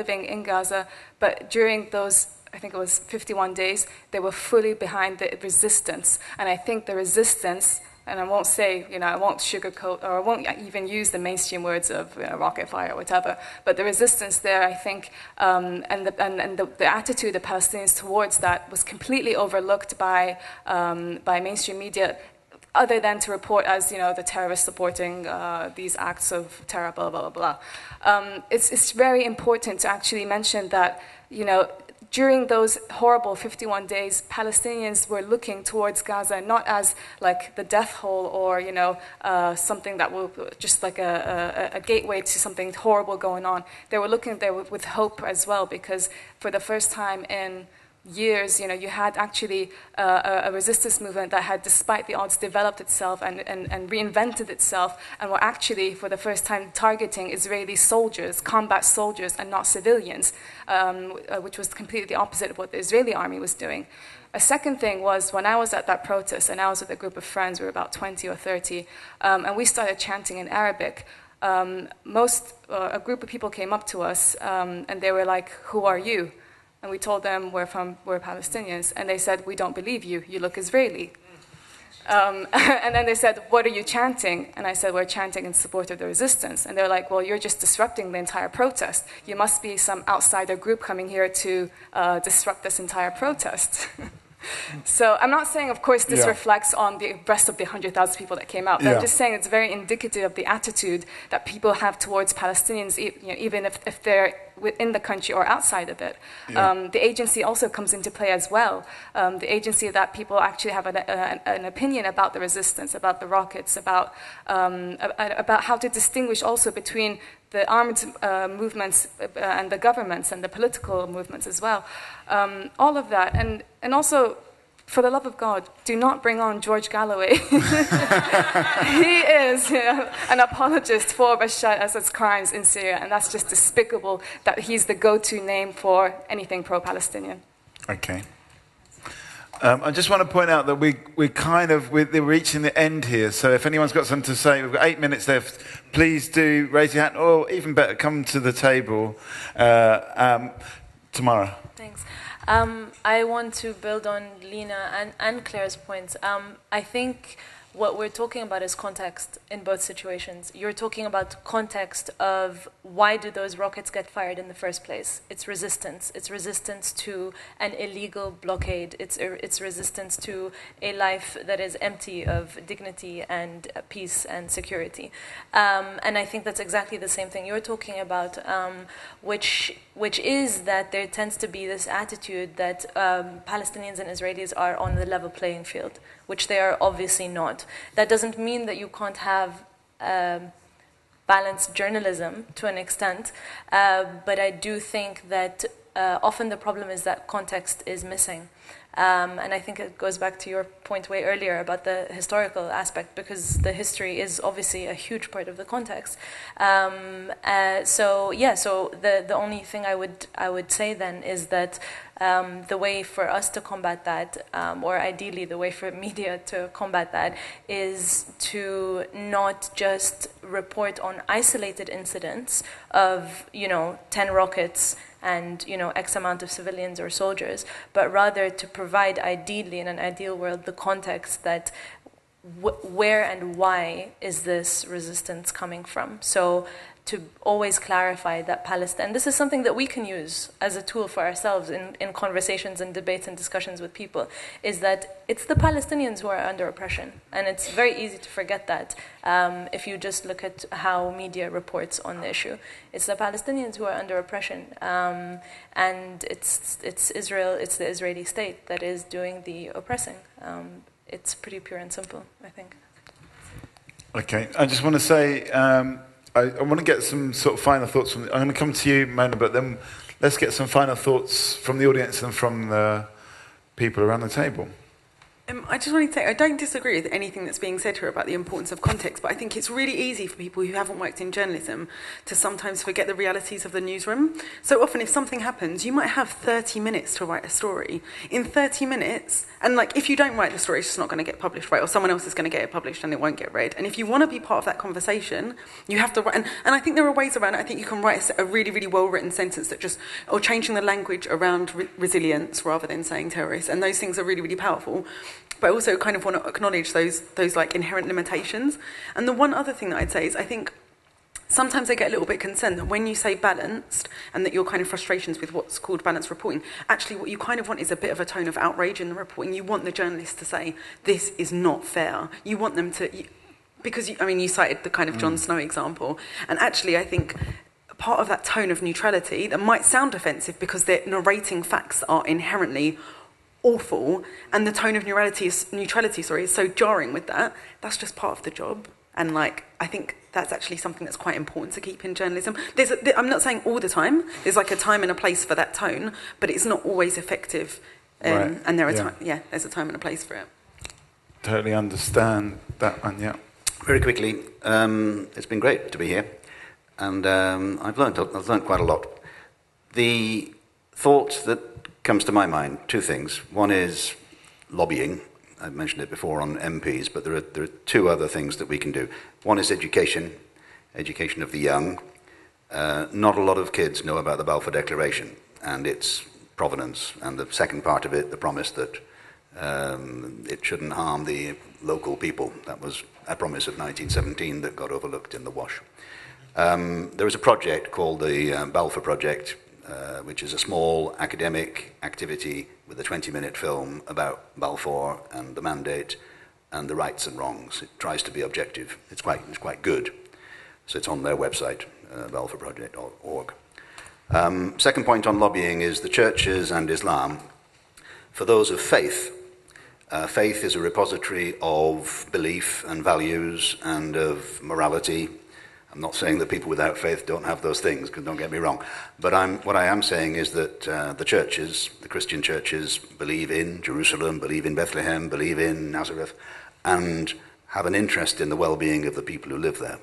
living in Gaza, but during those I think it was fifty-one days, they were fully behind the resistance. And I think the resistance, and I won't say, you know, I won't sugarcoat, or I won't even use the mainstream words of you know, rocket fire or whatever, but the resistance there, I think, um, and, the, and, and the, the attitude of Palestinians towards that was completely overlooked by, um, by mainstream media, other than to report as, you know, the terrorists supporting uh, these acts of terror, blah, blah, blah, blah. Um, it's, it's very important to actually mention that, you know, during those horrible fifty-one days, Palestinians were looking towards Gaza not as like the death hole or you know uh, something that will just like a, a, a gateway to something horrible going on. They were looking there with, with hope as well, because for the first time in years, you know, you had actually uh, a resistance movement that had, despite the odds, developed itself and, and, and reinvented itself, and were actually, for the first time, targeting Israeli soldiers, combat soldiers, and not civilians, um, which was completely the opposite of what the Israeli army was doing. A second thing was, when I was at that protest, and I was with a group of friends, we were about twenty or thirty, um, and we started chanting in Arabic. Um, most, uh, a group of people came up to us, um, and they were like, "Who are you?" And we told them we're from we're Palestinians, and they said, "We don't believe you. You look Israeli." Um, and then they said, "What are you chanting?" And I said, "We're chanting in support of the resistance." And they're like, "Well, you're just disrupting the entire protest. You must be some outsider group coming here to uh, disrupt this entire protest." So I'm not saying, of course, this yeah. reflects on the rest of the one hundred thousand people that came out. But yeah. I'm just saying it's very indicative of the attitude that people have towards Palestinians, you know, even if, if they're within the country or outside of it. Yeah. Um, the agency also comes into play as well. Um, the agency that people actually have an, a, an opinion about the resistance, about the rockets, about, um, about how to distinguish also between the armed uh, movements uh, and the governments and the political movements as well. Um, all of that. And, and also, for the love of God, do not bring on George Galloway. He is you know, an apologist for Bashar Assad's crimes in Syria, and that's just despicable that he's the go-to name for anything pro-Palestinian. Okay. Um, I just want to point out that we, we're kind of we're, we're reaching the end here, so if anyone's got something to say, we've got eight minutes left, please do raise your hand, or even better, come to the table. Uh, um, Tamara. Thanks. Um, I want to build on Lina and, and Claire's points. Um, I think what we're talking about is context in both situations. You're talking about context of why do those rockets get fired in the first place? It's resistance. It's resistance to an illegal blockade. It's, it's resistance to a life that is empty of dignity and peace and security. Um, and I think that's exactly the same thing you're talking about, um, which, which is that there tends to be this attitude that um, Palestinians and Israelis are on the level playing field, which they are obviously not. That doesn't mean that you can't have um, balanced journalism to an extent, uh, but I do think that uh, often the problem is that context is missing. Um, and I think it goes back to your point way earlier about the historical aspect, because the history is obviously a huge part of the context. Um, uh, so yeah, so the, the only thing I would, I would say then is that um, the way for us to combat that, um, or ideally the way for media to combat that, is to not just report on isolated incidents of, you know, ten rockets and, you know, X amount of civilians or soldiers, but rather to provide, ideally, in an ideal world, the context that where and why is this resistance coming from? So to always clarify that Palestine, and this is something that we can use as a tool for ourselves in, in conversations and debates and discussions with people, is that it's the Palestinians who are under oppression. And it's very easy to forget that um, if you just look at how media reports on the issue. It's the Palestinians who are under oppression. Um, and it's, it's Israel, it's the Israeli state that is doing the oppressing. Um, It's pretty pure and simple, I think. Okay, I just want to say, um, I, I want to get some sort of final thoughts from, I'm going to come to you, Mona, but then let's get some final thoughts from the audience and from the people around the table. Um, I just want to say, I don't disagree with anything that's being said here about the importance of context, but I think it's really easy for people who haven't worked in journalism to sometimes forget the realities of the newsroom. So often if something happens, you might have thirty minutes to write a story. In thirty minutes, and like if you don't write the story, it's just not going to get published, right? Or someone else is going to get it published and it won't get read. And if you want to be part of that conversation, you have to write. And, and I think there are ways around it. I think you can write a really, really well-written sentence that just, or changing the language around re resilience rather than saying terrorists. And those things are really, really powerful. But I also kind of want to acknowledge those those like inherent limitations. And the one other thing that I'd say is I think sometimes I get a little bit concerned that when you say balanced and that your kind of frustrations with what's called balanced reporting, actually what you kind of want is a bit of a tone of outrage in the reporting. You want the journalists to say, this is not fair. You want them to... You, because, you, I mean, you cited the kind of Jon mm. Snow example. And actually I think... part of that tone of neutrality that might sound offensive because they're narrating facts that are inherently awful, and the tone of neutrality is, neutrality, sorry, is so jarring with that. That's just part of the job. And like, I think that's actually something that's quite important to keep in journalism. There's a, I'm not saying all the time. There's like a time and a place for that tone, but it's not always effective. Um, right. And there are yeah. yeah, there's a time and a place for it. Totally understand that one. Yeah. Very quickly, um, it's been great to be here, and um, I've learned I've learned quite a lot. The thought that comes to my mind, two things. One is lobbying. I've mentioned it before on M Ps, but there are, there are two other things that we can do. One is education, education of the young. Uh, not a lot of kids know about the Balfour Declaration and its provenance, and the second part of it, the promise that um, it shouldn't harm the local people. That was a promise of nineteen seventeen that got overlooked in the wash. Um, there is a project called the uh, Balfour Project, Uh, which is a small academic activity with a twenty-minute film about Balfour and the mandate and the rights and wrongs. It tries to be objective. It's quite, it's quite good. So it's on their website, uh, balfour project dot org. Um, second point on lobbying is the churches and Islam. For those of faith, uh, faith is a repository of belief and values and of morality. I'm not saying that people without faith don't have those things, because don't get me wrong. But I'm, what I am saying is that uh, the churches, the Christian churches, believe in Jerusalem, believe in Bethlehem, believe in Nazareth, and have an interest in the well-being of the people who live there.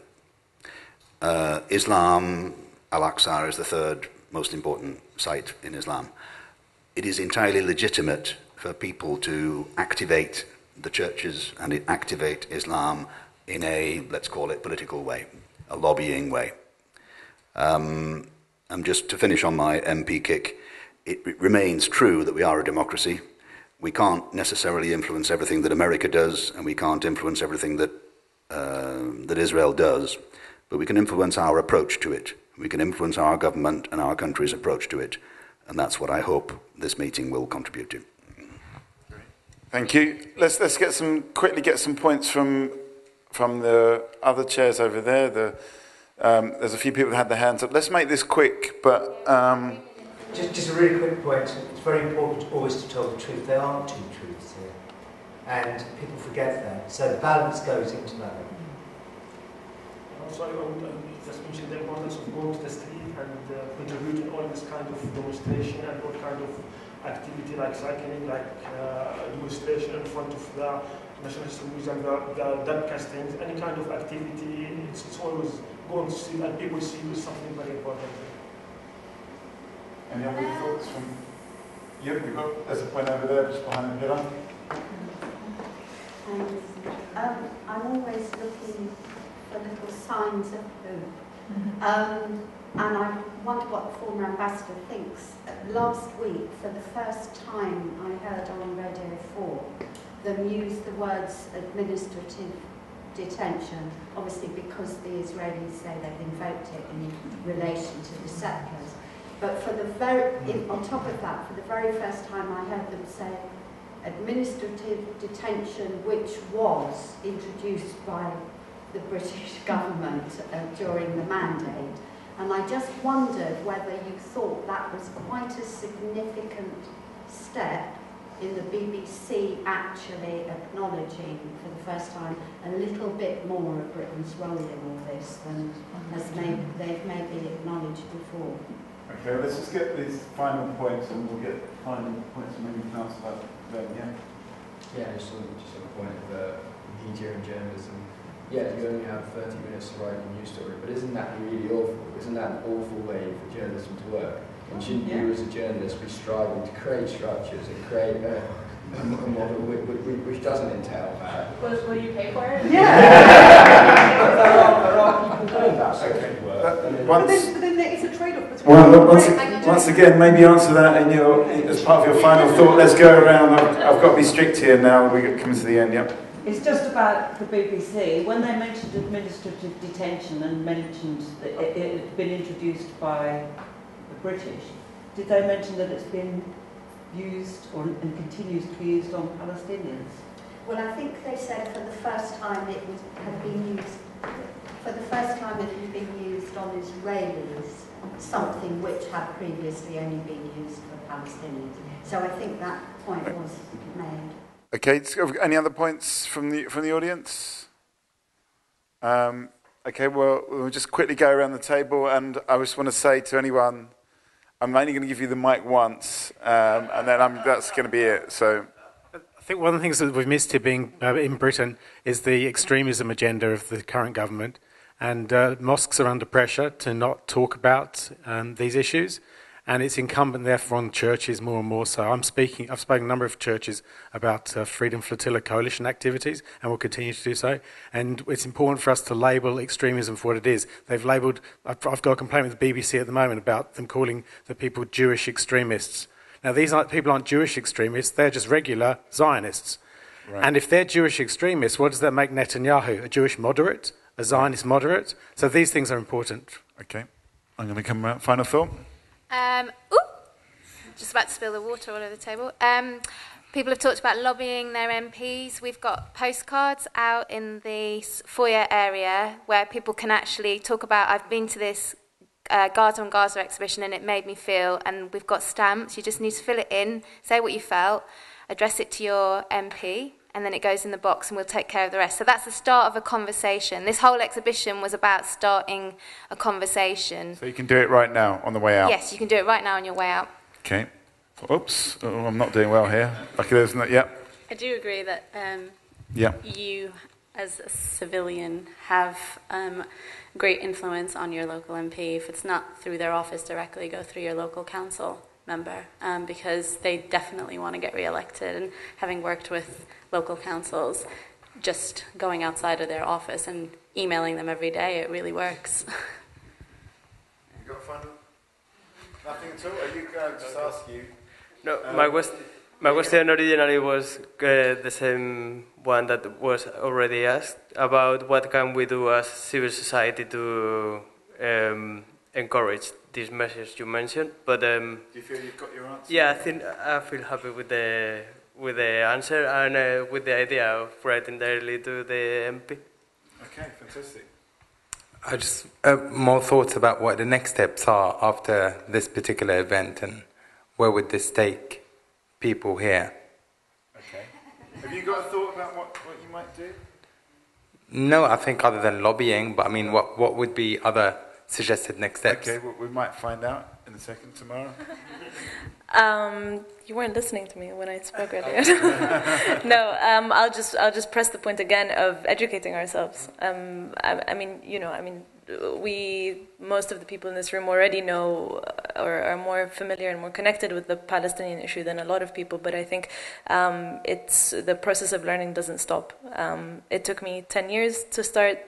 Uh, Islam, Al-Aqsa is the third most important site in Islam. It is entirely legitimate for people to activate the churches and activate Islam in a, let's call it, political way. A lobbying way. Um, and just to finish on my M P kick, it, it remains true that we are a democracy. We can't necessarily influence everything that America does, and we can't influence everything that, uh, that Israel does, but we can influence our approach to it. We can influence our government and our country's approach to it, and that's what I hope this meeting will contribute to. Thank you. Let's, let's get some, quickly get some points from from the other chairs over there. The, um, there's a few people who had their hands up. Let's make this quick, but... Um... Just, just a really quick point. It's very important always to tell the truth. There aren't two truths here, and people forget that. So the balance goes into that. Also, I would just mention the importance of going to the street and uh, contribute in all this kind of demonstration and all kind of activity like cycling, like uh, demonstration in front of the National Museum, the, the dam castings, any kind of activity. It's, it's always going to see, and people see something very important. Any other thoughts from Yep, we go. There's a point over there, just behind the pillar. And um, I'm always looking for little signs of hope. Mm-hmm. um, and I wonder what the former ambassador thinks. Last week, for the first time, I heard on Radio four them use the words administrative detention, obviously because the Israelis say they've invoked it in relation to the settlers. But for the very, in, on top of that, for the very first time I heard them say administrative detention, which was introduced by the British government uh, during the mandate. And I just wondered whether you thought that was quite a significant step in the B B C actually acknowledging for the first time a little bit more of Britain's role in all this than has maybe, they've maybe acknowledged before. Okay, let's just get these final points and we'll get final points and maybe we can answer that then, yeah? Yeah, just on, just on the point of the media and journalism. Yeah, you only have thirty minutes to write a news story, but isn't that really awful? Isn't that an awful way for journalism to work? And shouldn't you, as a journalist, be striving to create structures and create a, a model which, which doesn't entail that? Well, will you pay for it? Yeah! But there are, there are people doing that sort of work. But then, but then there is a trade-off between... Well, once, right, once again, maybe answer that in your, as part of your final thought. Let's go around. I've, I've got to be strict here now. We're coming to the end, yep. It's just about the B B C. When they mentioned administrative detention and mentioned that it, it had been introduced by the British, did they mention that it's been used or, and continues to be used on Palestinians? Well, I think they said for the first time it was, had been used, for the first time it had been used on Israelis, something which had previously only been used for Palestinians. So I think that point was made. Okay, any other points from the from the audience? Um, okay, well, we'll just quickly go around the table, and I just want to say to anyone, I'm only going to give you the mic once, um, and then I'm, that's going to be it. So, I think one of the things that we've missed here, being uh, in Britain, is the extremism agenda of the current government, and uh, mosques are under pressure to not talk about um, these issues. And it's incumbent, therefore, on churches more and more. So I'm speaking, I've spoken to a number of churches about uh, Freedom Flotilla Coalition activities, and we'll continue to do so. And it's important for us to label extremism for what it is. They've labelled, I've, I've got a complaint with the B B C at the moment about them calling the people Jewish extremists. Now, these aren't, people aren't Jewish extremists, they're just regular Zionists. Right. And if they're Jewish extremists, what does that make Netanyahu? A Jewish moderate? A Zionist moderate? So these things are important. Okay. I'm going to come around. Final thought. Um, ooh, just about to spill the water all over the table. Um, people have talked about lobbying their M Ps. We've got postcards out in the foyer area where people can actually talk about, I've been to this uh, Gaze on Gaza exhibition and it made me feel, and we've got stamps. You just need to fill it in, say what you felt, address it to your M P, and then it goes in the box and we'll take care of the rest. So that's the start of a conversation. This whole exhibition was about starting a conversation. So you can do it right now on the way out? Yes, you can do it right now on your way out. Okay. Oops, oh, I'm not doing well here. Luckily, isn't it? Yeah. I do agree that um, yeah. you, as a civilian, have um, great influence on your local M P. If it's not through their office directly, go through your local council member, um, because they definitely want to get re-elected. And having worked with local councils, just going outside of their office and emailing them every day, it really works. You got fun? Nothing at all? Are you going to just ask you? No, um, my, quest my question originally was uh, the same one that was already asked, about what can we do as civil society to um, encourage these measures you mentioned, but um, do you feel you've got your answer? Yeah, I think I feel happy with the with the answer and uh, with the idea of writing directly to the M P. Okay, fantastic. I just uh, more thoughts about what the next steps are after this particular event, and where would this take people here? Okay. Have you got a thought about what what you might do? No, I think other than lobbying, but I mean, what what would be other suggested next steps? Okay, well, we might find out in a second tomorrow. um, you weren't listening to me when I spoke earlier. No, um, I'll just I'll just press the point again of educating ourselves. Um, I, I mean, you know, I mean, we, most of the people in this room already know or are more familiar and more connected with the Palestinian issue than a lot of people, but I think um, it's the process of learning doesn't stop. Um, it took me ten years to start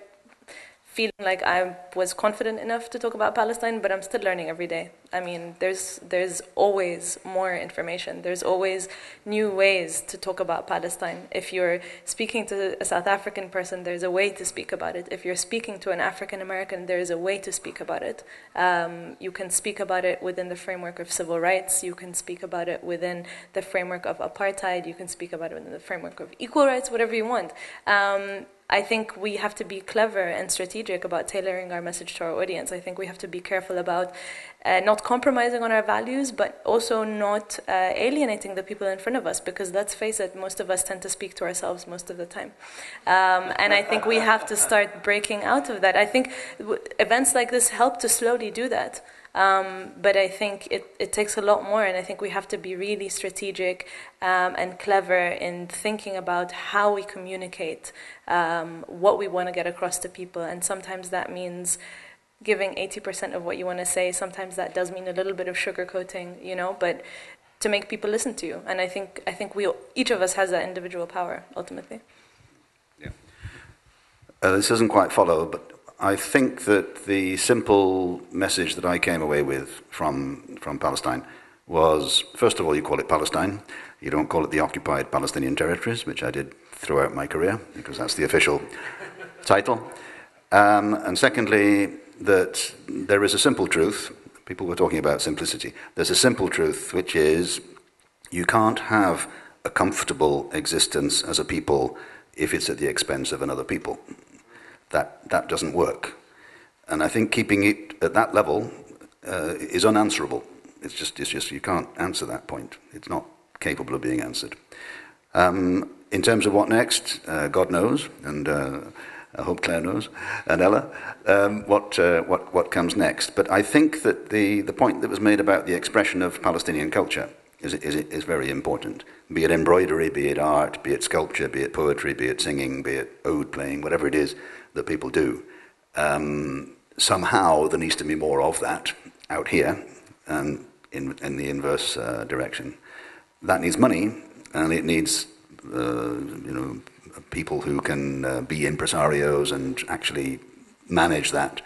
feeling like I was confident enough to talk about Palestine, but I'm still learning every day. I mean, there's, there's always more information. There's always new ways to talk about Palestine. If you're speaking to a South African person, there's a way to speak about it. If you're speaking to an African American, there's a way to speak about it. Um, you can speak about it within the framework of civil rights. You can speak about it within the framework of apartheid. You can speak about it within the framework of equal rights, whatever you want. Um, I think we have to be clever and strategic about tailoring our message to our audience. I think we have to be careful about uh, not compromising on our values, but also not uh, alienating the people in front of us, because let's face it, most of us tend to speak to ourselves most of the time. Um, and I think we have to start breaking out of that. I think w events like this help to slowly do that. Um, but I think it, it takes a lot more, and I think we have to be really strategic um, and clever in thinking about how we communicate um, what we want to get across to people. And sometimes that means giving eighty percent of what you want to say. Sometimes that does mean a little bit of sugarcoating, you know, but to make people listen to you. And I think, I think we, each of us has that individual power, ultimately. Yeah. Uh, this doesn't quite follow, but I think that the simple message that I came away with from, from Palestine was, first of all, you call it Palestine. You don't call it the occupied Palestinian territories, which I did throughout my career, because that's the official title. Um, and secondly, that there is a simple truth. People were talking about simplicity. There's a simple truth, which is you can't have a comfortable existence as a people if it's at the expense of another people. That, that doesn't work. And I think keeping it at that level uh, is unanswerable. It's just, it's just you can't answer that point. It's not capable of being answered. Um, in terms of what next, uh, God knows, and uh, I hope Claire knows, and Ella, um, what, uh, what, what comes next. But I think that the, the point that was made about the expression of Palestinian culture is, is, is very important. Be it embroidery, be it art, be it sculpture, be it poetry, be it singing, be it ode playing, whatever it is that people do. Um, somehow there needs to be more of that out here, and in, in the inverse uh, direction. That needs money, and it needs uh, you know, people who can uh, be impresarios and actually manage that,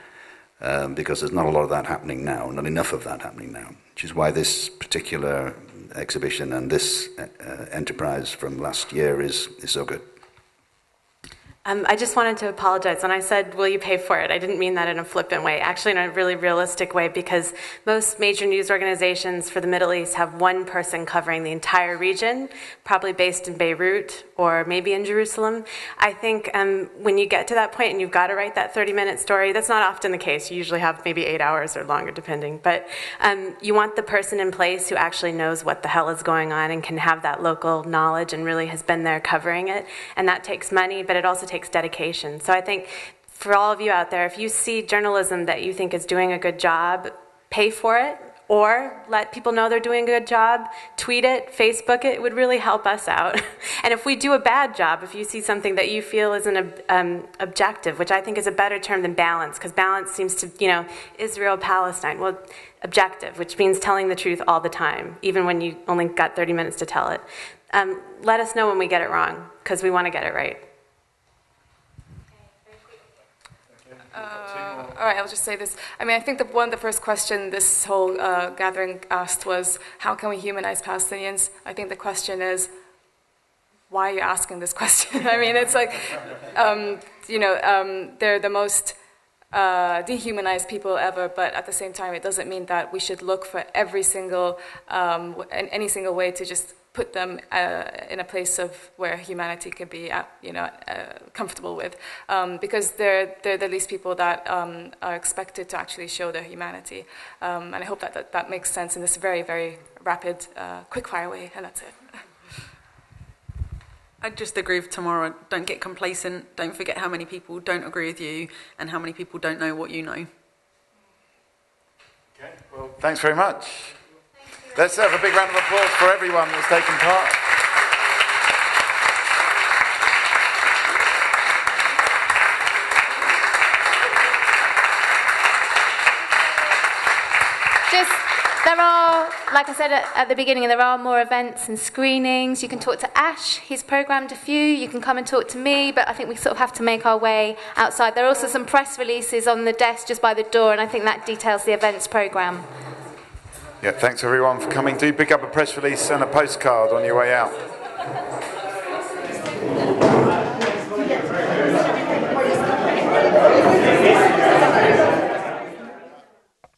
um, because there's not a lot of that happening now, not enough of that happening now, which is why this particular exhibition and this uh, enterprise from last year is, is so good. Um, I just wanted to apologize. When I said, will you pay for it, I didn't mean that in a flippant way, actually in a really realistic way, because most major news organizations for the Middle East have one person covering the entire region, probably based in Beirut or maybe in Jerusalem. I think um, when you get to that point and you've got to write that thirty-minute story, that's not often the case. You usually have maybe eight hours or longer, depending. But um, you want the person in place who actually knows what the hell is going on and can have that local knowledge and really has been there covering it. And that takes money, but it also takes dedication. So I think for all of you out there, if you see journalism that you think is doing a good job, pay for it, or let people know they're doing a good job, tweet it, Facebook it. It would really help us out. And if we do a bad job, if you see something that you feel isn't um, objective, which I think is a better term than balance, because balance seems to, you know, Israel, Palestine. Well, objective, which means telling the truth all the time, even when you only got thirty minutes to tell it. Um, let us know when we get it wrong, because we want to get it right. Uh, all right, I'll just say this. I mean, I think that one of the first questions this whole uh, gathering asked was, how can we humanize Palestinians? I think the question is, why are you asking this question? I mean, it's like, um, you know, um, they're the most uh, dehumanized people ever, but at the same time, it doesn't mean that we should look for every single, um, any single way to just put them uh, in a place of where humanity can be, uh, you know, uh, comfortable with, um, because they're they're the least people that um, are expected to actually show their humanity, um, and I hope that, that that makes sense in this very very rapid, uh, quickfire way, and that's it. I just agree with Tamara. Don't get complacent. Don't forget how many people don't agree with you, and how many people don't know what you know. Okay. Well, thanks very much. Let's have a big round of applause for everyone that's taken part. There are, like I said at, at the beginning, there are more events and screenings. You can talk to Ash, he's programmed a few. You can come and talk to me, but I think we sort of have to make our way outside. There are also some press releases on the desk just by the door, and I think that details the events programme. Yeah, thanks everyone for coming. Do pick up a press release and a postcard on your way out.